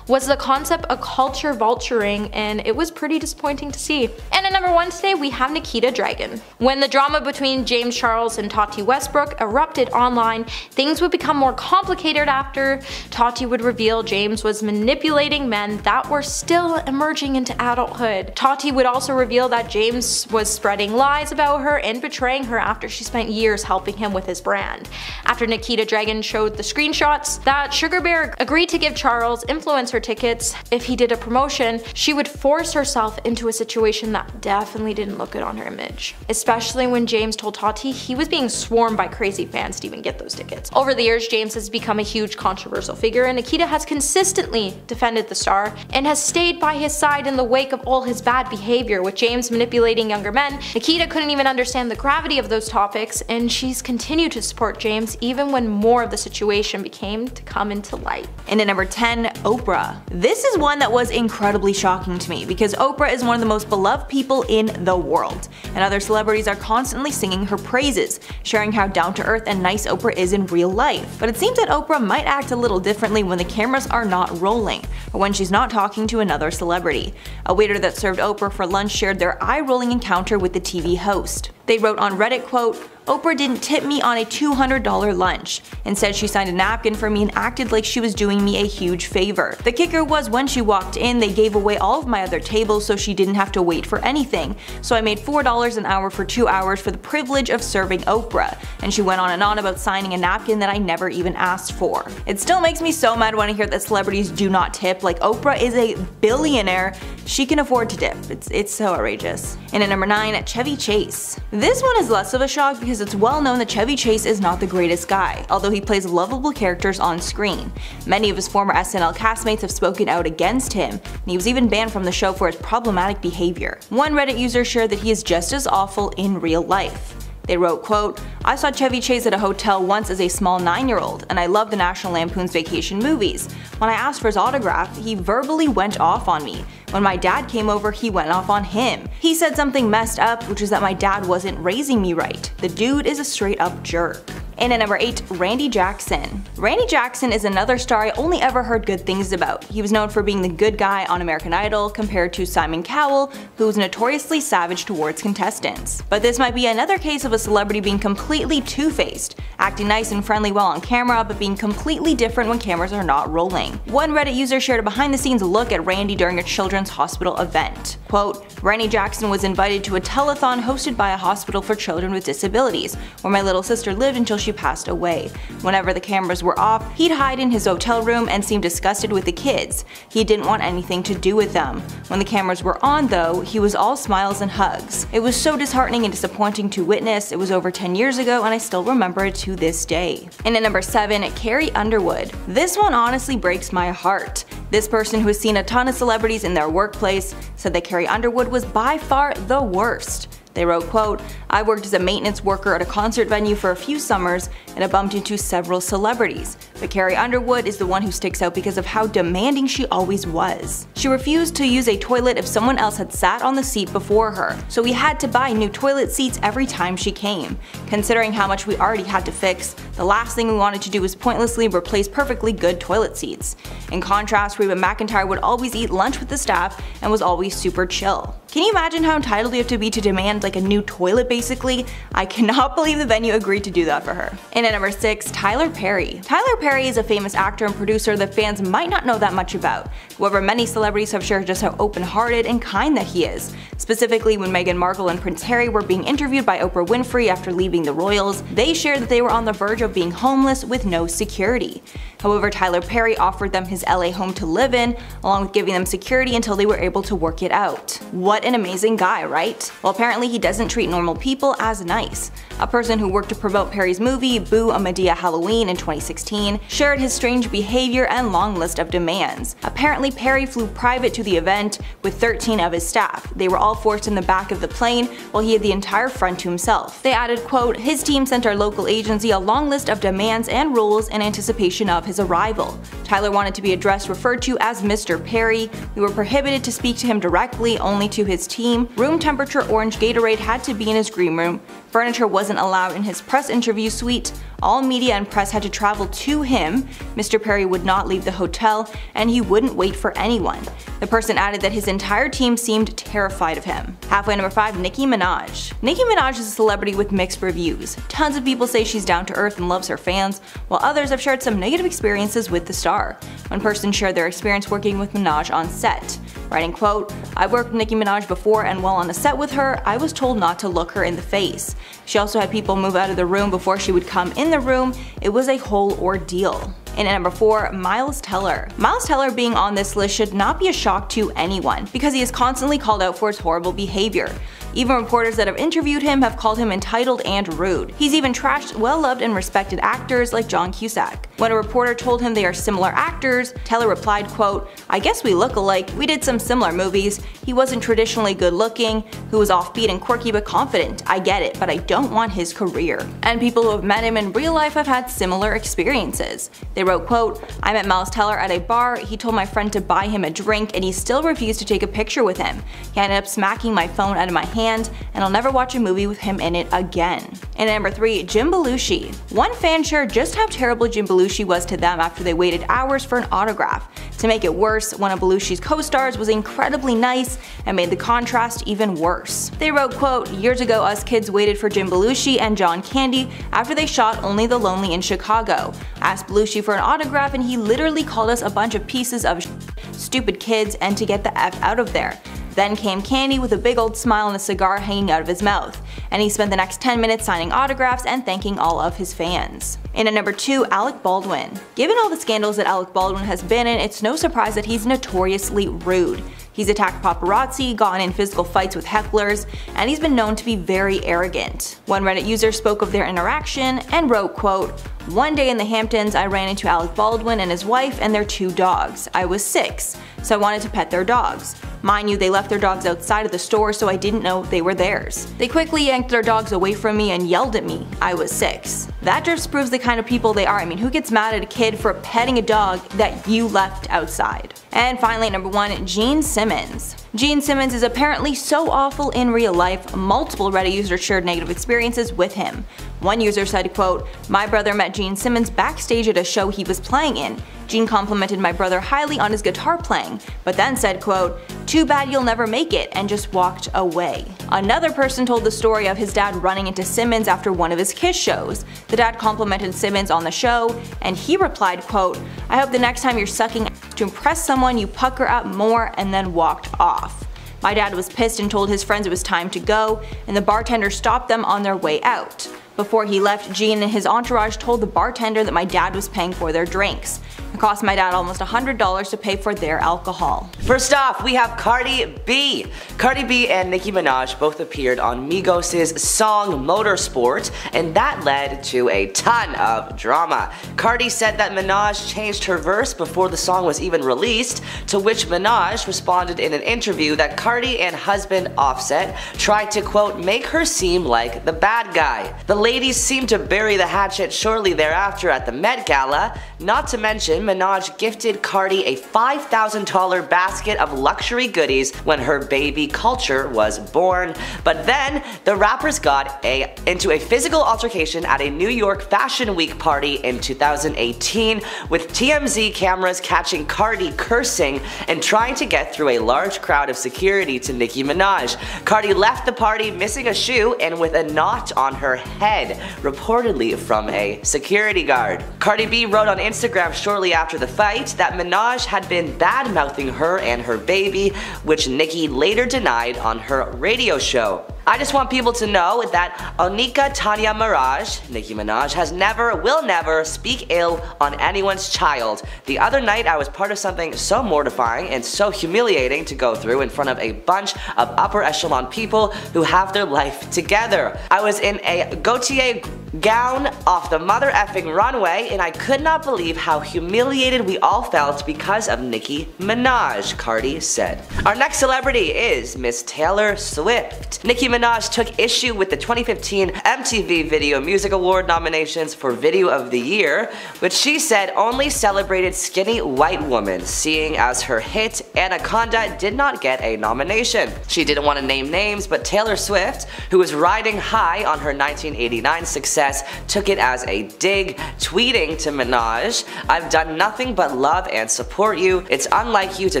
was the concept of culture vulturing, and it was pretty disappointing to see. And at number 1 today, we have Nikita Dragon. When the drama between James Charles and Tati Westbrook erupted online, things would become more complicated after. Tati would reveal James was manipulating men that were still emerging into adulthood. Tati would also reveal that James was spreading lies about her and betraying her after she spent years helping him with his brand. After Nikita Dragon showed the screenshots that Sugar Bear agreed to give Charles influencer tickets if he did a promotion, she would force herself into a situation that definitely didn't look good on her image, especially when James told Tati he was being swarmed by crazy fans to even get those tickets. Over the years, James has become a huge controversial figure, and Nikita has consistently defended the star and has stayed by his side in the wake of all his bad behavior. With James manipulating younger men, Nikita couldn't even understand the gravity of those topics, and she's continued to support James even when more of the situation became to come into light. And at number 10, Oprah. This is one that was incredibly shocking to me because Oprah is one of the most beloved people in the world, and other celebrities are constantly singing her praises, sharing how down-to-earth and nice Oprah is in real life. But it seems that Oprah might act a little differently when the cameras are not rolling, or when she's not talking to another celebrity. A waiter that served Oprah for lunch shared their eye-rolling encounter with the TV host. They wrote on Reddit, quote, "Oprah didn't tip me on a $200 lunch. Instead, she signed a napkin for me and acted like she was doing me a huge favor. The kicker was when she walked in, they gave away all of my other tables so she didn't have to wait for anything. So I made $4 an hour for 2 hours for the privilege of serving Oprah. And she went on and on about signing a napkin that I never even asked for." It still makes me so mad when I hear that celebrities do not tip. Like, Oprah is a billionaire. She can afford to tip. It's so outrageous. And at number 9, Chevy Chase. This one is less of a shock because it's well known that Chevy Chase is not the greatest guy, although he plays lovable characters on screen. Many of his former SNL castmates have spoken out against him, and he was even banned from the show for his problematic behavior. One Reddit user shared that he is just as awful in real life. They wrote, quote, "I saw Chevy Chase at a hotel once as a small 9-year-old, and I love the National Lampoon's Vacation movies. When I asked for his autograph, he verbally went off on me. When my dad came over, he went off on him. He said something messed up, which is that my dad wasn't raising me right. The dude is a straight up jerk." And at number 8, Randy Jackson. Randy Jackson is another star I only ever heard good things about. He was known for being the good guy on American Idol, compared to Simon Cowell, who was notoriously savage towards contestants. But this might be another case of a celebrity being completely two-faced, acting nice and friendly while on camera, but being completely different when cameras are not rolling. One Reddit user shared a behind-the-scenes look at Randy during a children's hospital event. Quote, "Randy Jackson was invited to a telethon hosted by a hospital for children with disabilities, where my little sister lived until she passed away. Whenever the cameras were off, he'd hide in his hotel room and seemed disgusted with the kids. He didn't want anything to do with them. When the cameras were on though, he was all smiles and hugs. It was so disheartening and disappointing to witness. It was over 10 years ago and I still remember it to this day." And at number 7, Carrie Underwood. This one honestly breaks my heart. This person, who has seen a ton of celebrities in their workplace, said that Carrie Underwood was by far the worst. They wrote, quote, "I worked as a maintenance worker at a concert venue for a few summers and I bumped into several celebrities, but Carrie Underwood is the one who sticks out because of how demanding she always was. She refused to use a toilet if someone else had sat on the seat before her, so we had to buy new toilet seats every time she came. Considering how much we already had to fix, the last thing we wanted to do was pointlessly replace perfectly good toilet seats. In contrast, Reba McEntire would always eat lunch with the staff and was always super chill." Can you imagine how entitled you have to be to demand like a new toilet basically? I cannot believe the venue agreed to do that for her. And at number 6, Tyler Perry. Tyler Perry is a famous actor and producer that fans might not know that much about. However, many celebrities have shared just how open-hearted and kind that he is. Specifically, when Meghan Markle and Prince Harry were being interviewed by Oprah Winfrey after leaving the royals, they shared that they were on the verge of being homeless with no security. However, Tyler Perry offered them his LA home to live in, along with giving them security until they were able to work it out. What an amazing guy, right? Well, apparently he doesn't treat normal people as nice. A person who worked to promote Perry's movie, Boo, A Medea Halloween in 2016, shared his strange behavior and long list of demands. Apparently, Perry flew private to the event with 13 of his staff. They were all forced in the back of the plane while he had the entire front to himself. They added, quote, "His team sent our local agency a long list of demands and rules in anticipation of his his arrival. Tyler wanted to be addressed referred to as Mr. Perry. We were prohibited to speak to him directly, only to his team. Room temperature orange Gatorade had to be in his green room. Furniture wasn't allowed in his press interview suite. All media and press had to travel to him. Mr. Perry would not leave the hotel, and he wouldn't wait for anyone. The person added that his entire team seemed terrified of him. Halfway number 5, Nicki Minaj. Nicki Minaj is a celebrity with mixed reviews. Tons of people say she's down to earth and loves her fans, while others have shared some negative experiences with the star. One person shared their experience working with Minaj on set, writing, quote, "I worked with Nicki Minaj before, and while on a set with her, I was told not to look her in the face. She also had people move out of the room before she would come in the room. It was a whole ordeal." And at number 4, Miles Teller. Miles Teller being on this list should not be a shock to anyone, because he is constantly called out for his horrible behavior. Even reporters that have interviewed him have called him entitled and rude. He's even trashed well-loved and respected actors like John Cusack. When a reporter told him they are similar actors, Teller replied, quote, "I guess we look alike. We did some similar movies. He wasn't traditionally good-looking, who was offbeat and quirky but confident. I get it, but I don't want his career." And people who have met him in real life have had similar experiences. They wrote, quote, "I met Miles Teller at a bar. He told my friend to buy him a drink, and he still refused to take a picture with him. He ended up smacking my phone out of my hand, and I'll never watch a movie with him in it again." And at number 3, Jim Belushi. One fan shared just how terrible Jim Belushi was to them after they waited hours for an autograph. To make it worse, one of Belushi's co-stars was incredibly nice and made the contrast even worse. They wrote, quote, "Years ago, us kids waited for Jim Belushi and John Candy after they shot Only the Lonely in Chicago. I asked Belushi for an autograph, and he literally called us a bunch of pieces of stupid kids and to get the F out of there. Then came Candy with a big old smile and a cigar hanging out of his mouth, and he spent the next 10 minutes signing autographs and thanking all of his fans." And at number 2, Alec Baldwin. Given all the scandals that Alec Baldwin has been in, it's no surprise that he's notoriously rude. He's attacked paparazzi, gotten in physical fights with hecklers, and he's been known to be very arrogant. One Reddit user spoke of their interaction and wrote, quote, "One day in the Hamptons, I ran into Alec Baldwin and his wife and their 2 dogs. I was 6, so I wanted to pet their dogs. Mind you, they left their dogs outside of the store, so I didn't know they were theirs. They quickly yanked their dogs away from me and yelled at me. I was 6. That just proves the kind of people they are. I mean, who gets mad at a kid for petting a dog that you left outside? And finally, number 1, Gene Simmons. Gene Simmons is apparently so awful in real life, multiple Reddit users shared negative experiences with him. One user said, quote, "My brother met Gene Simmons backstage at a show he was playing in. Gene complimented my brother highly on his guitar playing, but then said, quote, 'Too bad you'll never make it,' and just walked away." Another person told the story of his dad running into Simmons after one of his Kiss shows. The dad complimented Simmons on the show, and he replied, quote, "I hope the next time you're sucking to impress someone, you pucker up more," and then walked off. My dad was pissed and told his friends it was time to go, and the bartender stopped them on their way out. Before he left, Gene and his entourage told the bartender that my dad was paying for their drinks. It cost my dad almost $100 to pay for their alcohol. First off, we have Cardi B. Cardi B and Nicki Minaj both appeared on Migos' song Motorsport, and that led to a ton of drama. Cardi said that Minaj changed her verse before the song was even released, to which Minaj responded in an interview that Cardi and husband Offset tried to, quote, "make her seem like the bad guy." The ladies seemed to bury the hatchet shortly thereafter at the Met Gala, not to mention Minaj gifted Cardi a $5,000 basket of luxury goodies when her baby Culture was born. But then, the rappers got into a physical altercation at a New York Fashion Week party in 2018, with TMZ cameras catching Cardi cursing and trying to get through a large crowd of security to Nicki Minaj. Cardi left the party missing a shoe and with a knot on her head, reportedly from a security guard. Cardi B wrote on Instagram shortly after the fight that Minaj had been bad-mouthing her and her baby, which Nicki later denied on her radio show. "I just want people to know that Onika Tanya Miraj, Nicki Minaj, has never, will never, speak ill on anyone's child. The other night I was part of something so mortifying and so humiliating to go through in front of a bunch of upper echelon people who have their life together. I was in a Gautier gown off the mother effing runway, and I could not believe how humiliated we all felt because of Nicki Minaj, Cardi said. Our next celebrity is Miss Taylor Swift. Nicki Minaj took issue with the 2015 MTV Video Music Award nominations for Video of the Year, which she said only celebrated skinny white women, seeing as her hit Anaconda did not get a nomination. She didn't want to name names, but Taylor Swift, who was riding high on her 1989 success, took it as a dig, tweeting to Minaj, "I've done nothing but love and support you. It's unlike you to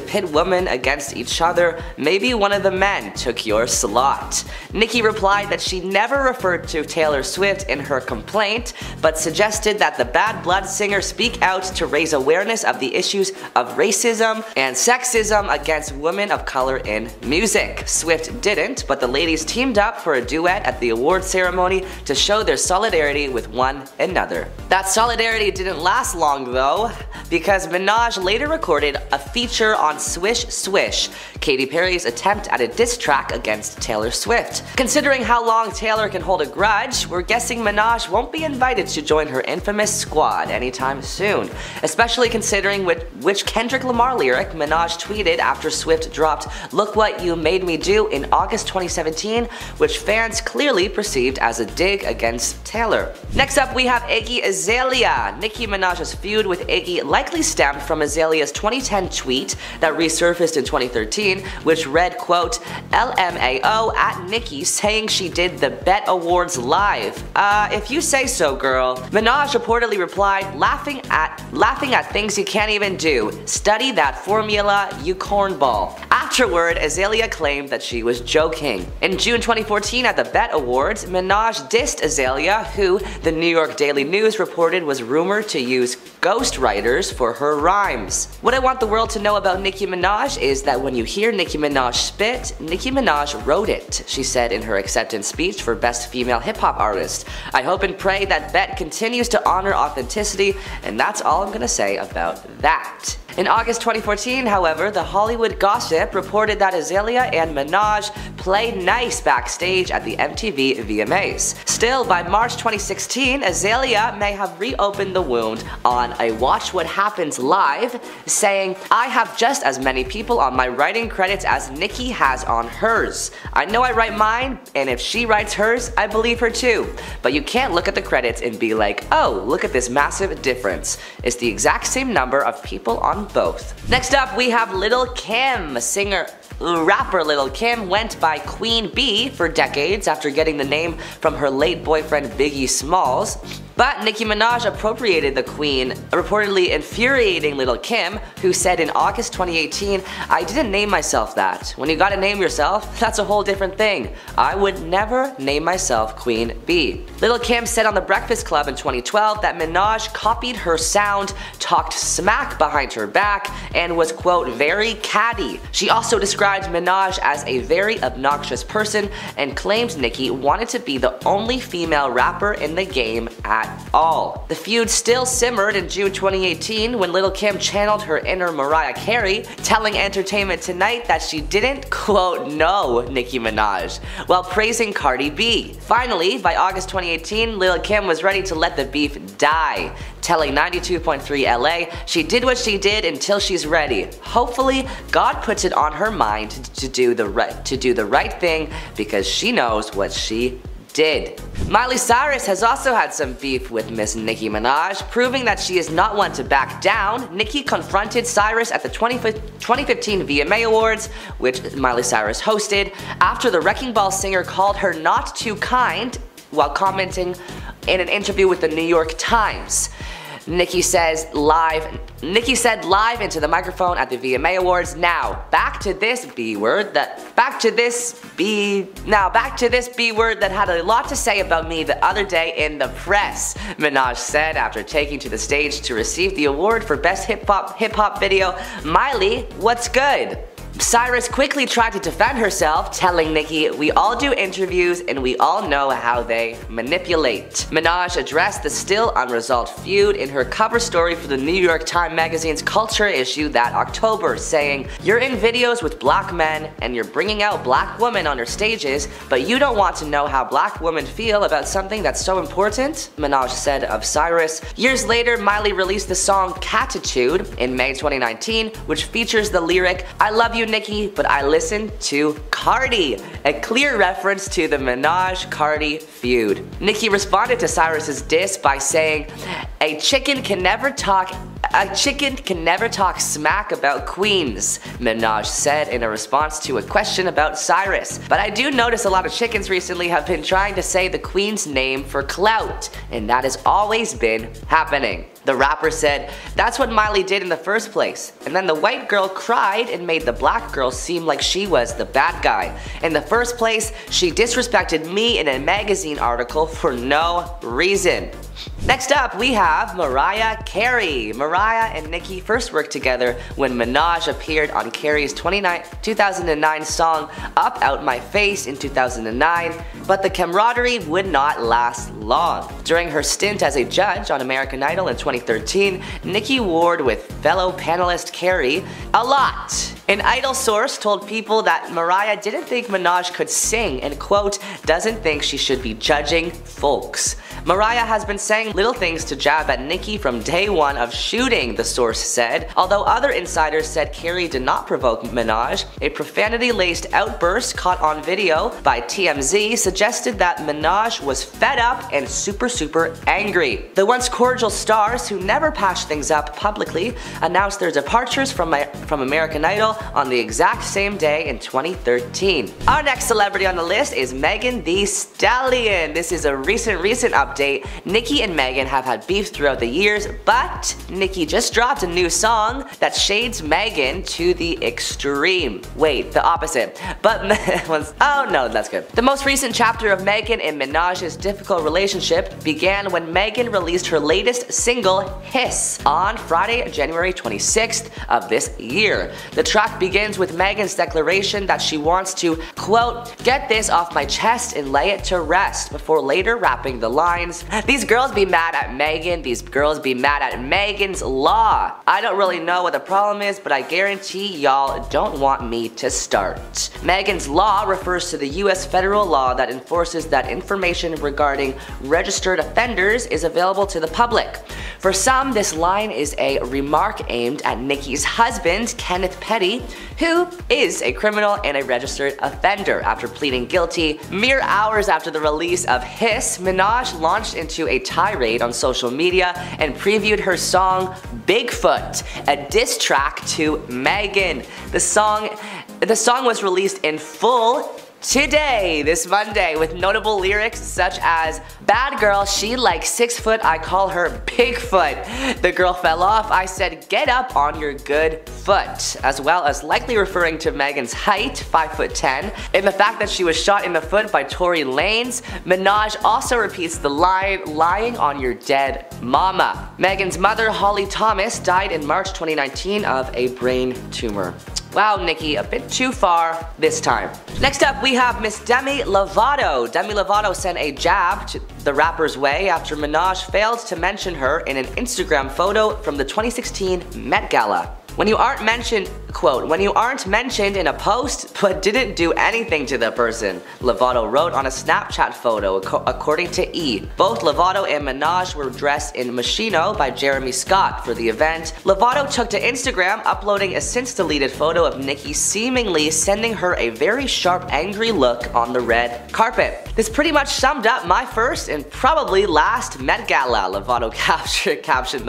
pit women against each other. Maybe one of the men took your slot." Nicki replied that she never referred to Taylor Swift in her complaint, but suggested that the Bad Blood singer speak out to raise awareness of the issues of racism and sexism against women of color in music. Swift didn't, but the ladies teamed up for a duet at the award ceremony to show their solidarity with one another. That solidarity didn't last long though, because Minaj later recorded a feature on Swish Swish, Katy Perry's attempt at a diss track against Taylor Swift. Considering how long Taylor can hold a grudge, we're guessing Minaj won't be invited to join her infamous squad anytime soon, especially considering which Kendrick Lamar lyric Minaj tweeted after Swift dropped "Look What You Made Me Do" in August 2017, which fans clearly perceived as a dig against Taylor. Next up we have Iggy Azalea. Nicki Minaj's feud with Iggy likely stemmed from Azalea's 2010 tweet that resurfaced in 2013, which read, quote, "LMAO at Nicki saying she did the BET Awards live. If you say so, girl." Minaj reportedly replied, laughing at things you can't even do. Study that formula, you cornball." Afterward, Azalea claimed that she was joking. In June 2014 at the BET Awards, Minaj dissed Azalea, who the New York Daily News reported was rumored to use ghostwriters for her rhymes. What I want the world to know about Nicki Minaj is that when you hear Nicki Minaj spit, Nicki Minaj wrote it, she said in her acceptance speech for Best Female Hip Hop Artist. I hope and pray that BET continues to honor authenticity, and that's all I'm gonna say about that. In August 2014, however, The Hollywood Gossip reported that Azalea and Minaj played nice backstage at the MTV VMAs. Still, by March 2016, Azalea may have reopened the wound on a Watch What Happens Live, saying, "I have just as many people on my writing credits as Nicki has on hers. I know I write mine, and if she writes hers, I believe her too. But you can't look at the credits and be like, oh, look at this massive difference. It's the exact same number of people on both." Next up we have Lil' Kim. Rapper Lil' Kim went by Queen B for decades after getting the name from her late boyfriend Biggie Smalls. But Nicki Minaj appropriated the queen, reportedly infuriating Lil' Kim, who said in August 2018, "I didn't name myself that. When you gotta name yourself, that's a whole different thing. I would never name myself Queen B." Lil' Kim said on The Breakfast Club in 2012 that Minaj copied her sound, talked smack behind her back, and was, quote, "very catty." She also described Minaj as a very obnoxious person and claimed Nicki wanted to be the only female rapper in the game at all. The feud still simmered in June 2018 when Lil' Kim channeled her inner Mariah Carey, telling Entertainment Tonight that she didn't, quote, "know Nicki Minaj," while praising Cardi B. Finally, by August 2018, Lil' Kim was ready to let the beef die, telling 92.3 LA, "She did what she did until she's ready. Hopefully, God puts it on her mind to do the right thing because she knows what she did." Miley Cyrus has also had some beef with Miss Nicki Minaj, proving that she is not one to back down. Nicki confronted Cyrus at the 2015 VMA Awards, which Miley Cyrus hosted, after the Wrecking Ball singer called her not too kind while commenting in an interview with the New York Times. Nicki said live into the microphone at the VMA Awards, "Now back to this B word that had a lot to say about me the other day in the press," Minaj said after taking to the stage to receive the award for Best Hip Hop Video. Miley, what's good? Cyrus quickly tried to defend herself, telling Nicki, "We all do interviews and we all know how they manipulate." Minaj addressed the still unresolved feud in her cover story for the New York Times Magazine's Culture issue that October, saying, "You're in videos with black men and you're bringing out black women on your stages, but you don't want to know how black women feel about something that's so important," Minaj said of Cyrus. Years later, Miley released the song Catitude in May 2019, which features the lyric, "I love you, Nicki, but I listen to Cardi," a clear reference to the Minaj-Cardi feud. Nicki responded to Cyrus's diss by saying, A chicken can never talk smack about queens," Minaj said in a response to a question about Cyrus. "But I do notice a lot of chickens recently have been trying to say the queen's name for clout, and that has always been happening." The rapper said, "That's what Miley did in the first place, and then the white girl cried and made the black girl seem like she was the bad guy. In the first place, she disrespected me in a magazine article for no reason." Next up, we have Mariah Carey. Mariah and Nicki first worked together when Minaj appeared on Carey's 2009 song Up Out My Face in 2009, but the camaraderie would not last long. During her stint as a judge on American Idol in 2013, Nicki warred with fellow panelist Carey a lot. An Idol source told People that Mariah didn't think Minaj could sing and, quote, "doesn't think she should be judging folks." Mariah has been saying little things to jab at Nicki from day one of shooting, the source said. Although other insiders said Carey did not provoke Minaj, a profanity-laced outburst caught on video by TMZ suggested that Minaj was fed up and super angry. The once cordial stars, who never patched things up publicly, announced their departures from American Idol on the exact same day in 2013. Our next celebrity on the list is Megan Thee Stallion. This is a recent update. Nicki and Megan have had beef throughout the years, but Nicki just dropped a new song that shades Megan to the extreme. Wait, the opposite. But oh no, that's good. The most recent chapter of Megan and Minaj's difficult relationship began when Megan released her latest single, Hiss, on Friday, January 26th of this year. The track begins with Megan's declaration that she wants to, quote, "get this off my chest and lay it to rest," before later rapping the lines, "These girls be mad at Megan, these girls be mad at Megan's law. I don't really know what the problem is, but I guarantee y'all don't want me to start." Megan's law refers to the US federal law that enforces that information regarding registered offenders is available to the public. For some, this line is a remark aimed at Nicki's husband, Kenneth Petty, who is a criminal and a registered offender. After pleading guilty mere hours after the release of Hiss, Minaj launched into a tirade on social media and previewed her song Bigfoot, a diss track to Megan. The song was released in full today, this Monday, with notable lyrics such as, "Bad girl, she like 6 foot, I call her Bigfoot. The girl fell off, I said get up on your good foot," as well as likely referring to Megan's height, 5'10", and the fact that she was shot in the foot by Tory Lanez. Minaj also repeats the line, "lying on your dead mama." Megan's mother, Holly Thomas, died in March 2019 of a brain tumor. Wow, Nicki, a bit too far this time. Next up, we have Miss Demi Lovato. Demi Lovato sent a jab to the rapper's way after Minaj failed to mention her in an Instagram photo from the 2016 Met Gala. "When you aren't mentioned," quote, "when you aren't mentioned in a post but didn't do anything to the person," Lovato wrote on a Snapchat photo, according to E! Both Lovato and Minaj were dressed in Moschino by Jeremy Scott for the event. Lovato took to Instagram, uploading a since-deleted photo of Nicki seemingly sending her a very sharp, angry look on the red carpet. "This pretty much summed up my first and probably last Met Gala," Lovato captioned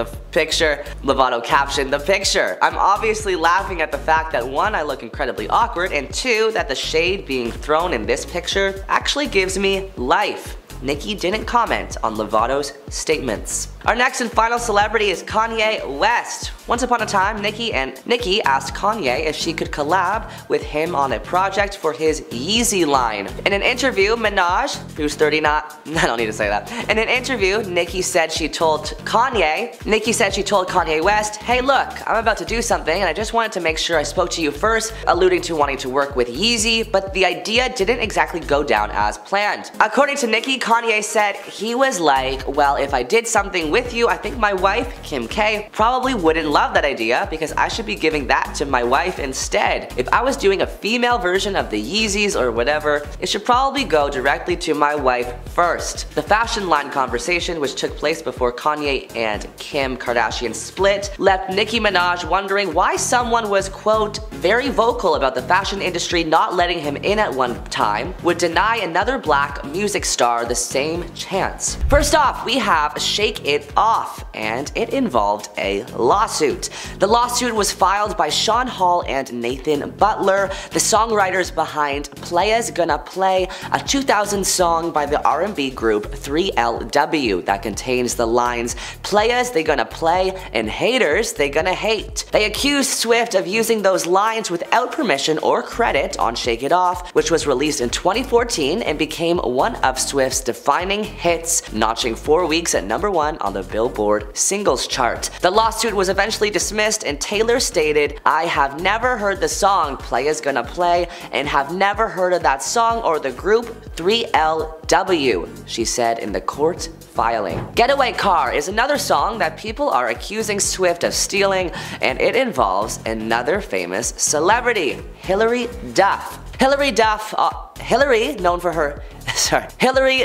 the picture. "I'm obviously laughing at the fact that, one, I look incredibly awkward, and two, that the shade being thrown in this picture actually gives me life." Nicki didn't comment on Lovato's statements. Our next and final celebrity is Kanye West. Once upon a time, Nicki asked Kanye if she could collab with him on a project for his Yeezy line. In an interview, Minaj, who's 39, I don't need to say that. In an interview, Nicki said she told Kanye West, "Hey look, I'm about to do something and I just wanted to make sure I spoke to you first," alluding to wanting to work with Yeezy, but the idea didn't exactly go down as planned. According to Nicki, Kanye said he was like, "Well, if I did something with you, I think my wife, Kim K, probably wouldn't love that idea because I should be giving that to my wife instead. If I was doing a female version of the Yeezys or whatever, it should probably go directly to my wife first." The fashion line conversation, which took place before Kanye and Kim Kardashian split, left Nicki Minaj wondering why someone was, quote, "very vocal about the fashion industry not letting him in at one time" would deny another black music star the same chance. First off, we have Shake It Off, and it involved a lawsuit. The lawsuit was filed by Sean Hall and Nathan Butler, the songwriters behind Playa's Gonna Play, a 2000 song by the R&B group 3LW that contains the lines, "Players, they gonna play, and haters, they gonna hate." They accused Swift of using those lines without permission or credit on Shake It Off, which was released in 2014 and became one of Swift's defining hits, notching 4 weeks at #1 on the Billboard singles chart. The lawsuit was eventually dismissed and Taylor stated, "I have never heard the song Players Gonna Play and have never heard of that song or the group 3LW, she said in the court filing. Getaway Car is another song that people are accusing Swift of stealing, and it involves another famous celebrity, Hilary Duff. Hilary,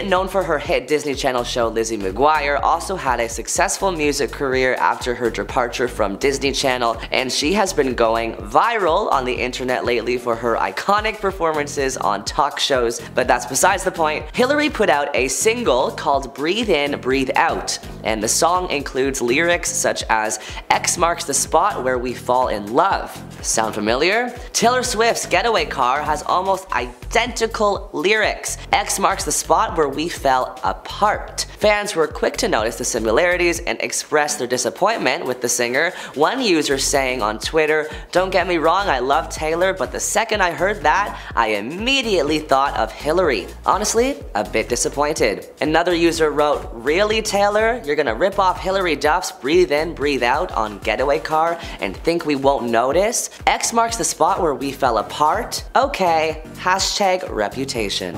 known for her hit Disney Channel show Lizzie McGuire, also had a successful music career after her departure from Disney Channel, and she has been going viral on the internet lately for her iconic performances on talk shows, but that's besides the point. Hilary put out a single called Breathe In, Breathe Out, and the song includes lyrics such as "X marks the spot where we fall in love." Sound familiar? Taylor Swift's Getaway Car has almost identical lyrics. "X marks the spot where we fell apart." Fans were quick to notice the similarities and express their disappointment with the singer, one user saying on Twitter, "Don't get me wrong, I love Taylor, but the second I heard that, I immediately thought of Hilary. Honestly, a bit disappointed." Another user wrote, "Really, Taylor? You're gonna rip off Hilary Duff's Breathe In, Breathe Out on Getaway Car and think we won't notice? X marks the spot where we fell apart? Okay, hashtag reputation."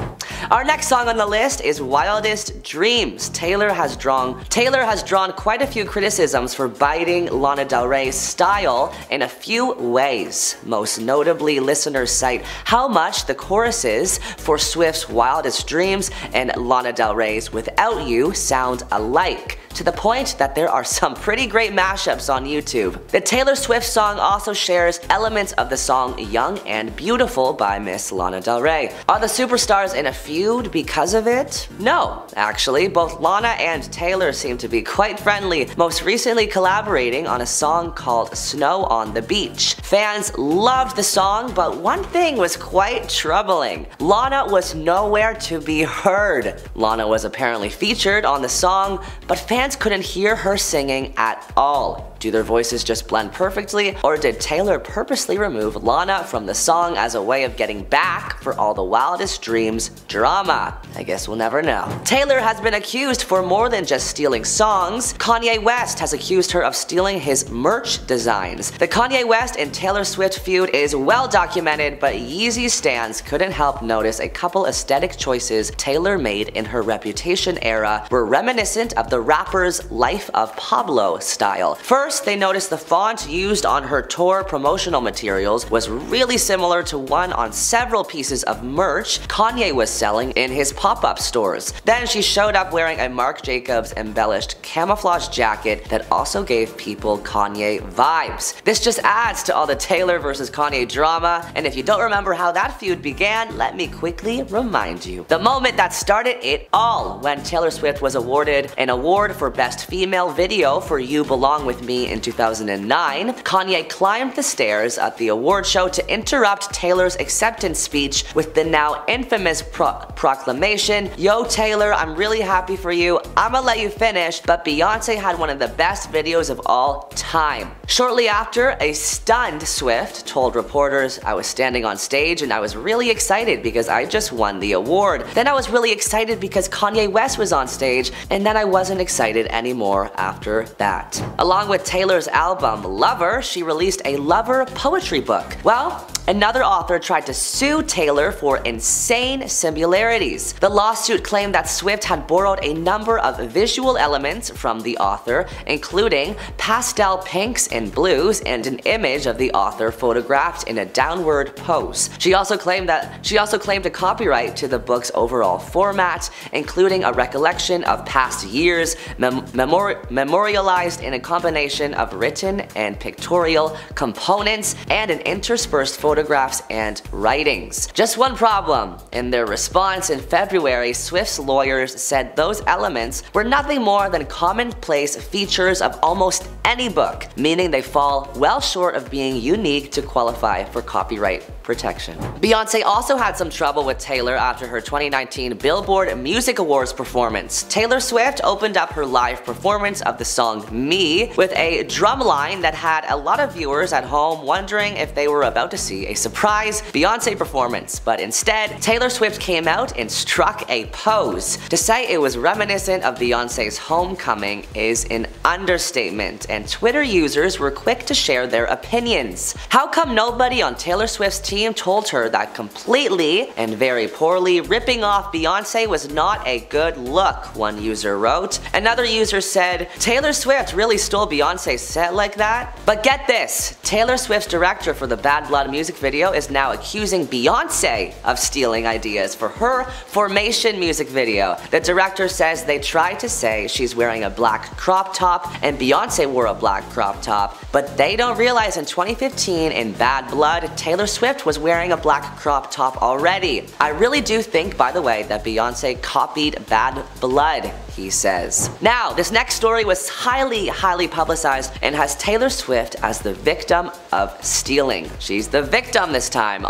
Our next song on the list is Wildest Dreams. Taylor has drawn quite a few criticisms for biting Lana Del Rey's style in a few ways. Most notably, listeners cite how much the choruses for Swift's Wildest Dreams and Lana Del Rey's Without You sound alike, to the point that there are some pretty great mashups on YouTube. The Taylor Swift song also shares elements of the song Young and Beautiful by Miss Lana Del Rey. Are the superstars in a feud because of it? No, actually, both Lana and Taylor seem to be quite friendly, most recently collaborating on a song called Snow on the Beach. Fans loved the song, but one thing was quite troubling. Lana was nowhere to be heard. Lana was apparently featured on the song, but fans couldn't hear her singing at all. Do their voices just blend perfectly, or did Taylor purposely remove Lana from the song as a way of getting back for all the Wildest Dreams drama? I guess we'll never know. Taylor has been accused for more than just stealing songs. Kanye West has accused her of stealing his merch designs. The Kanye West and Taylor Swift feud is well documented, but Yeezy stans couldn't help notice a couple aesthetic choices Taylor made in her Reputation era were reminiscent of the rapper's Life of Pablo style. First, they noticed the font used on her tour promotional materials was really similar to one on several pieces of merch Kanye was selling in his pop-up stores. Then she showed up wearing a Marc Jacobs embellished camouflage jacket that also gave people Kanye vibes. This just adds to all the Taylor versus Kanye drama, and if you don't remember how that feud began, let me quickly remind you. The moment that started it all, when Taylor Swift was awarded an award for Best Female Video for You Belong With Me Me in 2009, Kanye climbed the stairs at the award show to interrupt Taylor's acceptance speech with the now infamous proclamation, "Yo Taylor, I'm really happy for you, I'ma let you finish, but Beyonce had one of the best videos of all time." Shortly after, a stunned Swift told reporters, "I was standing on stage and I was really excited because I just won the award. Then I was really excited because Kanye West was on stage, and then I wasn't excited anymore after that." Along with Taylor's album Lover, she released a lover poetry book. Well, another author tried to sue Taylor for insane similarities. The lawsuit claimed that Swift had borrowed a number of visual elements from the author, including pastel pinks and blues and an image of the author photographed in a downward pose. She also claimed a copyright to the book's overall format, including a recollection of past years memorialized in a combination of written and pictorial components and an interspersed photographs and writings. Just one problem. In their response in February, Swift's lawyers said those elements were nothing more than commonplace features of almost any book, meaning they fall well short of being unique to qualify for copyright protection. Beyonce also had some trouble with Taylor after her 2019 Billboard Music Awards performance. Taylor Swift opened up her live performance of the song Me with a drumline that had a lot of viewers at home wondering if they were about to see a surprise Beyonce performance, but instead, Taylor Swift came out and struck a pose. To say it was reminiscent of Beyonce's homecoming is an understatement, and Twitter users were quick to share their opinions. How come nobody on Taylor Swift's team told her that completely and very poorly ripping off Beyonce was not a good look, one user wrote. Another user said, "Taylor Swift really stole Beyonce's set like that?" But get this, Taylor Swift's director for the Bad Blood music video is now accusing Beyonce of stealing ideas for her Formation music video. The director says they tried to say she's wearing a black crop top and Beyonce wore a black crop top, but they don't realize in 2015 in Bad Blood, Taylor Swift was wearing a black crop top already. "I really do think, by the way, that Beyonce copied Bad Blood," he says. Now, this next story was highly publicized and has Taylor Swift as the victim of stealing. She's the victim this time.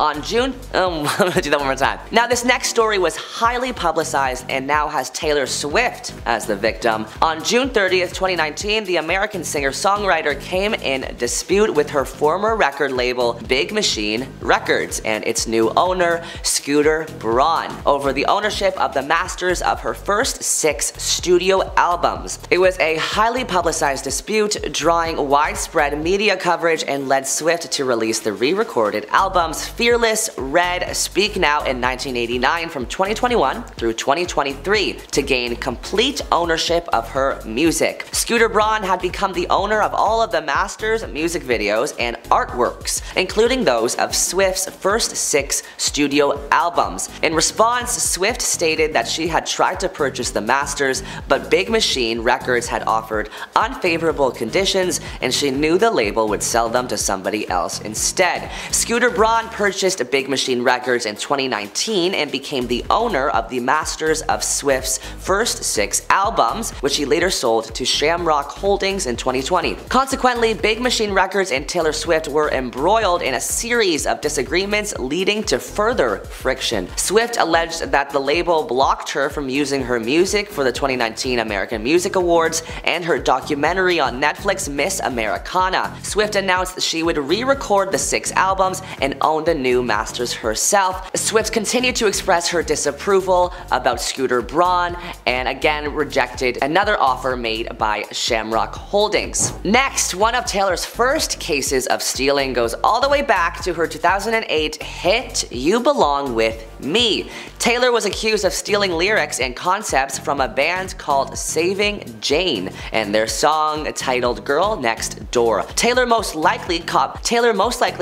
Now, this next story was highly publicized and now has Taylor Swift as the victim. On June 30th, 2019, the American singer-songwriter came in dispute with her former record label, Big Machine Records, and its new owner, Scooter Braun, over the ownership of the masters of her first 6 studio albums. It was a highly publicized dispute, drawing widespread media coverage and led Swift to release the re-recorded albums Fearless, Red, Speak Now, and 1989 from 2021 through 2023 to gain complete ownership of her music. Scooter Braun had become the owner of all of the masters, music videos, and artworks, including those of Swift's first 6 studio albums. In response, Swift stated that she had tried to purchase the masters, but Big Machine Records had offered unfavorable conditions and she knew the label would sell them to somebody else instead. Scooter Braun purchased Big Machine Records in 2019 and became the owner of the masters of Swift's first 6 albums, which he later sold to Shamrock Holdings in 2020. Consequently, Big Machine Records and Taylor Swift were embroiled in a series of disagreements leading to further friction. Swift alleged that the label blocked her from using her music for the 2019 American Music Awards and her documentary on Netflix, Miss Americana. Swift announced she would re-record the 6 albums and own the new masters herself. Swift continued to express her disapproval about Scooter Braun and again rejected another offer made by Shamrock Holdings. Next, one of Taylor's first cases of stealing goes all the way back to her 2008 hit You Belong With Me. Taylor was accused of stealing lyrics and concepts from a band called Saving Jane and their song titled Girl Next Door. Taylor most likely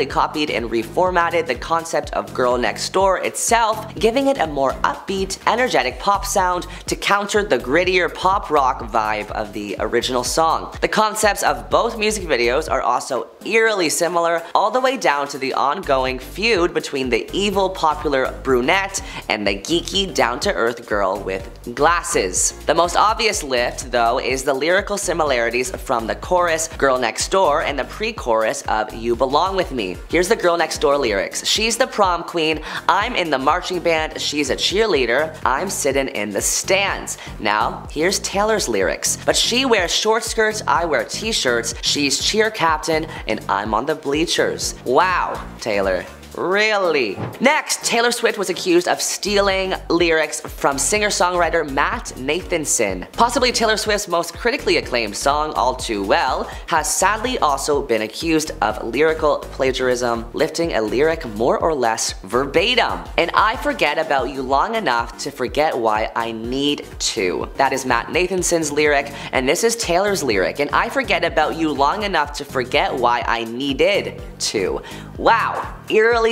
copied and reformatted the concept of Girl Next Door itself, giving it a more upbeat, energetic pop sound to counter the grittier pop rock vibe of the original song. The concepts of both music videos are also eerily similar, all the way down to the ongoing feud between the evil popular brunette brunette, and the geeky, down-to-earth girl with glasses. The most obvious lift, though, is the lyrical similarities from the chorus Girl Next Door and the pre-chorus of You Belong With Me. Here's the Girl Next Door lyrics. She's the prom queen, I'm in the marching band, she's a cheerleader, I'm sitting in the stands. Now, here's Taylor's lyrics. But she wears short skirts, I wear t-shirts, she's cheer captain, and I'm on the bleachers. Wow, Taylor. Really? Next, Taylor Swift was accused of stealing lyrics from singer-songwriter Matt Nathanson. Possibly Taylor Swift's most critically acclaimed song, All Too Well, has sadly also been accused of lyrical plagiarism, lifting a lyric more or less verbatim. And I forget about you long enough to forget why I need to. That is Matt Nathanson's lyric, and this is Taylor's lyric. And I forget about you long enough to forget why I needed to. Wow. Eerily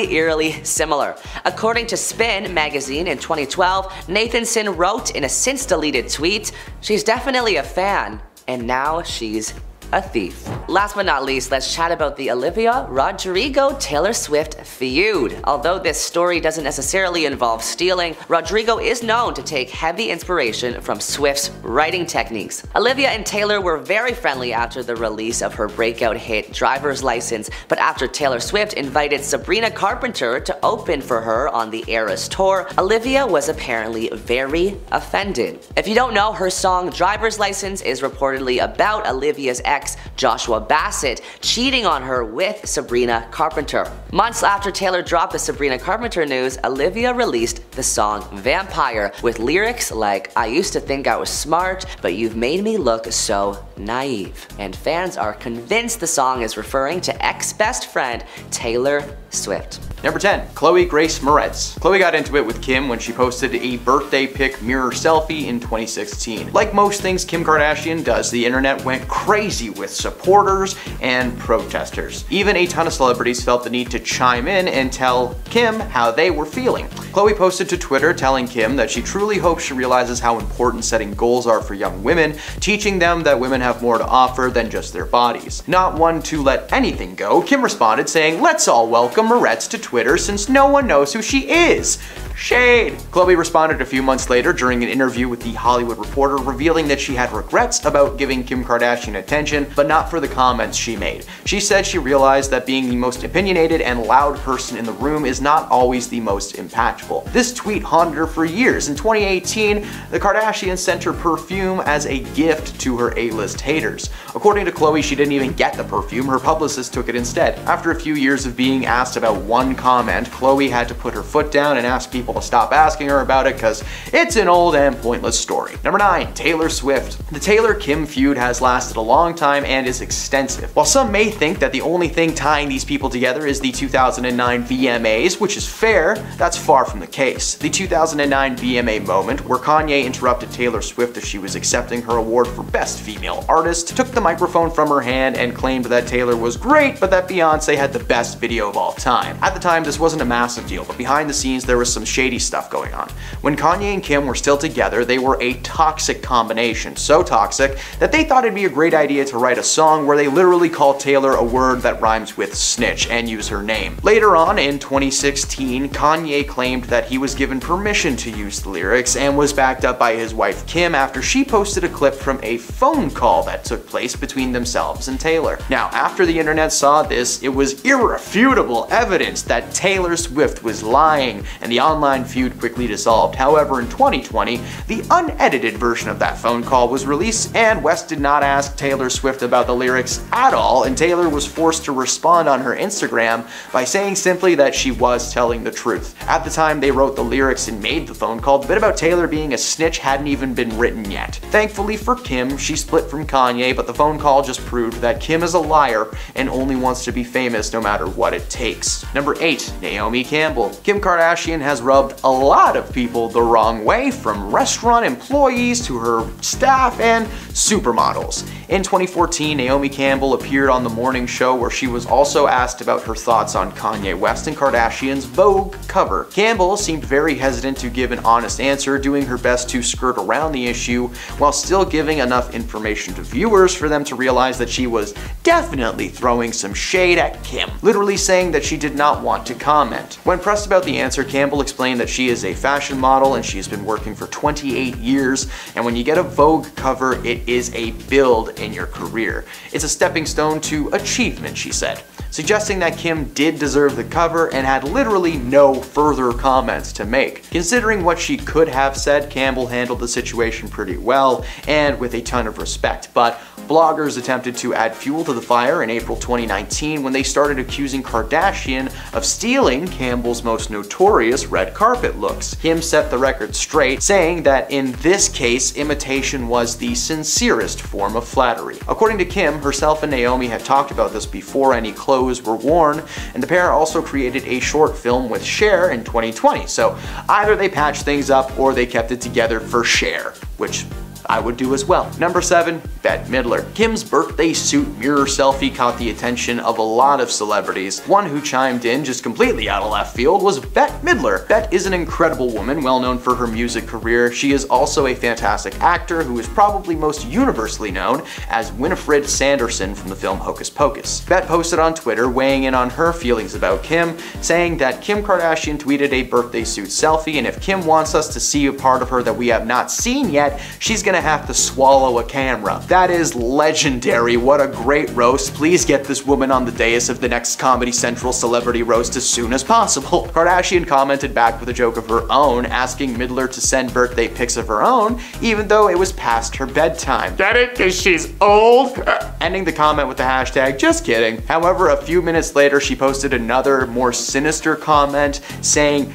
similar. According to Spin magazine in 2012, Nathanson wrote in a since-deleted tweet, "She's definitely a fan, and now she's a thief." Last but not least, let's chat about the Olivia Rodrigo-Taylor Swift feud. Although this story doesn't necessarily involve stealing, Rodrigo is known to take heavy inspiration from Swift's writing techniques. Olivia and Taylor were very friendly after the release of her breakout hit Driver's License, but after Taylor Swift invited Sabrina Carpenter to open for her on the Eras tour, Olivia was apparently very offended. If you don't know, her song Driver's License is reportedly about Olivia's ex, Joshua Bassett, cheating on her with Sabrina Carpenter. Months after Taylor dropped the Sabrina Carpenter news, Olivia released the song Vampire with lyrics like, "I used to think I was smart, but you've made me look so naive." And fans are convinced the song is referring to ex-best friend Taylor Swift. Number 10. Chloe Grace Moretz. Chloe got into it with Kim when she posted a birthday pic mirror selfie in 2016. Like most things Kim Kardashian does, the internet went crazy with supporters and protesters. Even a ton of celebrities felt the need to chime in and tell Kim how they were feeling. Chloe posted to Twitter telling Kim that she truly hopes she realizes how important setting goals are for young women, teaching them that women have more to offer than just their bodies. Not one to let anything go, Kim responded saying, "Let's all welcome Moretz to Twitter since no one knows who she is. Shade." Chloe responded a few months later during an interview with The Hollywood Reporter, revealing that she had regrets about giving Kim Kardashian attention, but not for the comments she made. She said she realized that being the most opinionated and loud person in the room is not always the most impactful. This tweet haunted her for years. In 2018, the Kardashians sent her perfume as a gift to her A-list haters. According to Chloe, she didn't even get the perfume. Her publicist took it instead. After a few years of being asked about one comment, Chloe had to put her foot down and ask people to stop asking her about it because it's an old and pointless story. Number 9. Taylor Swift. The Taylor-Kim feud has lasted a long time and is extensive. While some may think that the only thing tying these people together is the 2009 VMAs, which is fair, that's far from the case. The 2009 VMA moment, where Kanye interrupted Taylor Swift as she was accepting her award for Best Female Artist, took the microphone from her hand and claimed that Taylor was great, but that Beyoncé had the best video of all time. At the time, this wasn't a massive deal, but behind the scenes there was some shady stuff going on. When Kanye and Kim were still together, they were a toxic combination, so toxic that they thought it'd be a great idea to write a song where they literally call Taylor a word that rhymes with snitch and use her name. Later on in 2016, Kanye claimed that he was given permission to use the lyrics and was backed up by his wife Kim after she posted a clip from a phone call that took place between themselves and Taylor. Now, after the internet saw this, it was irrefutable evidence that Taylor Swift was lying, and the online feud quickly dissolved. However, in 2020, the unedited version of that phone call was released, and West did not ask Taylor Swift about the lyrics at all, and Taylor was forced to respond on her Instagram by saying simply that she was telling the truth. At the time they wrote the lyrics and made the phone call, the bit about Taylor being a snitch hadn't even been written yet. Thankfully for Kim, she split from Kanye, but the phone call just proved that Kim is a liar and only wants to be famous no matter what it takes. Number 8. Naomi Campbell. Kim Kardashian has rubbed a lot of people the wrong way, from restaurant employees to her staff and supermodels. In 2014, Naomi Campbell appeared on The Morning Show, where she was also asked about her thoughts on Kanye West and Kardashian's Vogue cover. Campbell seemed very hesitant to give an honest answer, doing her best to skirt around the issue while still giving enough information to viewers for them to realize that she was definitely throwing some shade at Kim, literally saying that she did not want to comment. When pressed about the answer, Campbell explained claim that she is a fashion model and she's been working for 28 years. And when you get a Vogue cover, it is a build in your career. It's a stepping stone to achievement, she said, suggesting that Kim did deserve the cover and had literally no further comments to make. Considering what she could have said, Campbell handled the situation pretty well and with a ton of respect, but bloggers attempted to add fuel to the fire in April 2019 when they started accusing Kardashian of stealing Campbell's most notorious red carpet looks. Kim set the record straight, saying that in this case, imitation was the sincerest form of flattery. According to Kim, herself and Naomi had talked about this before any clothes were worn, and the pair also created a short film with Cher in 2020, so either they patched things up or they kept it together for Cher, which I would do as well. Number 7, Bette Midler. Kim's birthday suit mirror selfie caught the attention of a lot of celebrities. One who chimed in just completely out of left field was Bette Midler. Bette is an incredible woman, well known for her music career. She is also a fantastic actor who is probably most universally known as Winifred Sanderson from the film Hocus Pocus. Bette posted on Twitter, weighing in on her feelings about Kim, saying that Kim Kardashian tweeted a birthday suit selfie, and if Kim wants us to see a part of her that we have not seen yet, she's gonna have to swallow a camera. That is legendary. What a great roast. Please get this woman on the dais of the next Comedy Central celebrity roast as soon as possible. Kardashian commented back with a joke of her own, asking Midler to send birthday pics of her own, even though it was past her bedtime. Get it? Because she's old? Ending the comment with the hashtag, just kidding. However, a few minutes later, she posted another, more sinister comment saying,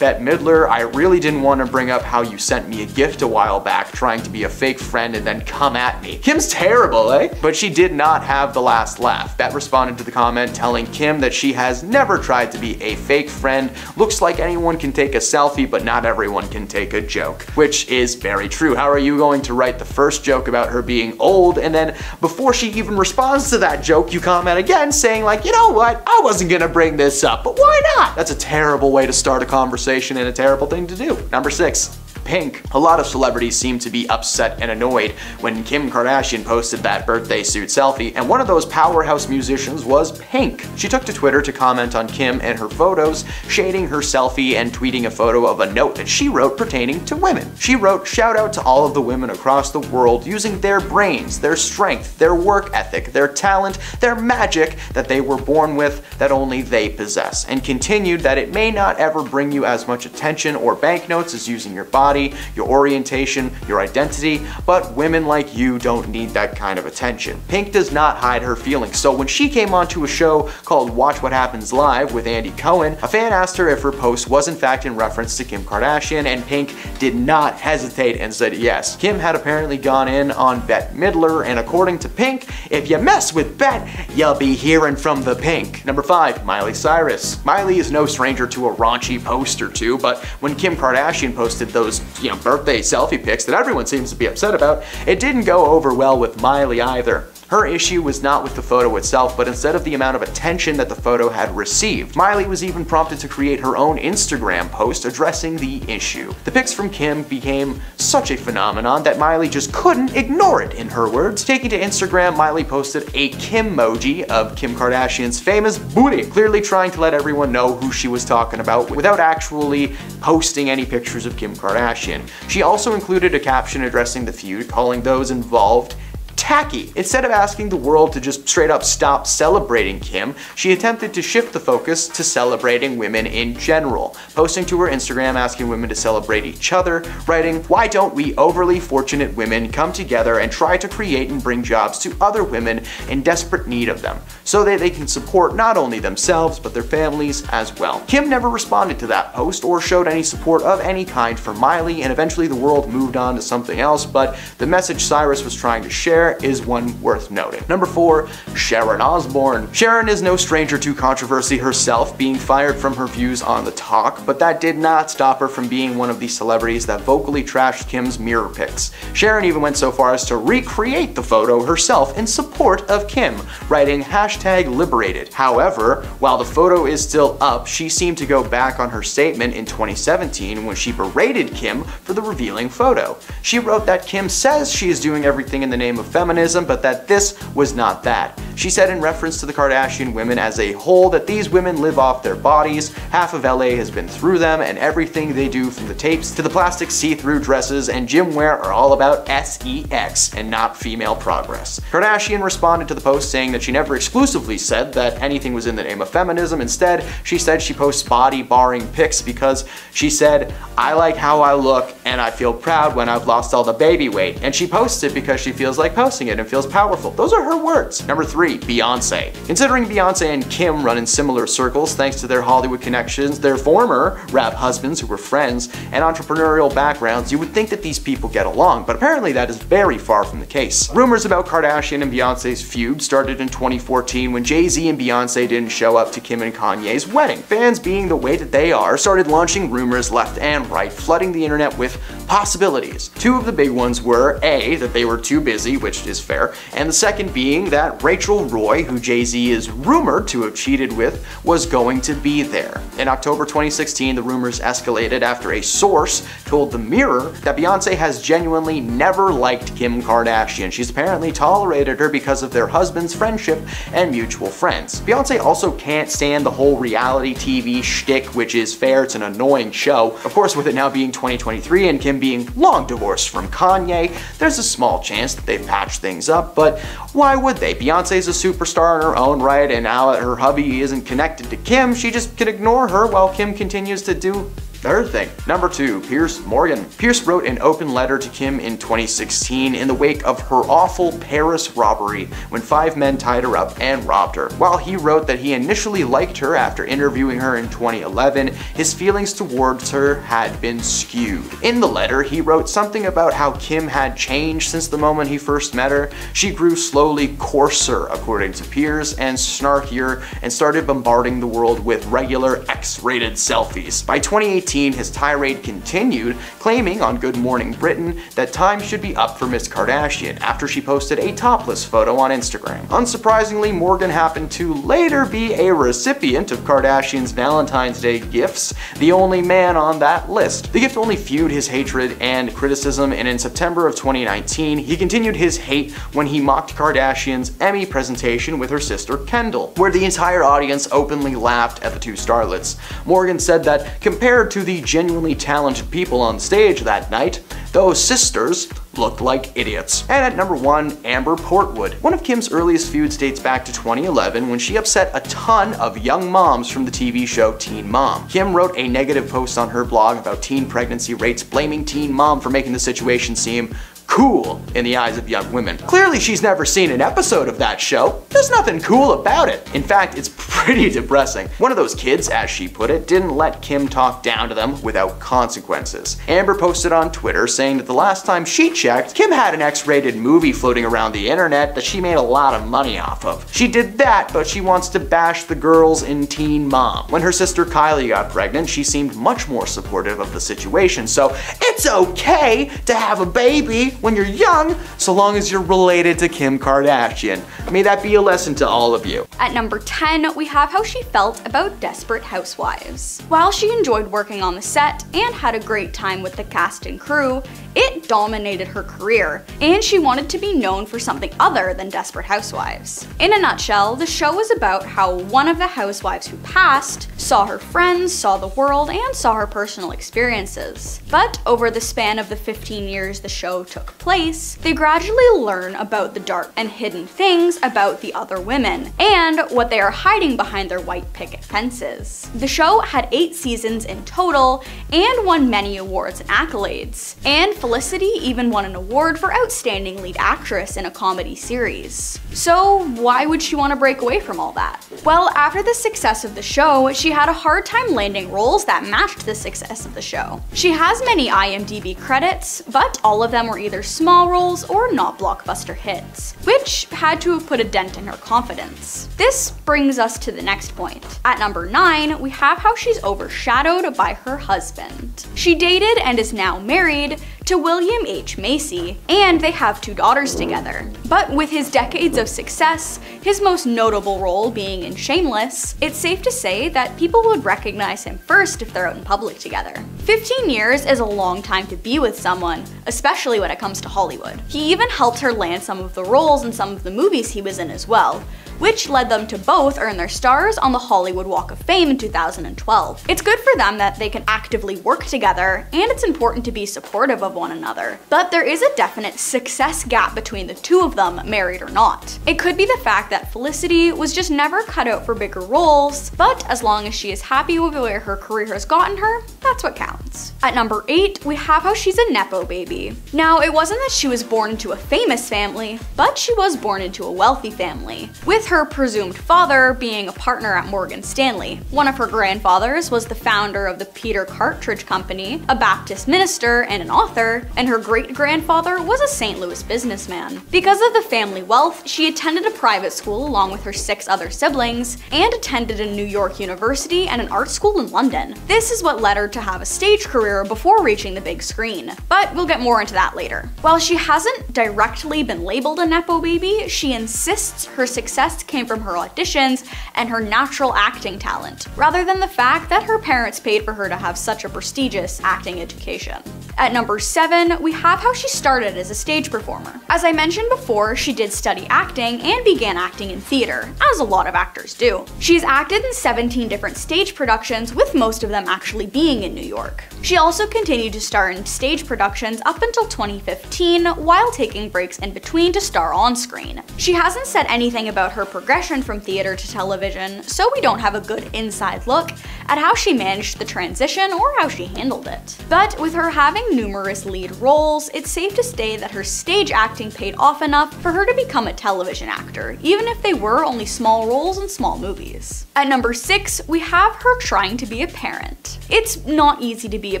Bette Midler, I really didn't want to bring up how you sent me a gift a while back trying to be a fake friend and then come at me. Kim's terrible, eh? But she did not have the last laugh. Bette responded to the comment telling Kim that she has never tried to be a fake friend, looks like anyone can take a selfie but not everyone can take a joke. Which is very true. How are you going to write the first joke about her being old and then before she even responds to that joke you comment again saying like, you know what, I wasn't gonna bring this up, but why not? That's a terrible way to start a conversation and a terrible thing to do. Number 6. Pink. A lot of celebrities seem to be upset and annoyed when Kim Kardashian posted that birthday suit selfie, and one of those powerhouse musicians was Pink. She took to Twitter to comment on Kim and her photos, shading her selfie and tweeting a photo of a note that she wrote pertaining to women. She wrote, "Shout out to all of the women across the world using their brains, their strength, their work ethic, their talent, their magic that they were born with that only they possess," and continued that it may not ever bring you as much attention or banknotes as using your body, your orientation, your identity, but women like you don't need that kind of attention. Pink does not hide her feelings, so when she came onto a show called Watch What Happens Live with Andy Cohen, a fan asked her if her post was in fact in reference to Kim Kardashian, and Pink did not hesitate and said yes. Kim had apparently gone in on Bette Midler, and according to Pink, if you mess with Bette, you'll be hearing from the Pink. Number 5, Miley Cyrus. Miley is no stranger to a raunchy post or two, but when Kim Kardashian posted those birthday selfie pics that everyone seems to be upset about, it didn't go over well with Miley either. Her issue was not with the photo itself, but instead of the amount of attention that the photo had received. Miley was even prompted to create her own Instagram post addressing the issue. The pics from Kim became such a phenomenon that Miley just couldn't ignore it, in her words. Taking to Instagram, Miley posted a Kimmoji of Kim Kardashian's famous booty, clearly trying to let everyone know who she was talking about without actually posting any pictures of Kim Kardashian. She also included a caption addressing the feud, calling those involved tacky. Instead of asking the world to just straight up stop celebrating Kim, she attempted to shift the focus to celebrating women in general, posting to her Instagram asking women to celebrate each other, writing, "Why don't we overly fortunate women come together and try to create and bring jobs to other women in desperate need of them, so that they can support not only themselves, but their families as well." Kim never responded to that post or showed any support of any kind for Miley, and eventually the world moved on to something else, but the message Cyrus was trying to share is one worth noting. Number 4, Sharon Osbourne. Sharon is no stranger to controversy herself, being fired from her views on The Talk, but that did not stop her from being one of the celebrities that vocally trashed Kim's mirror pics. Sharon even went so far as to recreate the photo herself in support of Kim, writing #liberated. However, while the photo is still up, she seemed to go back on her statement in 2017 when she berated Kim for the revealing photo. She wrote that Kim says she is doing everything in the name of feminism, but that this was not that. She said in reference to the Kardashian women as a whole that these women live off their bodies, half of LA has been through them, and everything they do from the tapes to the plastic see-through dresses and gym wear are all about sex and not female progress. Kardashian responded to the post saying that she never exclusively said that anything was in the name of feminism. Instead, she said she posts body barring pics because she said, "I like how I look and I feel proud when I've lost all the baby weight," and she posts it because she feels like posting it and feels powerful. Those are her words. Number 3, Beyonce. Considering Beyonce and Kim run in similar circles thanks to their Hollywood connections, their former rap husbands who were friends, and entrepreneurial backgrounds, you would think that these people get along, but apparently that is very far from the case. Rumors about Kardashian and Beyonce's feud started in 2014 when Jay-Z and Beyonce didn't show up to Kim and Kanye's wedding. Fans, being the way that they are, started launching rumors left and right, flooding the internet with possibilities. Two of the big ones were A, that they were too busy, which is fair, and the second being that Rachel Roy, who Jay-Z is rumored to have cheated with, was going to be there. In October 2016, the rumors escalated after a source told The Mirror that Beyonce has genuinely never liked Kim Kardashian. She's apparently tolerated her because of their husband's friendship and mutual friends. Beyonce also can't stand the whole reality TV shtick, which is fair, it's an annoying show. Of course, with it now being 2023 and Kim being long divorced from Kanye, there's a small chance that they've patched things up, but why would they? Beyonce's a superstar in her own right, and now that her hubby isn't connected to Kim, she just can ignore her while Kim continues to do third thing. Number 2, Pierce Morgan. Pierce wrote an open letter to Kim in 2016 in the wake of her awful Paris robbery when 5 men tied her up and robbed her. While he wrote that he initially liked her after interviewing her in 2011, his feelings towards her had been skewed. In the letter, he wrote something about how Kim had changed since the moment he first met her. She grew slowly coarser, according to Pierce, and snarkier, and started bombarding the world with regular X-rated selfies. By 2018, his tirade continued, claiming on Good Morning Britain that time should be up for Miss Kardashian after she posted a topless photo on Instagram. Unsurprisingly, Morgan happened to later be a recipient of Kardashian's Valentine's Day gifts, the only man on that list. The gift only fueled his hatred and criticism, and in September of 2019, he continued his hate when he mocked Kardashian's Emmy presentation with her sister Kendall, where the entire audience openly laughed at the two starlets. Morgan said that compared to the genuinely talented people on stage that night, those sisters looked like idiots. And at number 1, Amber Portwood. One of Kim's earliest feuds dates back to 2011 when she upset a ton of young moms from the TV show Teen Mom. Kim wrote a negative post on her blog about teen pregnancy rates, blaming Teen Mom for making the situation seem cool in the eyes of young women. Clearly she's never seen an episode of that show. There's nothing cool about it. In fact, it's pretty depressing. One of those kids, as she put it, didn't let Kim talk down to them without consequences. Amber posted on Twitter saying that the last time she checked, Kim had an X-rated movie floating around the internet that she made a lot of money off of. She did that, but she wants to bash the girls in Teen Mom. When her sister Kylie got pregnant, she seemed much more supportive of the situation, so it's okay to have a baby when you're young, so long as you're related to Kim Kardashian. May that be a lesson to all of you. At number 10, we have how she felt about Desperate Housewives. While she enjoyed working on the set and had a great time with the cast and crew, it dominated her career, and she wanted to be known for something other than Desperate Housewives. In a nutshell, the show was about how one of the housewives who passed saw her friends, saw the world, and saw her personal experiences. But over the span of the 15 years the show took place, they gradually learn about the dark and hidden things about the other women, and what they are hiding behind their white picket fences. The show had 8 seasons in total, and won many awards and accolades, and Felicity even won an award for Outstanding Lead Actress in a Comedy Series. So why would she want to break away from all that? Well, after the success of the show, she had a hard time landing roles that matched the success of the show. She has many IMDb credits, but all of them were either small roles or not blockbuster hits, which had to have put a dent in her confidence. This brings us to the next point. At number 9, we have how she's overshadowed by her husband. She dated and is now married to William H. Macy, and they have 2 daughters together. But with his decades of success, his most notable role being in Shameless, it's safe to say that people would recognize him first if they're out in public together. 15 years is a long time to be with someone, especially when it comes to Hollywood. He even helped her land some of the roles in some of the movies he was in as well, which led them to both earn their stars on the Hollywood Walk of Fame in 2012. It's good for them that they can actively work together, and it's important to be supportive of one another. But there is a definite success gap between the two of them, married or not. It could be the fact that Felicity was just never cut out for bigger roles, but as long as she is happy with where her career has gotten her, that's what counts. At number 8, we have how she's a Nepo baby. Now, it wasn't that she was born into a famous family, but she was born into a wealthy family, with her presumed father being a partner at Morgan Stanley. One of her grandfathers was the founder of the Peter Cartridge Company, a Baptist minister and an author, and her great-grandfather was a St. Louis businessman. Because of the family wealth, she attended a private school along with her 6 other siblings, and attended a New York university and an art school in London. This is what led her to have a stage career before reaching the big screen, but we'll get more into that later. While she hasn't directly been labeled a Nepo baby, she insists her success came from her auditions and her natural acting talent, rather than the fact that her parents paid for her to have such a prestigious acting education. At number 7, we have how she started as a stage performer. As I mentioned before, she did study acting and began acting in theater, as a lot of actors do. She's acted in 17 different stage productions, with most of them actually being in New York. She also continued to star in stage productions up until 2015, while taking breaks in between to star on screen. She hasn't said anything about her progression from theater to television, so we don't have a good inside look at how she managed the transition or how she handled it. But with her having numerous lead roles, it's safe to say that her stage acting paid off enough for her to become a television actor, even if they were only small roles in small movies. At number 6, we have her trying to be a parent. It's not easy to be a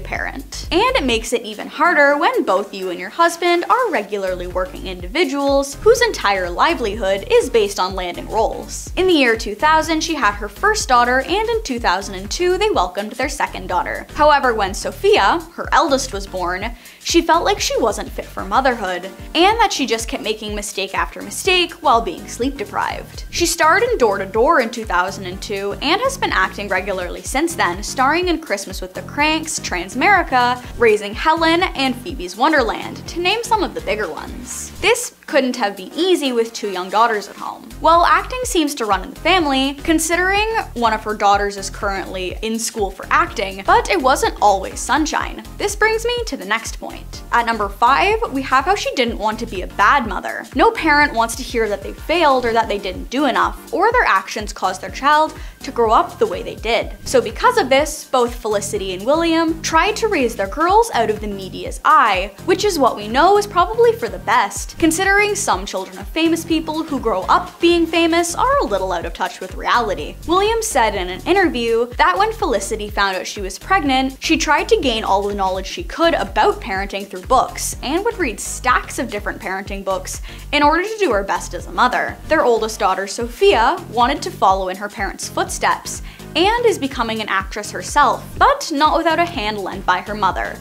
parent, and it makes it even harder when both you and your husband are regularly working individuals whose entire livelihood is based on landing roles. In the year 2000, she had her first daughter, and in 2002, they welcomed their second daughter. However, when Sophia, her eldest, was born, she felt like she wasn't fit for motherhood, and that she just kept making mistake after mistake while being sleep deprived. She starred in Door to Door in 2002 and has been acting regularly since then, starring in Christmas with the Cranks, Transamerica, Raising Helen, and Phoebe's Wonderland, to name some of the bigger ones. This couldn't have been easy with 2 young daughters at home. While acting seems to run in the family, considering one of her daughters is currently in school for acting, but it wasn't always sunshine. This brings me to the next point. At number 5, we have how she didn't want to be a bad mother. No parent wants to hear that they failed or that they didn't do enough, or their actions caused their child to grow up the way they did. So because of this, both Felicity and William tried to raise their girls out of the media's eye, which is what we know is probably for the best, considering some children of famous people who grow up being famous are a little out of touch with reality. William said in an interview that when Felicity found out she was pregnant, she tried to gain all the knowledge she could about parenting through books, and would read stacks of different parenting books in order to do her best as a mother. Their oldest daughter, Sophia, wanted to follow in her parents' footsteps and is becoming an actress herself, but not without a hand lent by her mother,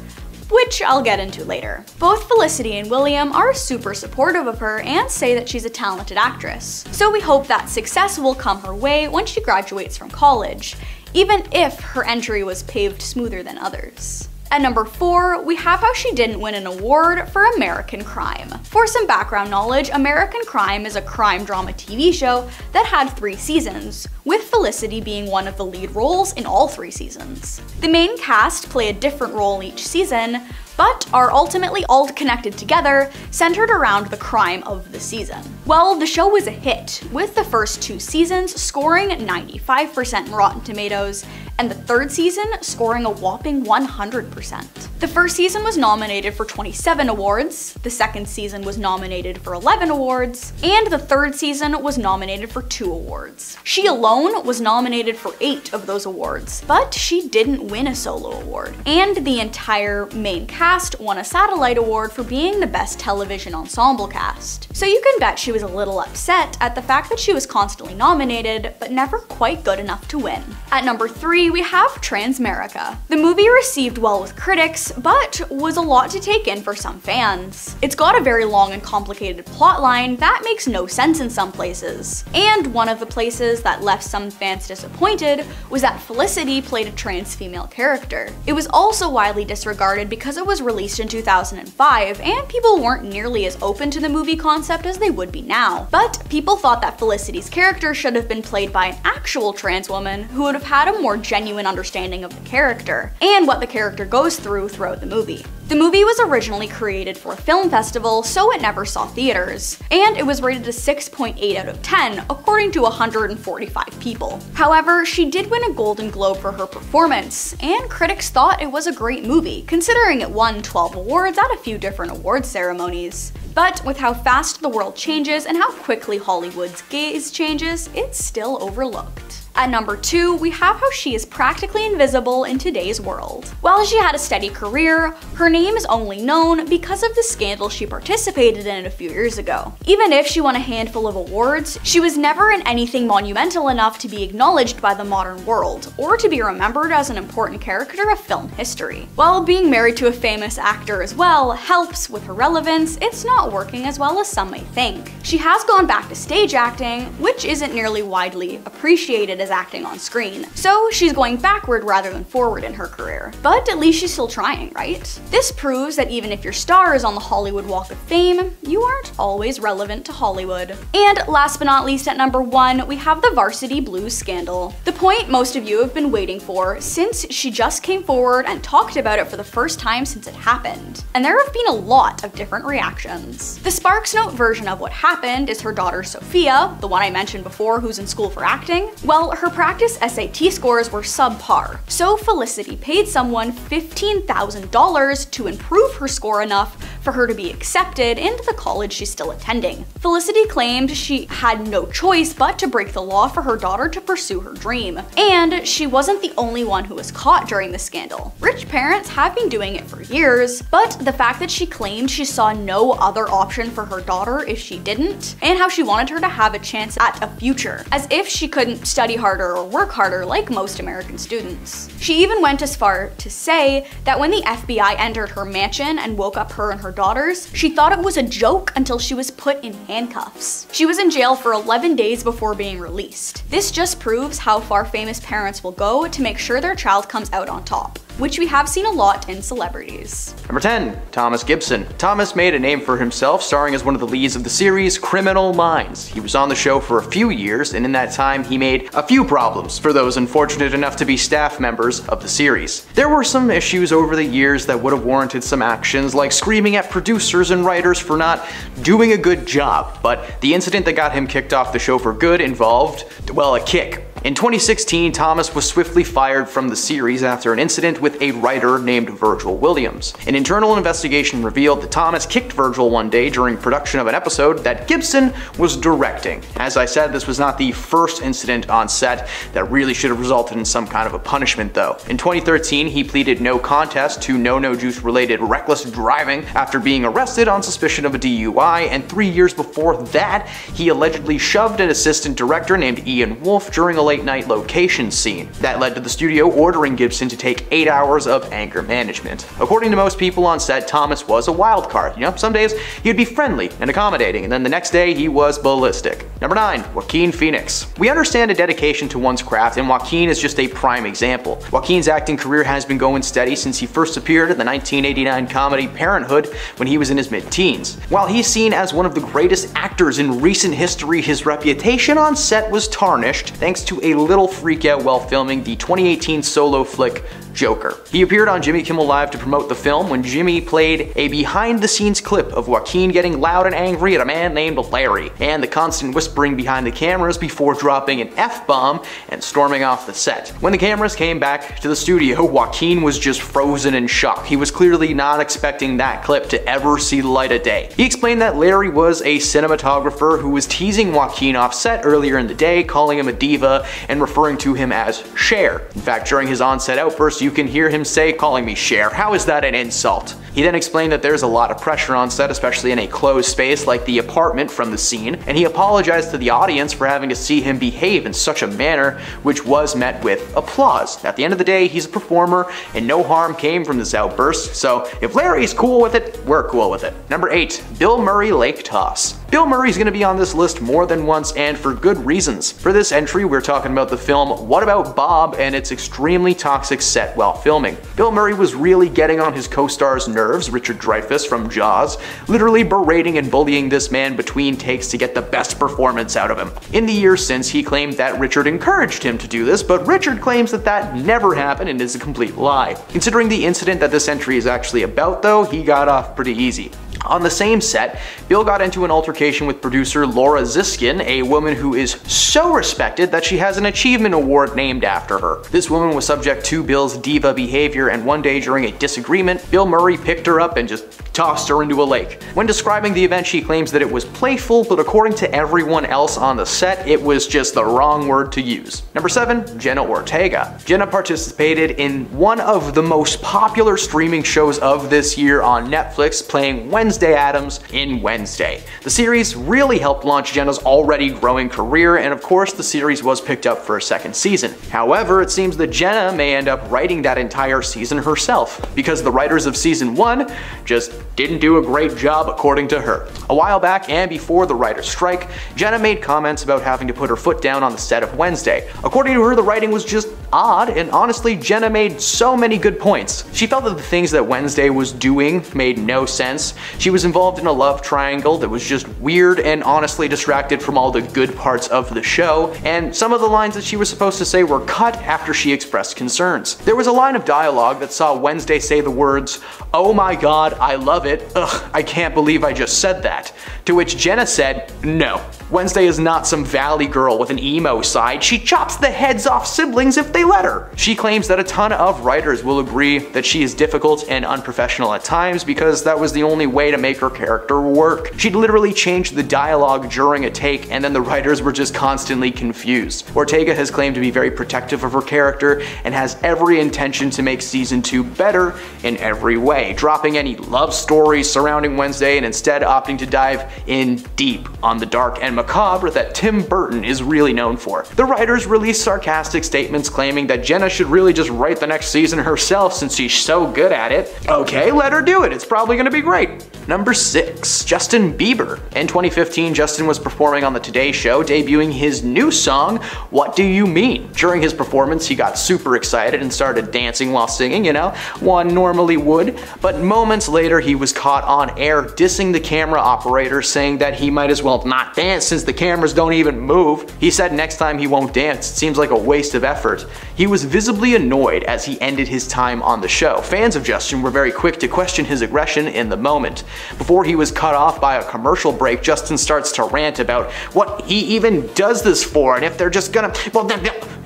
which I'll get into later. Both Felicity and William are super supportive of her and say that she's a talented actress. So we hope that success will come her way when she graduates from college, even if her entry was paved smoother than others. At number 4, we have how she didn't win an award for American Crime. For some background knowledge, American Crime is a crime drama TV show that had 3 seasons, with Felicity being one of the lead roles in all 3 seasons. The main cast play a different role each season, but are ultimately all connected together, centered around the crime of the season. Well, the show was a hit, with the first 2 seasons scoring 95% in Rotten Tomatoes, and the 3rd season scoring a whopping 100%. The first season was nominated for 27 awards, the second season was nominated for 11 awards, and the 3rd season was nominated for 2 awards. She alone was nominated for 8 of those awards, but she didn't win a solo award, and the entire main cast won a satellite award for being the best television ensemble cast. So you can bet she was a little upset at the fact that she was constantly nominated, but never quite good enough to win. At number 3, we have Transmerica. The movie received well with critics, but was a lot to take in for some fans. It's got a very long and complicated plotline that makes no sense in some places. And one of the places that left some fans disappointed was that Felicity played a trans female character. It was also widely disregarded because it was released in 2005, and people weren't nearly as open to the movie concept as they would be now. But people thought that Felicity's character should have been played by an actual trans woman who would have had a more genuine understanding of the character and what the character goes through throughout the movie. The movie was originally created for a film festival, so it never saw theaters, and it was rated a 6.8 out of 10, according to 145 people. However, she did win a Golden Globe for her performance, and critics thought it was a great movie, considering it won 12 awards at a few different award ceremonies. But with how fast the world changes and how quickly Hollywood's gaze changes, it's still overlooked. At number 2, we have how she is practically invisible in today's world. While she had a steady career, her name is only known because of the scandal she participated in a few years ago. Even if she won a handful of awards, she was never in anything monumental enough to be acknowledged by the modern world, or to be remembered as an important character of film history. While being married to a famous actor as well helps with her relevance, it's not working as well as some may think. She has gone back to stage acting, which isn't nearly widely appreciated as acting on screen, so she's going backward rather than forward in her career. But at least she's still trying, right? This proves that even if your star is on the Hollywood Walk of Fame, you aren't always relevant to Hollywood. And last but not least, at number 1, we have the Varsity Blues scandal. The point most of you have been waiting for, since she just came forward and talked about it for the first time since it happened. And there have been a lot of different reactions. The SparksNote version of what happened is her daughter Sophia, the one I mentioned before who's in school for acting, well, her practice SAT scores were subpar, so Felicity paid someone $15,000 to improve her score enough for her to be accepted into the college she's still attending. Felicity claimed she had no choice but to break the law for her daughter to pursue her dream, and she wasn't the only one who was caught during the scandal. Rich parents have been doing it for years, but the fact that she claimed she saw no other option for her daughter if she didn't, and how she wanted her to have a chance at a future, as if she couldn't study harder or work harder like most American students. She even went as far to say that when the FBI entered her mansion and woke up her and her daughters, she thought it was a joke until she was put in handcuffs. She was in jail for 11 days before being released. This just proves how far famous parents will go to make sure their child comes out on top, which we have seen a lot in celebrities. Number 10, Thomas Gibson. Thomas made a name for himself starring as one of the leads of the series Criminal Minds. He was on the show for a few years, and in that time he made a few problems for those unfortunate enough to be staff members of the series. There were some issues over the years that would have warranted some actions, like screaming at producers and writers for not doing a good job, but the incident that got him kicked off the show for good involved, well, a kick. In 2016, Thomas was swiftly fired from the series after an incident with a writer named Virgil Williams. An internal investigation revealed that Thomas kicked Virgil one day during production of an episode that Gibson was directing. As I said, this was not the first incident on set that really should have resulted in some kind of a punishment though. In 2013, he pleaded no contest to No-No Juice related reckless driving after being arrested on suspicion of a DUI, and 3 years before that, he allegedly shoved an assistant director named Ian Wolfe during a late night location scene. That led to the studio ordering Gibson to take 8 hours of anger management. According to most people on set, Thomas was a wild card. You know, some days he'd be friendly and accommodating, and then the next day he was ballistic. Number 9, Joaquin Phoenix. We understand a dedication to one's craft, and Joaquin is just a prime example. Joaquin's acting career has been going steady since he first appeared in the 1989 comedy Parenthood when he was in his mid-teens. While he's seen as one of the greatest actors in recent history, his reputation on set was tarnished thanks to a little freakout while filming the 2018 solo flick Joker. He appeared on Jimmy Kimmel Live to promote the film when Jimmy played a behind-the-scenes clip of Joaquin getting loud and angry at a man named Larry, and the constant whispering behind the cameras before dropping an F-bomb and storming off the set. When the cameras came back to the studio, Joaquin was just frozen in shock. He was clearly not expecting that clip to ever see the light of day. He explained that Larry was a cinematographer who was teasing Joaquin off set earlier in the day, calling him a diva and referring to him as Cher. In fact, during his on-set outburst, you can hear him say, "Calling me Cher, how is that an insult?" He then explained that there's a lot of pressure on set, especially in a closed space like the apartment from the scene, and he apologized to the audience for having to see him behave in such a manner, which was met with applause. At the end of the day, he's a performer, and no harm came from this outburst, so if Larry's cool with it, we're cool with it. Number 8, Bill Murray lake toss. Bill Murray's gonna be on this list more than once, and for good reasons. For this entry, we're talking about the film What About Bob and its extremely toxic set while filming. Bill Murray was really getting on his co-star's nerves, Richard Dreyfuss from Jaws, literally berating and bullying this man between takes to get the best performance out of him. In the years since, he claimed that Richard encouraged him to do this, but Richard claims that that never happened and is a complete lie. Considering the incident that this entry is actually about though, he got off pretty easy. On the same set, Bill got into an altercation with producer Laura Ziskin, a woman who is so respected that she has an achievement award named after her. This woman was subject to Bill's diva behavior, and one day during a disagreement, Bill Murray picked her up and just tossed her into a lake. When describing the event, she claims that it was playful, but according to everyone else on the set, it was just the wrong word to use. Number 7, Jenna Ortega. Jenna participated in one of the most popular streaming shows of this year on Netflix, playing Wednesday Addams in Wednesday. The series really helped launch Jenna's already growing career, and of course the series was picked up for a second season. However, it seems that Jenna may end up writing that entire season herself, because the writers of season 1 just didn't do a great job according to her. A while back, and before the writer's strike, Jenna made comments about having to put her foot down on the set of Wednesday. According to her, the writing was just odd, and honestly, Jenna made so many good points. She felt that the things that Wednesday was doing made no sense. She was involved in a love triangle that was just weird and honestly distracted from all the good parts of the show, and some of the lines that she was supposed to say were cut after she expressed concerns. There was a line of dialogue that saw Wednesday say the words, "Oh my god, I love it, ugh, I can't believe I just said that," to which Jenna said, no. Wednesday is not some valley girl with an emo side, she chops the heads off siblings if they let her. She claims that a ton of writers will agree that she is difficult and unprofessional at times because that was the only way to make her character work. She'd literally changed the dialogue during a take, and then the writers were just constantly confused. Ortega has claimed to be very protective of her character and has every intention to make season 2 better in every way, dropping any love stories surrounding Wednesday and instead opting to dive in deep on the dark and macabre that Tim Burton is really known for. The writers released sarcastic statements claiming that Jenna should really just write the next season herself since she's so good at it. Okay, let her do it, it's probably gonna be great. Number 6, Justin Bieber. In 2015, Justin was performing on the Today Show, debuting his new song, What Do You Mean? During his performance, he got super excited and started dancing while singing, you know, one normally would, but moments later he was caught on air dissing the camera operator, saying that he might as well not dance since the cameras don't even move. He said next time he won't dance, it seems like a waste of effort. He was visibly annoyed as he ended his time on the show. Fans of Justin were very quick to question his aggression in the moment. Before he was cut off by a commercial break, Justin starts to rant about what he even does this for, and if they're just gonna, well,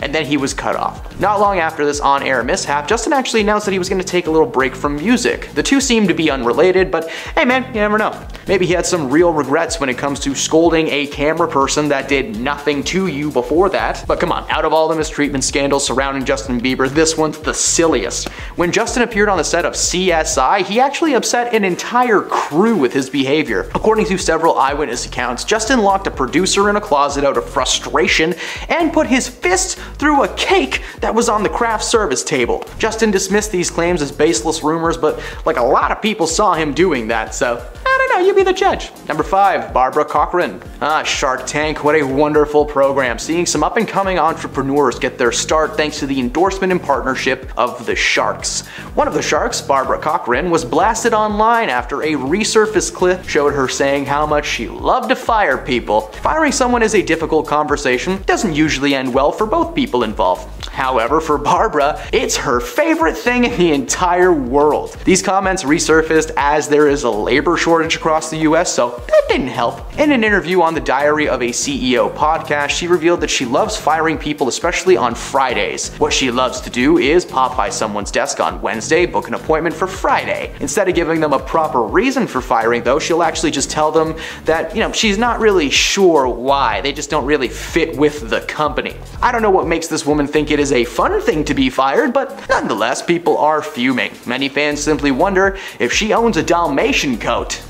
and then he was cut off. Not long after this on-air mishap, Justin actually announced that he was gonna take a little break from music. The two seemed to be unrelated, but hey man, you never know. Maybe he had some real regrets when it comes to scolding a camera person that did nothing to you before that. But come on, out of all the mistreatment scandals surrounding Justin Bieber, this one's the silliest. When Justin appeared on the set of CSI, he actually upset an entire crew with his behavior. According to several eyewitness accounts, Justin locked a producer in a closet out of frustration and put his fist through a cake that was on the craft service table. Justin dismissed these claims as baseless rumors, but like a lot of people saw him doing that, so I don't know, you be the judge. Number 5, Barbara Cochran. Shark Tank, what a wonderful program. Seeing some up and coming entrepreneurs get their start thanks to the endorsement and partnership of the sharks. One of the sharks, Barbara Cochran, was blasted online after a resurfaced clip showed her saying how much she loved to fire people. Firing someone is a difficult conversation, doesn't usually end well for both people involved. However, for Barbara, it's her favorite thing in the entire world. These comments resurfaced as there is a labor shortage across the US, so that didn't help. In an interview on the Diary of a CEO podcast, she revealed that she loves firing people, especially on Fridays. What she loves to do is pop by someone's desk on Wednesday, book an appointment for Friday. Instead of giving them a proper reason for firing though, she'll actually just tell them that, you know, she's not really sure why. They just don't really fit with the company. I don't know what makes this woman think it is is a fun thing to be fired, but nonetheless, people are fuming. Many fans simply wonder if she owns a Dalmatian coat.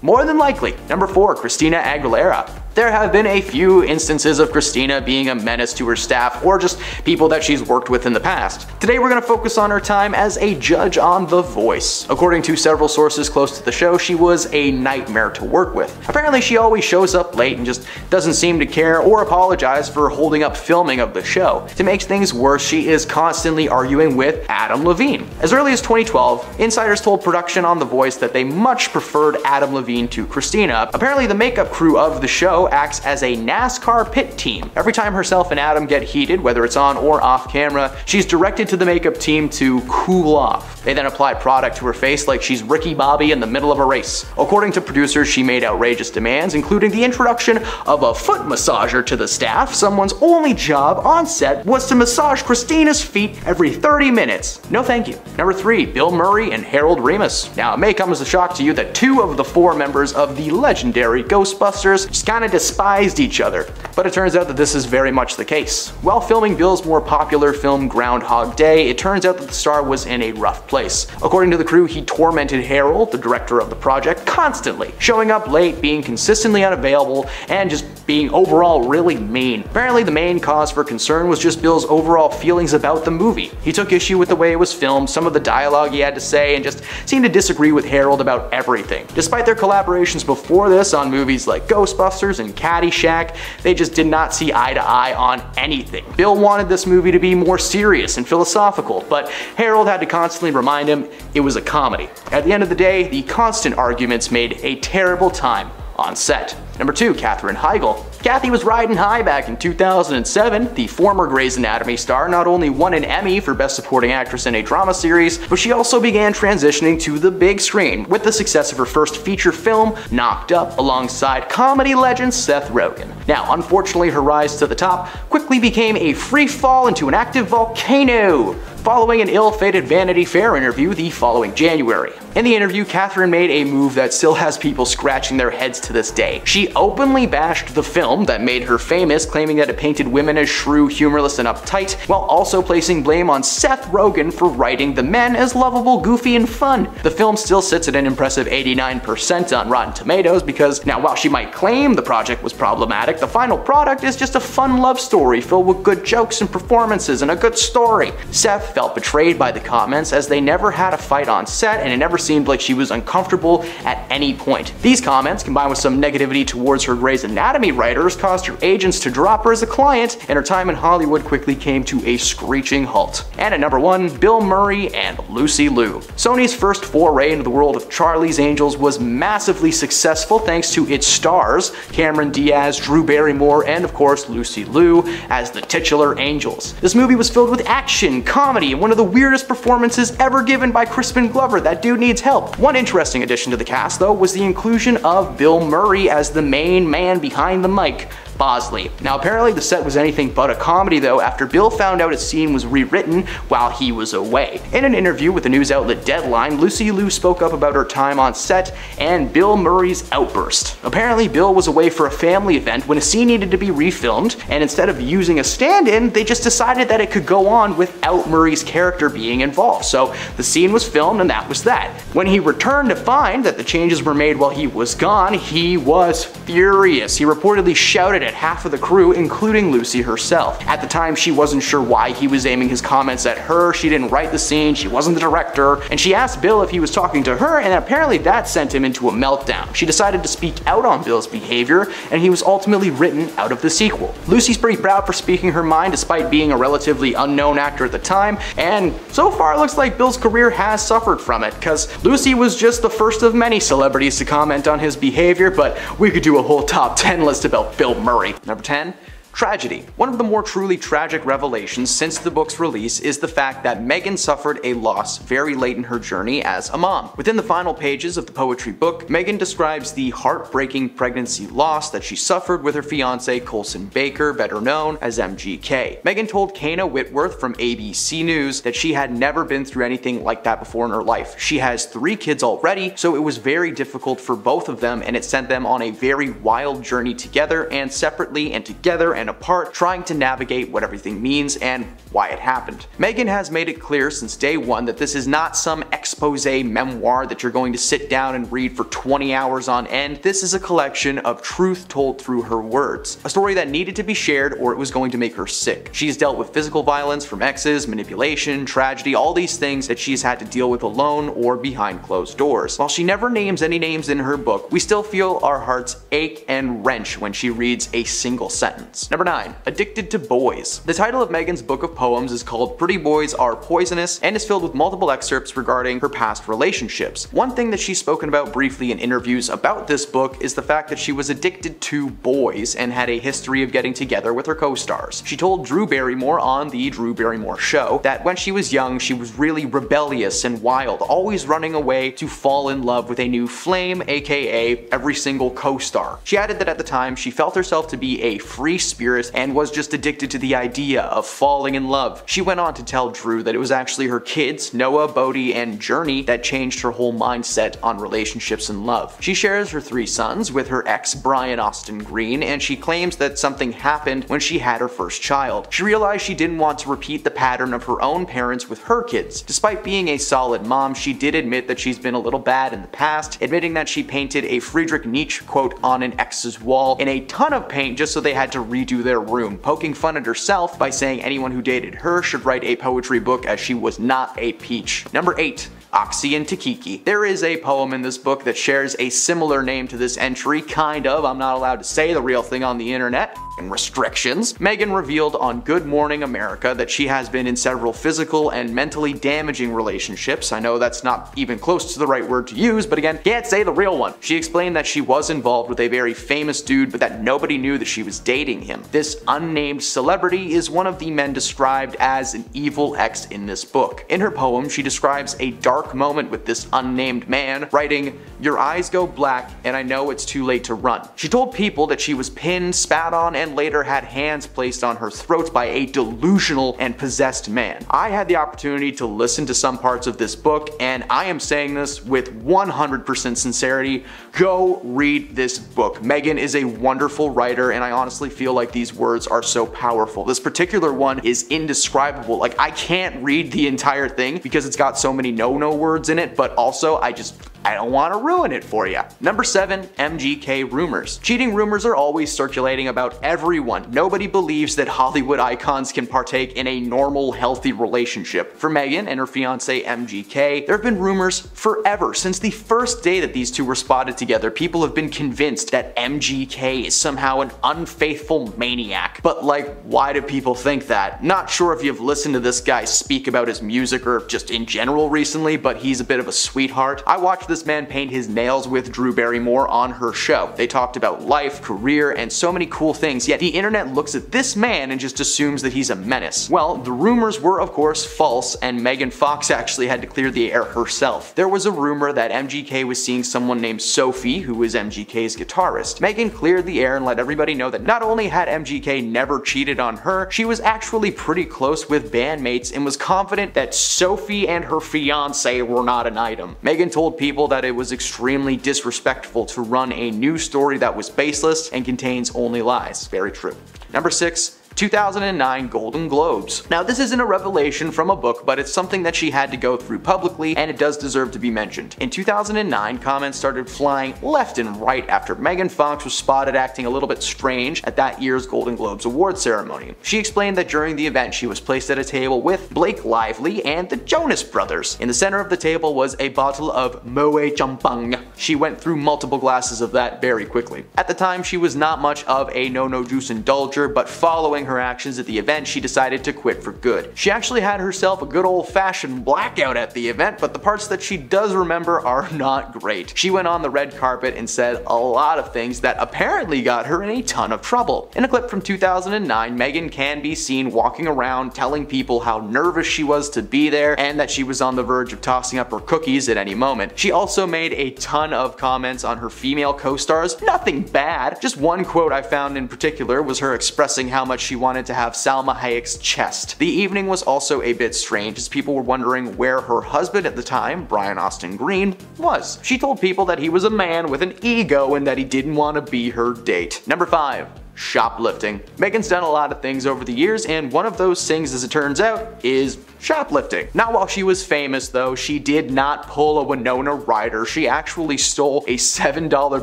More than likely. Number 4, Christina Aguilera. There have been a few instances of Christina being a menace to her staff or just people that she's worked with in the past. Today we're going to focus on her time as a judge on The Voice. According to several sources close to the show, she was a nightmare to work with. Apparently she always shows up late and just doesn't seem to care or apologize for holding up filming of the show. To make things worse, she is constantly arguing with Adam Levine. As early as 2012, insiders told production on The Voice that they much preferred Adam Levine to Christina. Apparently the makeup crew of the show acts as a NASCAR pit team. Every time herself and Adam get heated, whether it's on or off camera, she's directed to the makeup team to cool off. They then apply product to her face like she's Ricky Bobby in the middle of a race. According to producers, she made outrageous demands, including the introduction of a foot massager to the staff. Someone's only job on set was to massage Christina's feet every 30 minutes. No thank you. Number 3, Bill Murray and Harold Ramis. Now, it may come as a shock to you that 2 of the 4 members of the legendary Ghostbusters just kind of despised each other, but it turns out that this is very much the case. While filming Bill's more popular film Groundhog Day, it turns out that the star was in a rough place. According to the crew, he tormented Harold, the director of the project, constantly, showing up late, being consistently unavailable, and just being overall really mean. Apparently the main cause for concern was just Bill's overall feelings about the movie. He took issue with the way it was filmed, some of the dialogue he had to say, and just seemed to disagree with Harold about everything. Despite their collaborations before this on movies like Ghostbusters and Caddyshack, they just did not see eye to eye on anything. Bill wanted this movie to be more serious and philosophical, but Harold had to constantly remind him it was a comedy. At the end of the day, the constant arguments made a terrible time on set. Number 2, Katherine Heigl. Kathy was riding high back in 2007. The former Grey's Anatomy star not only won an Emmy for Best Supporting Actress in a Drama Series, but she also began transitioning to the big screen with the success of her first feature film, Knocked Up, alongside comedy legend Seth Rogen. Now, unfortunately, her rise to the top quickly became a free fall into an active volcano, following an ill-fated Vanity Fair interview the following January. In the interview, Katherine made a move that still has people scratching their heads to this day. She openly bashed the film that made her famous, claiming that it painted women as shrew, humorless, and uptight, while also placing blame on Seth Rogen for writing the men as lovable, goofy, and fun. The film still sits at an impressive 89% on Rotten Tomatoes because, now while she might claim the project was problematic, the final product is just a fun love story filled with good jokes and performances and a good story. Seth felt betrayed by the comments as they never had a fight on set and it never seemed like she was uncomfortable at any point. These comments, combined with some negativity towards her Grey's Anatomy writers, caused her agents to drop her as a client, and her time in Hollywood quickly came to a screeching halt. And at number 1, Bill Murray and Lucy Liu. Sony's first foray into the world of Charlie's Angels was massively successful thanks to its stars, Cameron Diaz, Drew Barrymore, and of course Lucy Liu as the titular angels. This movie was filled with action, comedy, and one of the weirdest performances ever given by Crispin Glover. That dude needs help. One interesting addition to the cast, though, was the inclusion of Bill Murray as the main man behind the mic, Bosley. Now apparently the set was anything but a comedy though, after Bill found out a scene was rewritten while he was away. In an interview with the news outlet Deadline, Lucy Liu spoke up about her time on set and Bill Murray's outburst. Apparently Bill was away for a family event when a scene needed to be refilmed, and instead of using a stand-in, they just decided that it could go on without Murray's character being involved. So the scene was filmed and that was that. When he returned to find that the changes were made while he was gone, he was furious. He reportedly shouted at half of the crew, including Lucy herself. At the time, she wasn't sure why he was aiming his comments at her. She didn't write the scene, she wasn't the director, and she asked Bill if he was talking to her, and apparently that sent him into a meltdown. She decided to speak out on Bill's behavior, and he was ultimately written out of the sequel. Lucy's pretty proud for speaking her mind despite being a relatively unknown actor at the time, and so far it looks like Bill's career has suffered from it, because Lucy was just the first of many celebrities to comment on his behavior, but we could do a whole top 10 list about Bill Murray. Number 10. Tragedy. One of the more truly tragic revelations since the book's release is the fact that Meghan suffered a loss very late in her journey as a mom. Within the final pages of the poetry book, Meghan describes the heartbreaking pregnancy loss that she suffered with her fiancé Colson Baker, better known as MGK. Meghan told Kana Whitworth from ABC News that she had never been through anything like that before in her life. She has 3 kids already, so it was very difficult for both of them, and it sent them on a very wild journey together and separately and together and and apart, trying to navigate what everything means and why it happened. Meghan has made it clear since day one that this is not some expose memoir that you're going to sit down and read for 20 hours on end. This is a collection of truth told through her words, a story that needed to be shared or it was going to make her sick. She's dealt with physical violence from exes, manipulation, tragedy, all these things that she's had to deal with alone or behind closed doors. While she never names any names in her book, we still feel our hearts ache and wrench when she reads a single sentence. Number 9. Addicted to Boys. The title of Meghan's book of poems is called Pretty Boys Are Poisonous and is filled with multiple excerpts regarding her past relationships. One thing that she's spoken about briefly in interviews about this book is the fact that she was addicted to boys and had a history of getting together with her co-stars. She told Drew Barrymore on The Drew Barrymore Show that when she was young, she was really rebellious and wild, always running away to fall in love with a new flame, aka every single co-star. She added that at the time, she felt herself to be a free spirit and was just addicted to the idea of falling in love. She went on to tell Drew that it was actually her kids, Noah, Bodhi, and Journey, that changed her whole mindset on relationships and love. She shares her 3 sons with her ex, Brian Austin Green, and she claims that something happened when she had her first child. She realized she didn't want to repeat the pattern of her own parents with her kids. Despite being a solid mom, she did admit that she's been a little bad in the past, admitting that she painted a Friedrich Nietzsche quote on an ex's wall in a ton of paint just so they had to redo their room, poking fun at herself by saying anyone who dated her should write a poetry book as she was not a peach. Number 8. Oxy and Tikiki. There is a poem in this book that shares a similar name to this entry, kind of. I'm not allowed to say the real thing on the internet. And restrictions. Meghan revealed on Good Morning America that she has been in several physical and mentally damaging relationships. I know that's not even close to the right word to use, but again, can't say the real one. She explained that she was involved with a very famous dude, but that nobody knew that she was dating him. This unnamed celebrity is one of the men described as an evil ex in this book. In her poem, she describes a dark moment with this unnamed man, writing, "Your eyes go black, and I know it's too late to run." She told people that she was pinned, spat on, and later had hands placed on her throat by a delusional and possessed man. I had the opportunity to listen to some parts of this book, and I am saying this with 100% sincerity, go read this book. Meghan is a wonderful writer, and I honestly feel like these words are so powerful. This particular one is indescribable. Like, I can't read the entire thing because it's got so many no-no words in it, but also I don't want to ruin it for you. Number 7, MGK rumors. Cheating rumors are always circulating about everyone. Nobody believes that Hollywood icons can partake in a normal, healthy relationship. For Meghan and her fiance MGK, there have been rumors forever. Since the first day that these two were spotted together, people have been convinced that MGK is somehow an unfaithful maniac. But like, why do people think that? Not sure if you've listened to this guy speak about his music or just in general recently, but he's a bit of a sweetheart. I watched this man paint his nails with Drew Barrymore on her show. They talked about life, career, and so many cool things, yet the internet looks at this man and just assumes that he's a menace. Well, the rumors were of course false, and Megan Fox actually had to clear the air herself. There was a rumor that MGK was seeing someone named Sophie, who was MGK's guitarist. Megan cleared the air and let everybody know that not only had MGK never cheated on her, she was actually pretty close with bandmates and was confident that Sophie and her fiance were not an item. Megan told people that it was extremely disrespectful to run a news story that was baseless and contains only lies. Very true. Number 6. 2009 Golden Globes. Now, this isn't a revelation from a book, but it's something that she had to go through publicly, and it does deserve to be mentioned. In 2009, comments started flying left and right after Megan Fox was spotted acting a little bit strange at that year's Golden Globes award ceremony. She explained that during the event, she was placed at a table with Blake Lively and the Jonas Brothers. In the center of the table was a bottle of Moët Champagne. She went through multiple glasses of that very quickly. At the time, she was not much of a no-no juice indulger, but following her actions at the event, she decided to quit for good. She actually had herself a good old-fashioned blackout at the event, but the parts that she does remember are not great. She went on the red carpet and said a lot of things that apparently got her in a ton of trouble. In a clip from 2009, Meghan can be seen walking around telling people how nervous she was to be there and that she was on the verge of tossing up her cookies at any moment. She also made a ton of comments on her female co-stars. Nothing bad. Just one quote I found in particular was her expressing how much she wanted to have Salma Hayek's chest. The evening was also a bit strange, as people were wondering where her husband at the time, Brian Austin Green, was. She told people that he was a man with an ego and that he didn't want to be her date. Number 5. shoplifting. Meghan's done a lot of things over the years, and one of those things, as it turns out, is shoplifting. Not while she was famous though. She did not pull a Winona Ryder. She actually stole a $7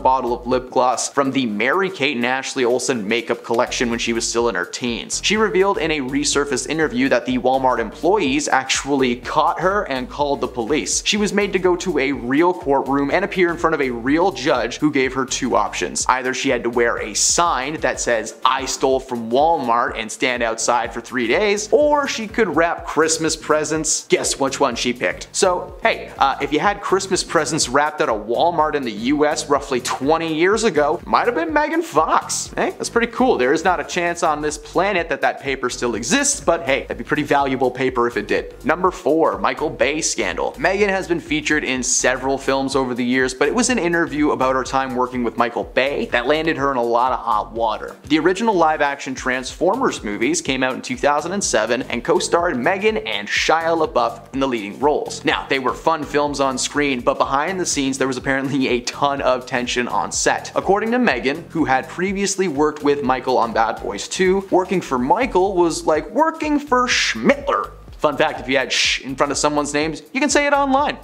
bottle of lip gloss from the Mary-Kate and Ashley Olsen makeup collection when she was still in her teens. She revealed in a resurfaced interview that the Walmart employees actually caught her and called the police. She was made to go to a real courtroom and appear in front of a real judge who gave her two options. Either she had to wear a sign that says, "I stole from Walmart," and stand outside for 3 days, or she could wrap Christmas presents. Guess which one she picked. So hey, if you had Christmas presents wrapped at a Walmart in the US roughly 20 years ago, might have been Megan Fox. Hey, that's pretty cool. There is not a chance on this planet that that paper still exists, but hey, that'd be pretty valuable paper if it did. Number 4, Michael Bay scandal. Megan has been featured in several films over the years, but it was an interview about her time working with Michael Bay that landed her in a lot of hot water. The original live action Transformers movies came out in 2007 and co-starred Megan and Shia LaBeouf in the leading roles. Now, they were fun films on screen, but behind the scenes there was apparently a ton of tension on set. According to Megan, who had previously worked with Michael on Bad Boys 2, working for Michael was like working for Schmittler. Fun fact, if you add "sh" in front of someone's names, you can say it online.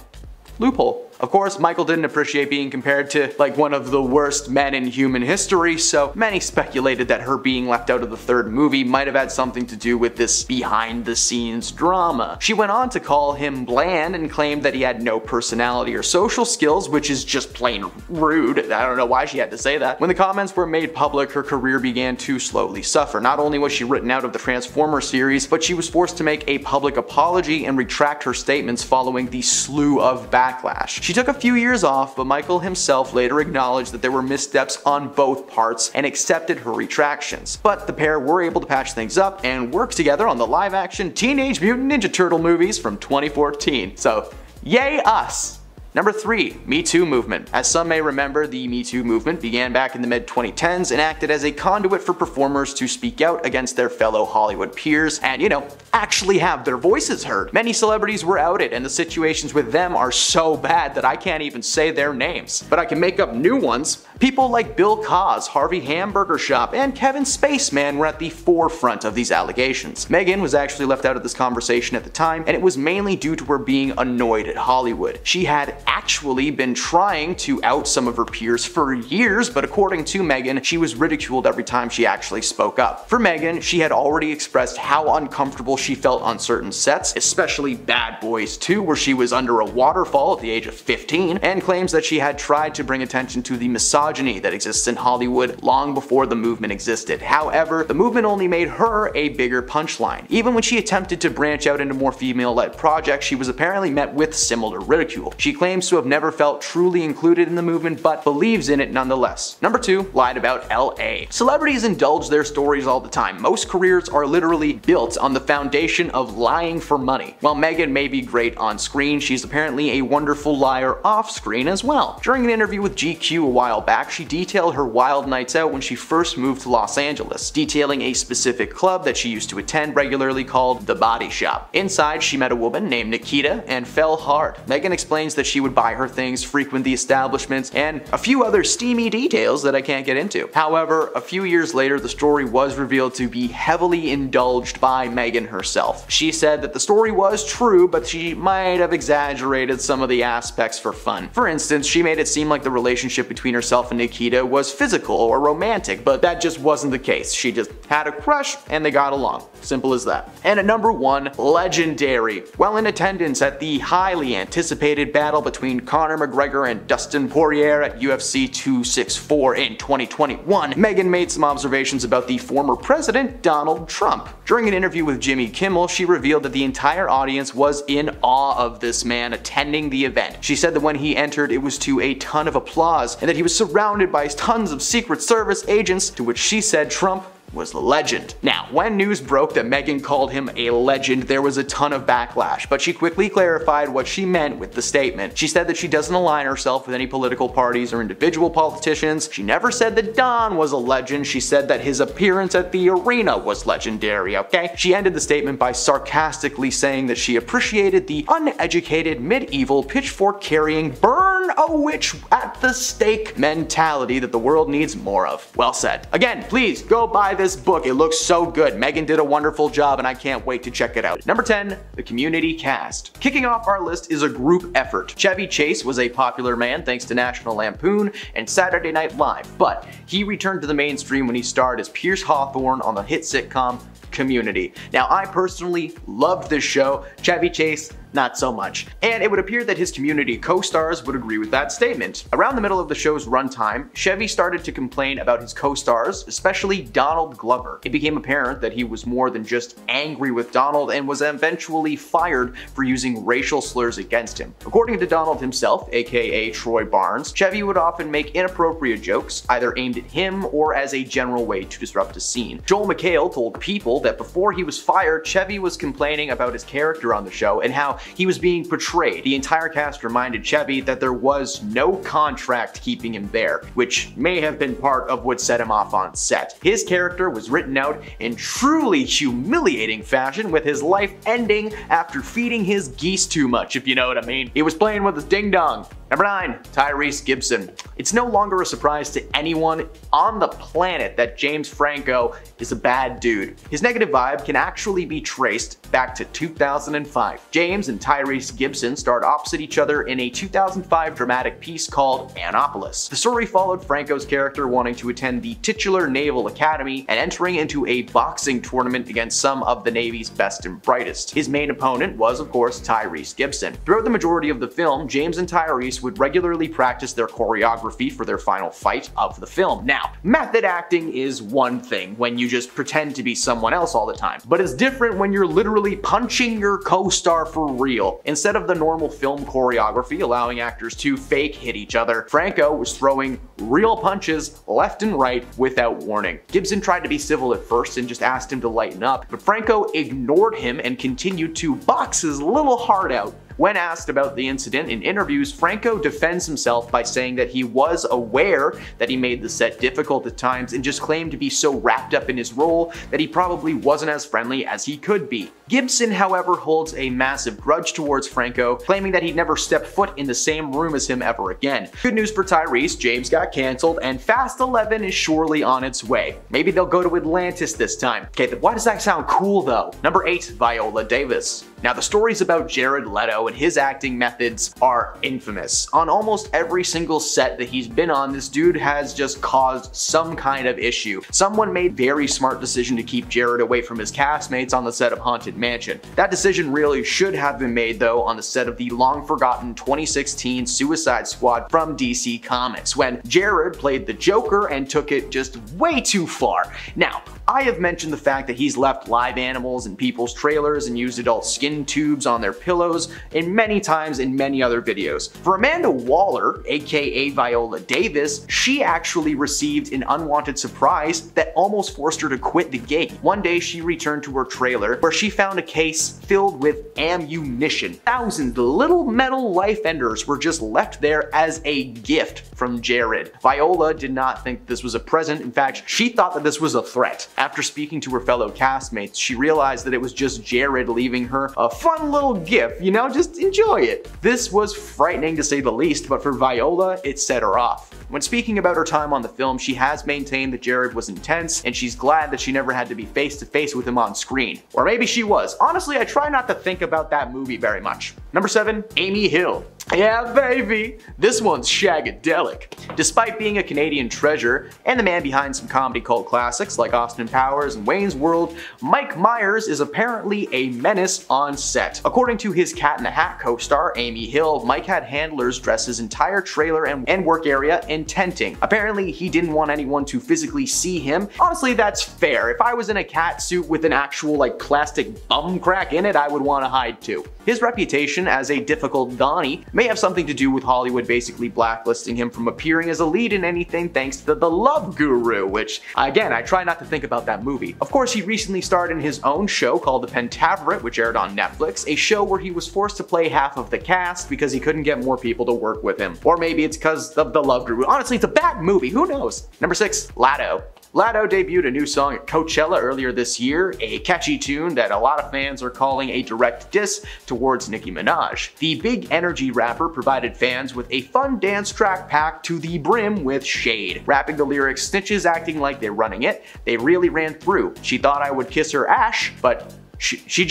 Loophole. Of course, Michael didn't appreciate being compared to like one of the worst men in human history, so many speculated that her being left out of the third movie might have had something to do with this behind the scenes drama. She went on to call him bland and claimed that he had no personality or social skills, which is just plain rude. I don't know why she had to say that. When the comments were made public, her career began to slowly suffer. Not only was she written out of the Transformers series, but she was forced to make a public apology and retract her statements following the slew of backlash. She took a few years off, but Michael himself later acknowledged that there were missteps on both parts and accepted her retractions. But the pair were able to patch things up and work together on the live-action Teenage Mutant Ninja Turtle movies from 2014. So, yay us! Number 3, Me Too movement. As some may remember, the Me Too movement began back in the mid-2010s and acted as a conduit for performers to speak out against their fellow Hollywood peers and, you know, actually have their voices heard. Many celebrities were outed, and the situations with them are so bad that I can't even say their names, but I can make up new ones. People like Bill Cause, Harvey Hamburger Shop, and Kevin Spaceman were at the forefront of these allegations. Megan was actually left out of this conversation at the time, and it was mainly due to her being annoyed at Hollywood. She had actually been trying to out some of her peers for years, but according to Megan, she was ridiculed every time she actually spoke up. For Megan, she had already expressed how uncomfortable she felt on certain sets, especially Bad Boys 2, where she was under a waterfall at the age of 15, and claims that she had tried to bring attention to the misogyny that exists in Hollywood long before the movement existed. However, the movement only made her a bigger punchline. Even when she attempted to branch out into more female-led projects, she was apparently met with similar ridicule. She claims to have never felt truly included in the movement, but believes in it nonetheless. Number 2, lied about LA. Celebrities indulge their stories all the time. Most careers are literally built on the foundation of lying for money. While Megan may be great on screen, she's apparently a wonderful liar off screen as well. During an interview with GQ a while back, she detailed her wild nights out when she first moved to Los Angeles, detailing a specific club that she used to attend regularly called The Body Shop. Inside, she met a woman named Nikita and fell hard. Megan explains that she would buy her things, frequent the establishments, and a few other steamy details that I can't get into. However, a few years later, the story was revealed to be heavily indulged by Megan herself. She said that the story was true, but she might have exaggerated some of the aspects for fun. For instance, she made it seem like the relationship between herself and Nikita was physical or romantic, but that just wasn't the case. She just had a crush and they got along. Simple as that. And at number 1, legendary. While in attendance at the highly anticipated battle between Conor McGregor and Dustin Poirier at UFC 264 in 2021, Megan made some observations about the former president, Donald Trump. During an interview with Jimmy Kimmel, she revealed that the entire audience was in awe of this man attending the event. She said that when he entered, it was to a ton of applause and that he was surrounded by tons of Secret Service agents, to which she said Trump was the legend. Now, when news broke that Megan called him a legend, there was a ton of backlash, but she quickly clarified what she meant with the statement. She said that she doesn't align herself with any political parties or individual politicians. She never said that Don was a legend. She said that his appearance at the arena was legendary, okay? She ended the statement by sarcastically saying that she appreciated the uneducated medieval pitchfork-carrying burn burn a witch at the stake mentality that the world needs more of. Well said. Again, please go buy this book. It looks so good. Meghan did a wonderful job and I can't wait to check it out. Number 10, the Community cast. Kicking off our list is a group effort. Chevy Chase was a popular man thanks to National Lampoon and Saturday Night Live, but he returned to the mainstream when he starred as Pierce Hawthorne on the hit sitcom Community. Now, I personally loved this show. Chevy Chase, not so much. And it would appear that his Community co-stars would agree with that statement. Around the middle of the show's runtime, Chevy started to complain about his co-stars, especially Donald Glover. It became apparent that he was more than just angry with Donald and was eventually fired for using racial slurs against him. According to Donald himself, aka Troy Barnes, Chevy would often make inappropriate jokes, either aimed at him or as a general way to disrupt a scene. Joel McHale told People that before he was fired, Chevy was complaining about his character on the show and how he was being portrayed. The entire cast reminded Chevy that there was no contract keeping him there, which may have been part of what set him off on set. His character was written out in truly humiliating fashion, with his life ending after feeding his geese too much, if you know what I mean. He was playing with his ding-dong. Number 9, Tyrese Gibson. It's no longer a surprise to anyone on the planet that James Franco is a bad dude. His negative vibe can actually be traced back to 2005. James and Tyrese Gibson starred opposite each other in a 2005 dramatic piece called Annapolis. The story followed Franco's character wanting to attend the titular Naval Academy and entering into a boxing tournament against some of the Navy's best and brightest. His main opponent was, of course, Tyrese Gibson. Throughout the majority of the film, James and Tyrese would regularly practice their choreography for their final fight of the film. Now, method acting is one thing when you just pretend to be someone else all the time, but it's different when you're literally punching your co-star for real. Instead of the normal film choreography allowing actors to fake hit each other, Franco was throwing real punches left and right without warning. Gibson tried to be civil at first and just asked him to lighten up, but Franco ignored him and continued to box his little heart out. When asked about the incident in interviews, Franco defends himself by saying that he was aware that he made the set difficult at times and just claimed to be so wrapped up in his role that he probably wasn't as friendly as he could be. Gibson, however, holds a massive grudge towards Franco, claiming that he'd never step foot in the same room as him ever again. Good news for Tyrese, James got canceled, and Fast 11 is surely on its way. Maybe they'll go to Atlantis this time. Okay, why does that sound cool though? Number 8, Viola Davis. Now, the stories about Jared Leto and his acting methods are infamous. On almost every single set that he's been on, this dude has just caused some kind of issue. Someone made a very smart decision to keep Jared away from his castmates on the set of Haunted Mansion. That decision really should have been made, though, on the set of the long-forgotten 2016 Suicide Squad from DC Comics, when Jared played the Joker and took it just way too far. Now, I have mentioned the fact that he's left live animals in people's trailers and used adult skin tubes on their pillows, and many times in many other videos. For Amanda Waller, aka Viola Davis, she actually received an unwanted surprise that almost forced her to quit the gig. One day she returned to her trailer where she found a case filled with ammunition. Thousands of little metal life enders were just left there as a gift from Jared. Viola did not think this was a present. In fact, she thought that this was a threat. After speaking to her fellow castmates, she realized that it was just Jared leaving her a fun little gift, you know, just enjoy it. This was frightening to say the least, but for Viola, it set her off. When speaking about her time on the film, she has maintained that Jared was intense, and she's glad that she never had to be face to face with him on screen. Or maybe she was. Honestly, I try not to think about that movie very much. Number 7, Amy Hill. Yeah, baby, this one's shagadelic. Despite being a Canadian treasure and the man behind some comedy cult classics like Austin Powers and Wayne's World, Mike Myers is apparently a menace on set. According to his Cat in the Hat co-star, Amy Hill, Mike had handlers dress his entire trailer and work area in tenting. Apparently, he didn't want anyone to physically see him. Honestly, that's fair. If I was in a cat suit with an actual plastic bum crack in it, I would want to hide too. His reputation as a difficult Donnie may have something to do with Hollywood basically blacklisting him from appearing as a lead in anything thanks to The Love Guru, which, again, I try not to think about that movie. Of course, he recently starred in his own show called The Pentaveret, which aired on Netflix, a show where he was forced to play half of the cast because he couldn't get more people to work with him. Or maybe it's because of The Love Guru. Honestly, it's a bad movie, who knows? Number 6, Lato. Lado debuted a new song at Coachella earlier this year, a catchy tune that a lot of fans are calling a direct diss towards Nicki Minaj. The big energy rapper provided fans with a fun dance track packed to the brim with shade, rapping the lyrics snitches acting like they're running it, they really ran through, she thought I would kiss her ash, but she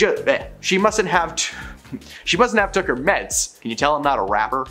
mustn't have took her meds. Can you tell I'm not a rapper?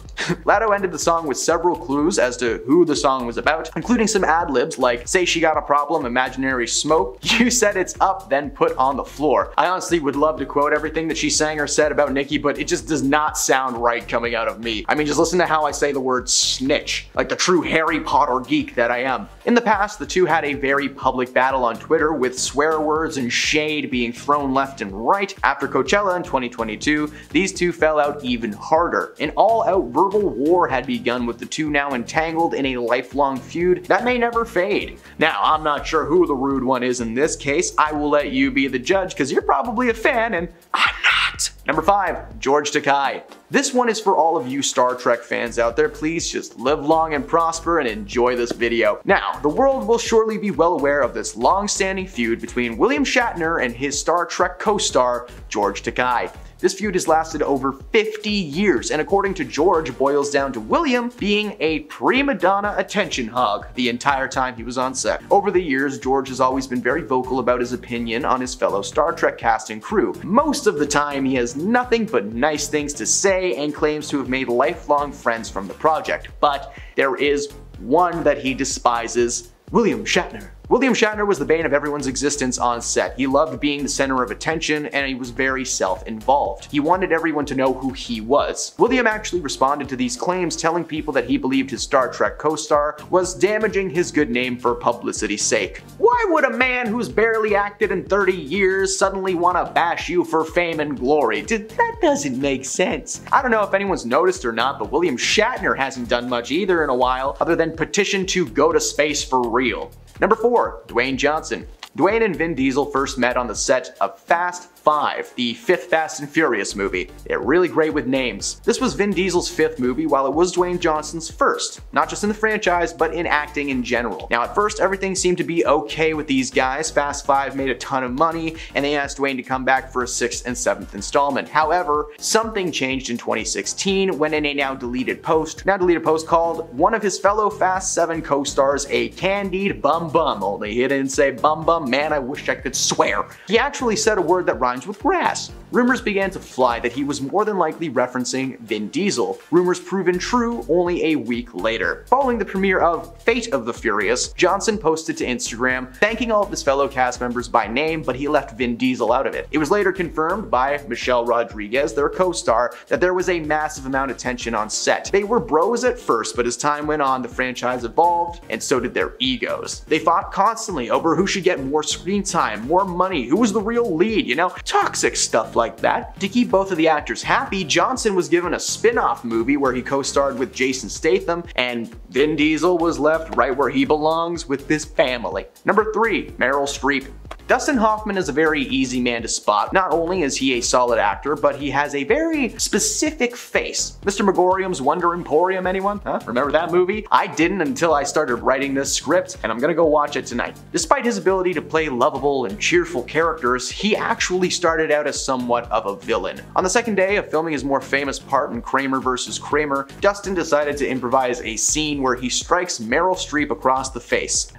Lado ended the song with several clues as to who the song was about, including some ad-libs like, say she got a problem, imaginary smoke, you said it's up, then put on the floor. I honestly would love to quote everything that she sang or said about Nicki, but it just does not sound right coming out of me. I mean, just listen to how I say the word snitch, like the true Harry Potter geek that I am. In the past, the two had a very public battle on Twitter with swear words and shade being thrown left and right. After Coachella in 2022, these two fell out even harder. An all-out verbal war had begun with the two now entangled in a lifelong feud that may never fade. Now, I'm not sure who the rude one is in this case. I will let you be the judge because you're probably a fan and I'm not. Number 5, George Takei. This one is for all of you Star Trek fans out there. Please just live long and prosper and enjoy this video. Now, the world will surely be well aware of this long-standing feud between William Shatner and his Star Trek co-star, George Takei. This feud has lasted over 50 years, and according to George, boils down to William being a prima donna attention hog the entire time he was on set. Over the years, George has always been very vocal about his opinion on his fellow Star Trek cast and crew. Most of the time, he has nothing but nice things to say and claims to have made lifelong friends from the project. But there is one that he despises, William Shatner. William Shatner was the bane of everyone's existence on set. He loved being the center of attention and he was very self-involved. He wanted everyone to know who he was. William actually responded to these claims, telling people that he believed his Star Trek co-star was damaging his good name for publicity's sake. Why would a man who's barely acted in 30 years suddenly want to bash you for fame and glory? That doesn't make sense. I don't know if anyone's noticed or not, but William Shatner hasn't done much either in a while, other than petition to go to space for real. Number 4, Dwayne Johnson. Dwayne and Vin Diesel first met on the set of Fast 5, the 5th Fast and Furious movie. They're really great with names. This was Vin Diesel's 5th movie, while it was Dwayne Johnson's first, not just in the franchise, but in acting in general. Now at first, everything seemed to be okay with these guys. Fast 5 made a ton of money, and they asked Dwayne to come back for a 6th and 7th installment. However, something changed in 2016 when in a now deleted post called one of his fellow Fast 7 co-stars a candied bum bum, only he didn't say bum bum. Man, I wish I could swear. He actually said a word that rhymes with grass. Rumors began to fly that he was more than likely referencing Vin Diesel. Rumors proven true only a week later. Following the premiere of Fate of the Furious, Johnson posted to Instagram thanking all of his fellow cast members by name, but he left Vin Diesel out of it. It was later confirmed by Michelle Rodriguez, their co-star, that there was a massive amount of tension on set. They were bros at first, but as time went on, the franchise evolved, and so did their egos. They fought constantly over who should get more screen time, more money, who was the real lead, you know? Toxic stuff like that. To keep both of the actors happy, Johnson was given a spin-off movie where he co-starred with Jason Statham, and Vin Diesel was left right where he belongs with his family. Number 3, Meryl Streep. Dustin Hoffman is a very easy man to spot. Not only is he a solid actor, but he has a very specific face. Mr. Megorium's Wonder Emporium, anyone? Huh? Remember that movie? I didn't until I started writing this script, and I'm gonna go watch it tonight. Despite his ability to play lovable and cheerful characters, he actually started out as somewhat of a villain. On the second day of filming his more famous part in Kramer vs. Kramer, Dustin decided to improvise a scene where he strikes Meryl Streep across the face.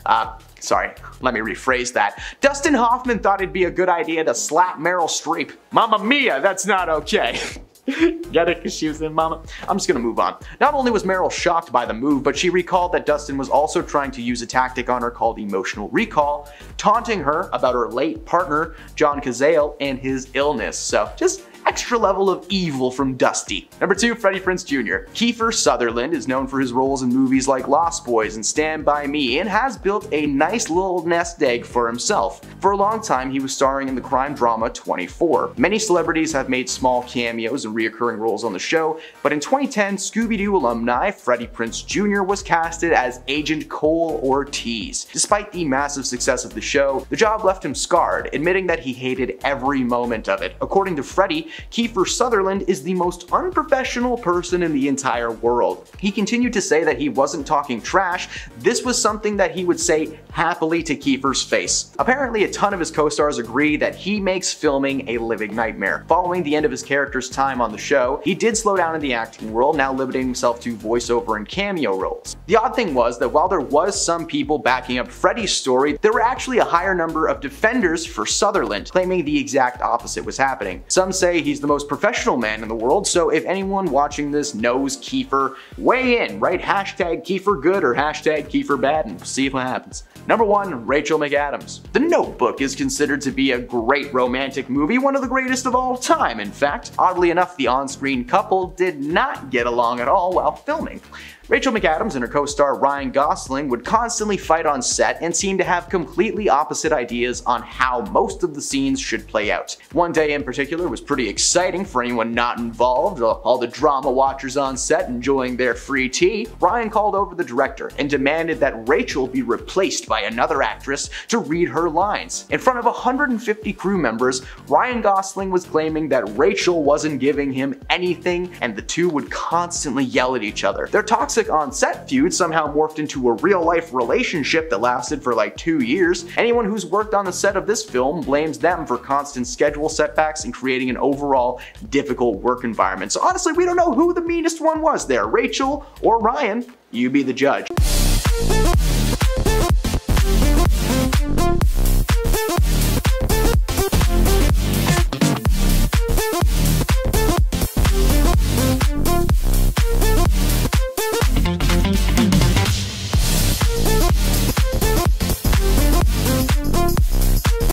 Sorry, let me rephrase that. Dustin Hoffman thought it'd be a good idea to slap Meryl Streep. Mamma mia, that's not okay. Get it? Because she was in Mama. I'm just gonna move on. Not only was Meryl shocked by the move, but she recalled that Dustin was also trying to use a tactic on her called emotional recall, taunting her about her late partner, John Cazale, and his illness. So just extra level of evil from Dusty. Number 2, Freddie Prinze Jr. Kiefer Sutherland is known for his roles in movies like Lost Boys and Stand By Me and has built a nice little nest egg for himself. For a long time, he was starring in the crime drama 24. Many celebrities have made small cameos and reoccurring roles on the show, but in 2010, Scooby-Doo alumni Freddie Prinze Jr. was casted as Agent Cole Ortiz. Despite the massive success of the show, the job left him scarred, admitting that he hated every moment of it. According to Freddie, Kiefer Sutherland is the most unprofessional person in the entire world. He continued to say that he wasn't talking trash. This was something that he would say happily to Kiefer's face. Apparently, a ton of his co-stars agree that he makes filming a living nightmare. Following the end of his character's time on the show, he did slow down in the acting world, now limiting himself to voiceover and cameo roles. The odd thing was that while there was some people backing up Freddie's story, there were actually a higher number of defenders for Sutherland, claiming the exact opposite was happening. Some say he's the most professional man in the world, so if anyone watching this knows Kiefer, weigh in, write #KieferGood or #KieferBad and see what happens. Number 1, Rachel McAdams. The Notebook is considered to be a great romantic movie, one of the greatest of all time, in fact. Oddly enough, the on-screen couple did not get along at all while filming. Rachel McAdams and her co-star Ryan Gosling would constantly fight on set and seem to have completely opposite ideas on how most of the scenes should play out. One day in particular was pretty exciting for anyone not involved, all the drama watchers on set enjoying their free tea. Ryan called over the director and demanded that Rachel be replaced by another actress to read her lines. In front of 150 crew members, Ryan Gosling was claiming that Rachel wasn't giving him anything, and the two would constantly yell at each other. Their toxic on-set feud somehow morphed into a real-life relationship that lasted for like 2 years. Anyone who's worked on the set of this film blames them for constant schedule setbacks and creating an overall difficult work environment. So honestly, we don't know who the meanest one was there, Rachel or Ryan. You be the judge.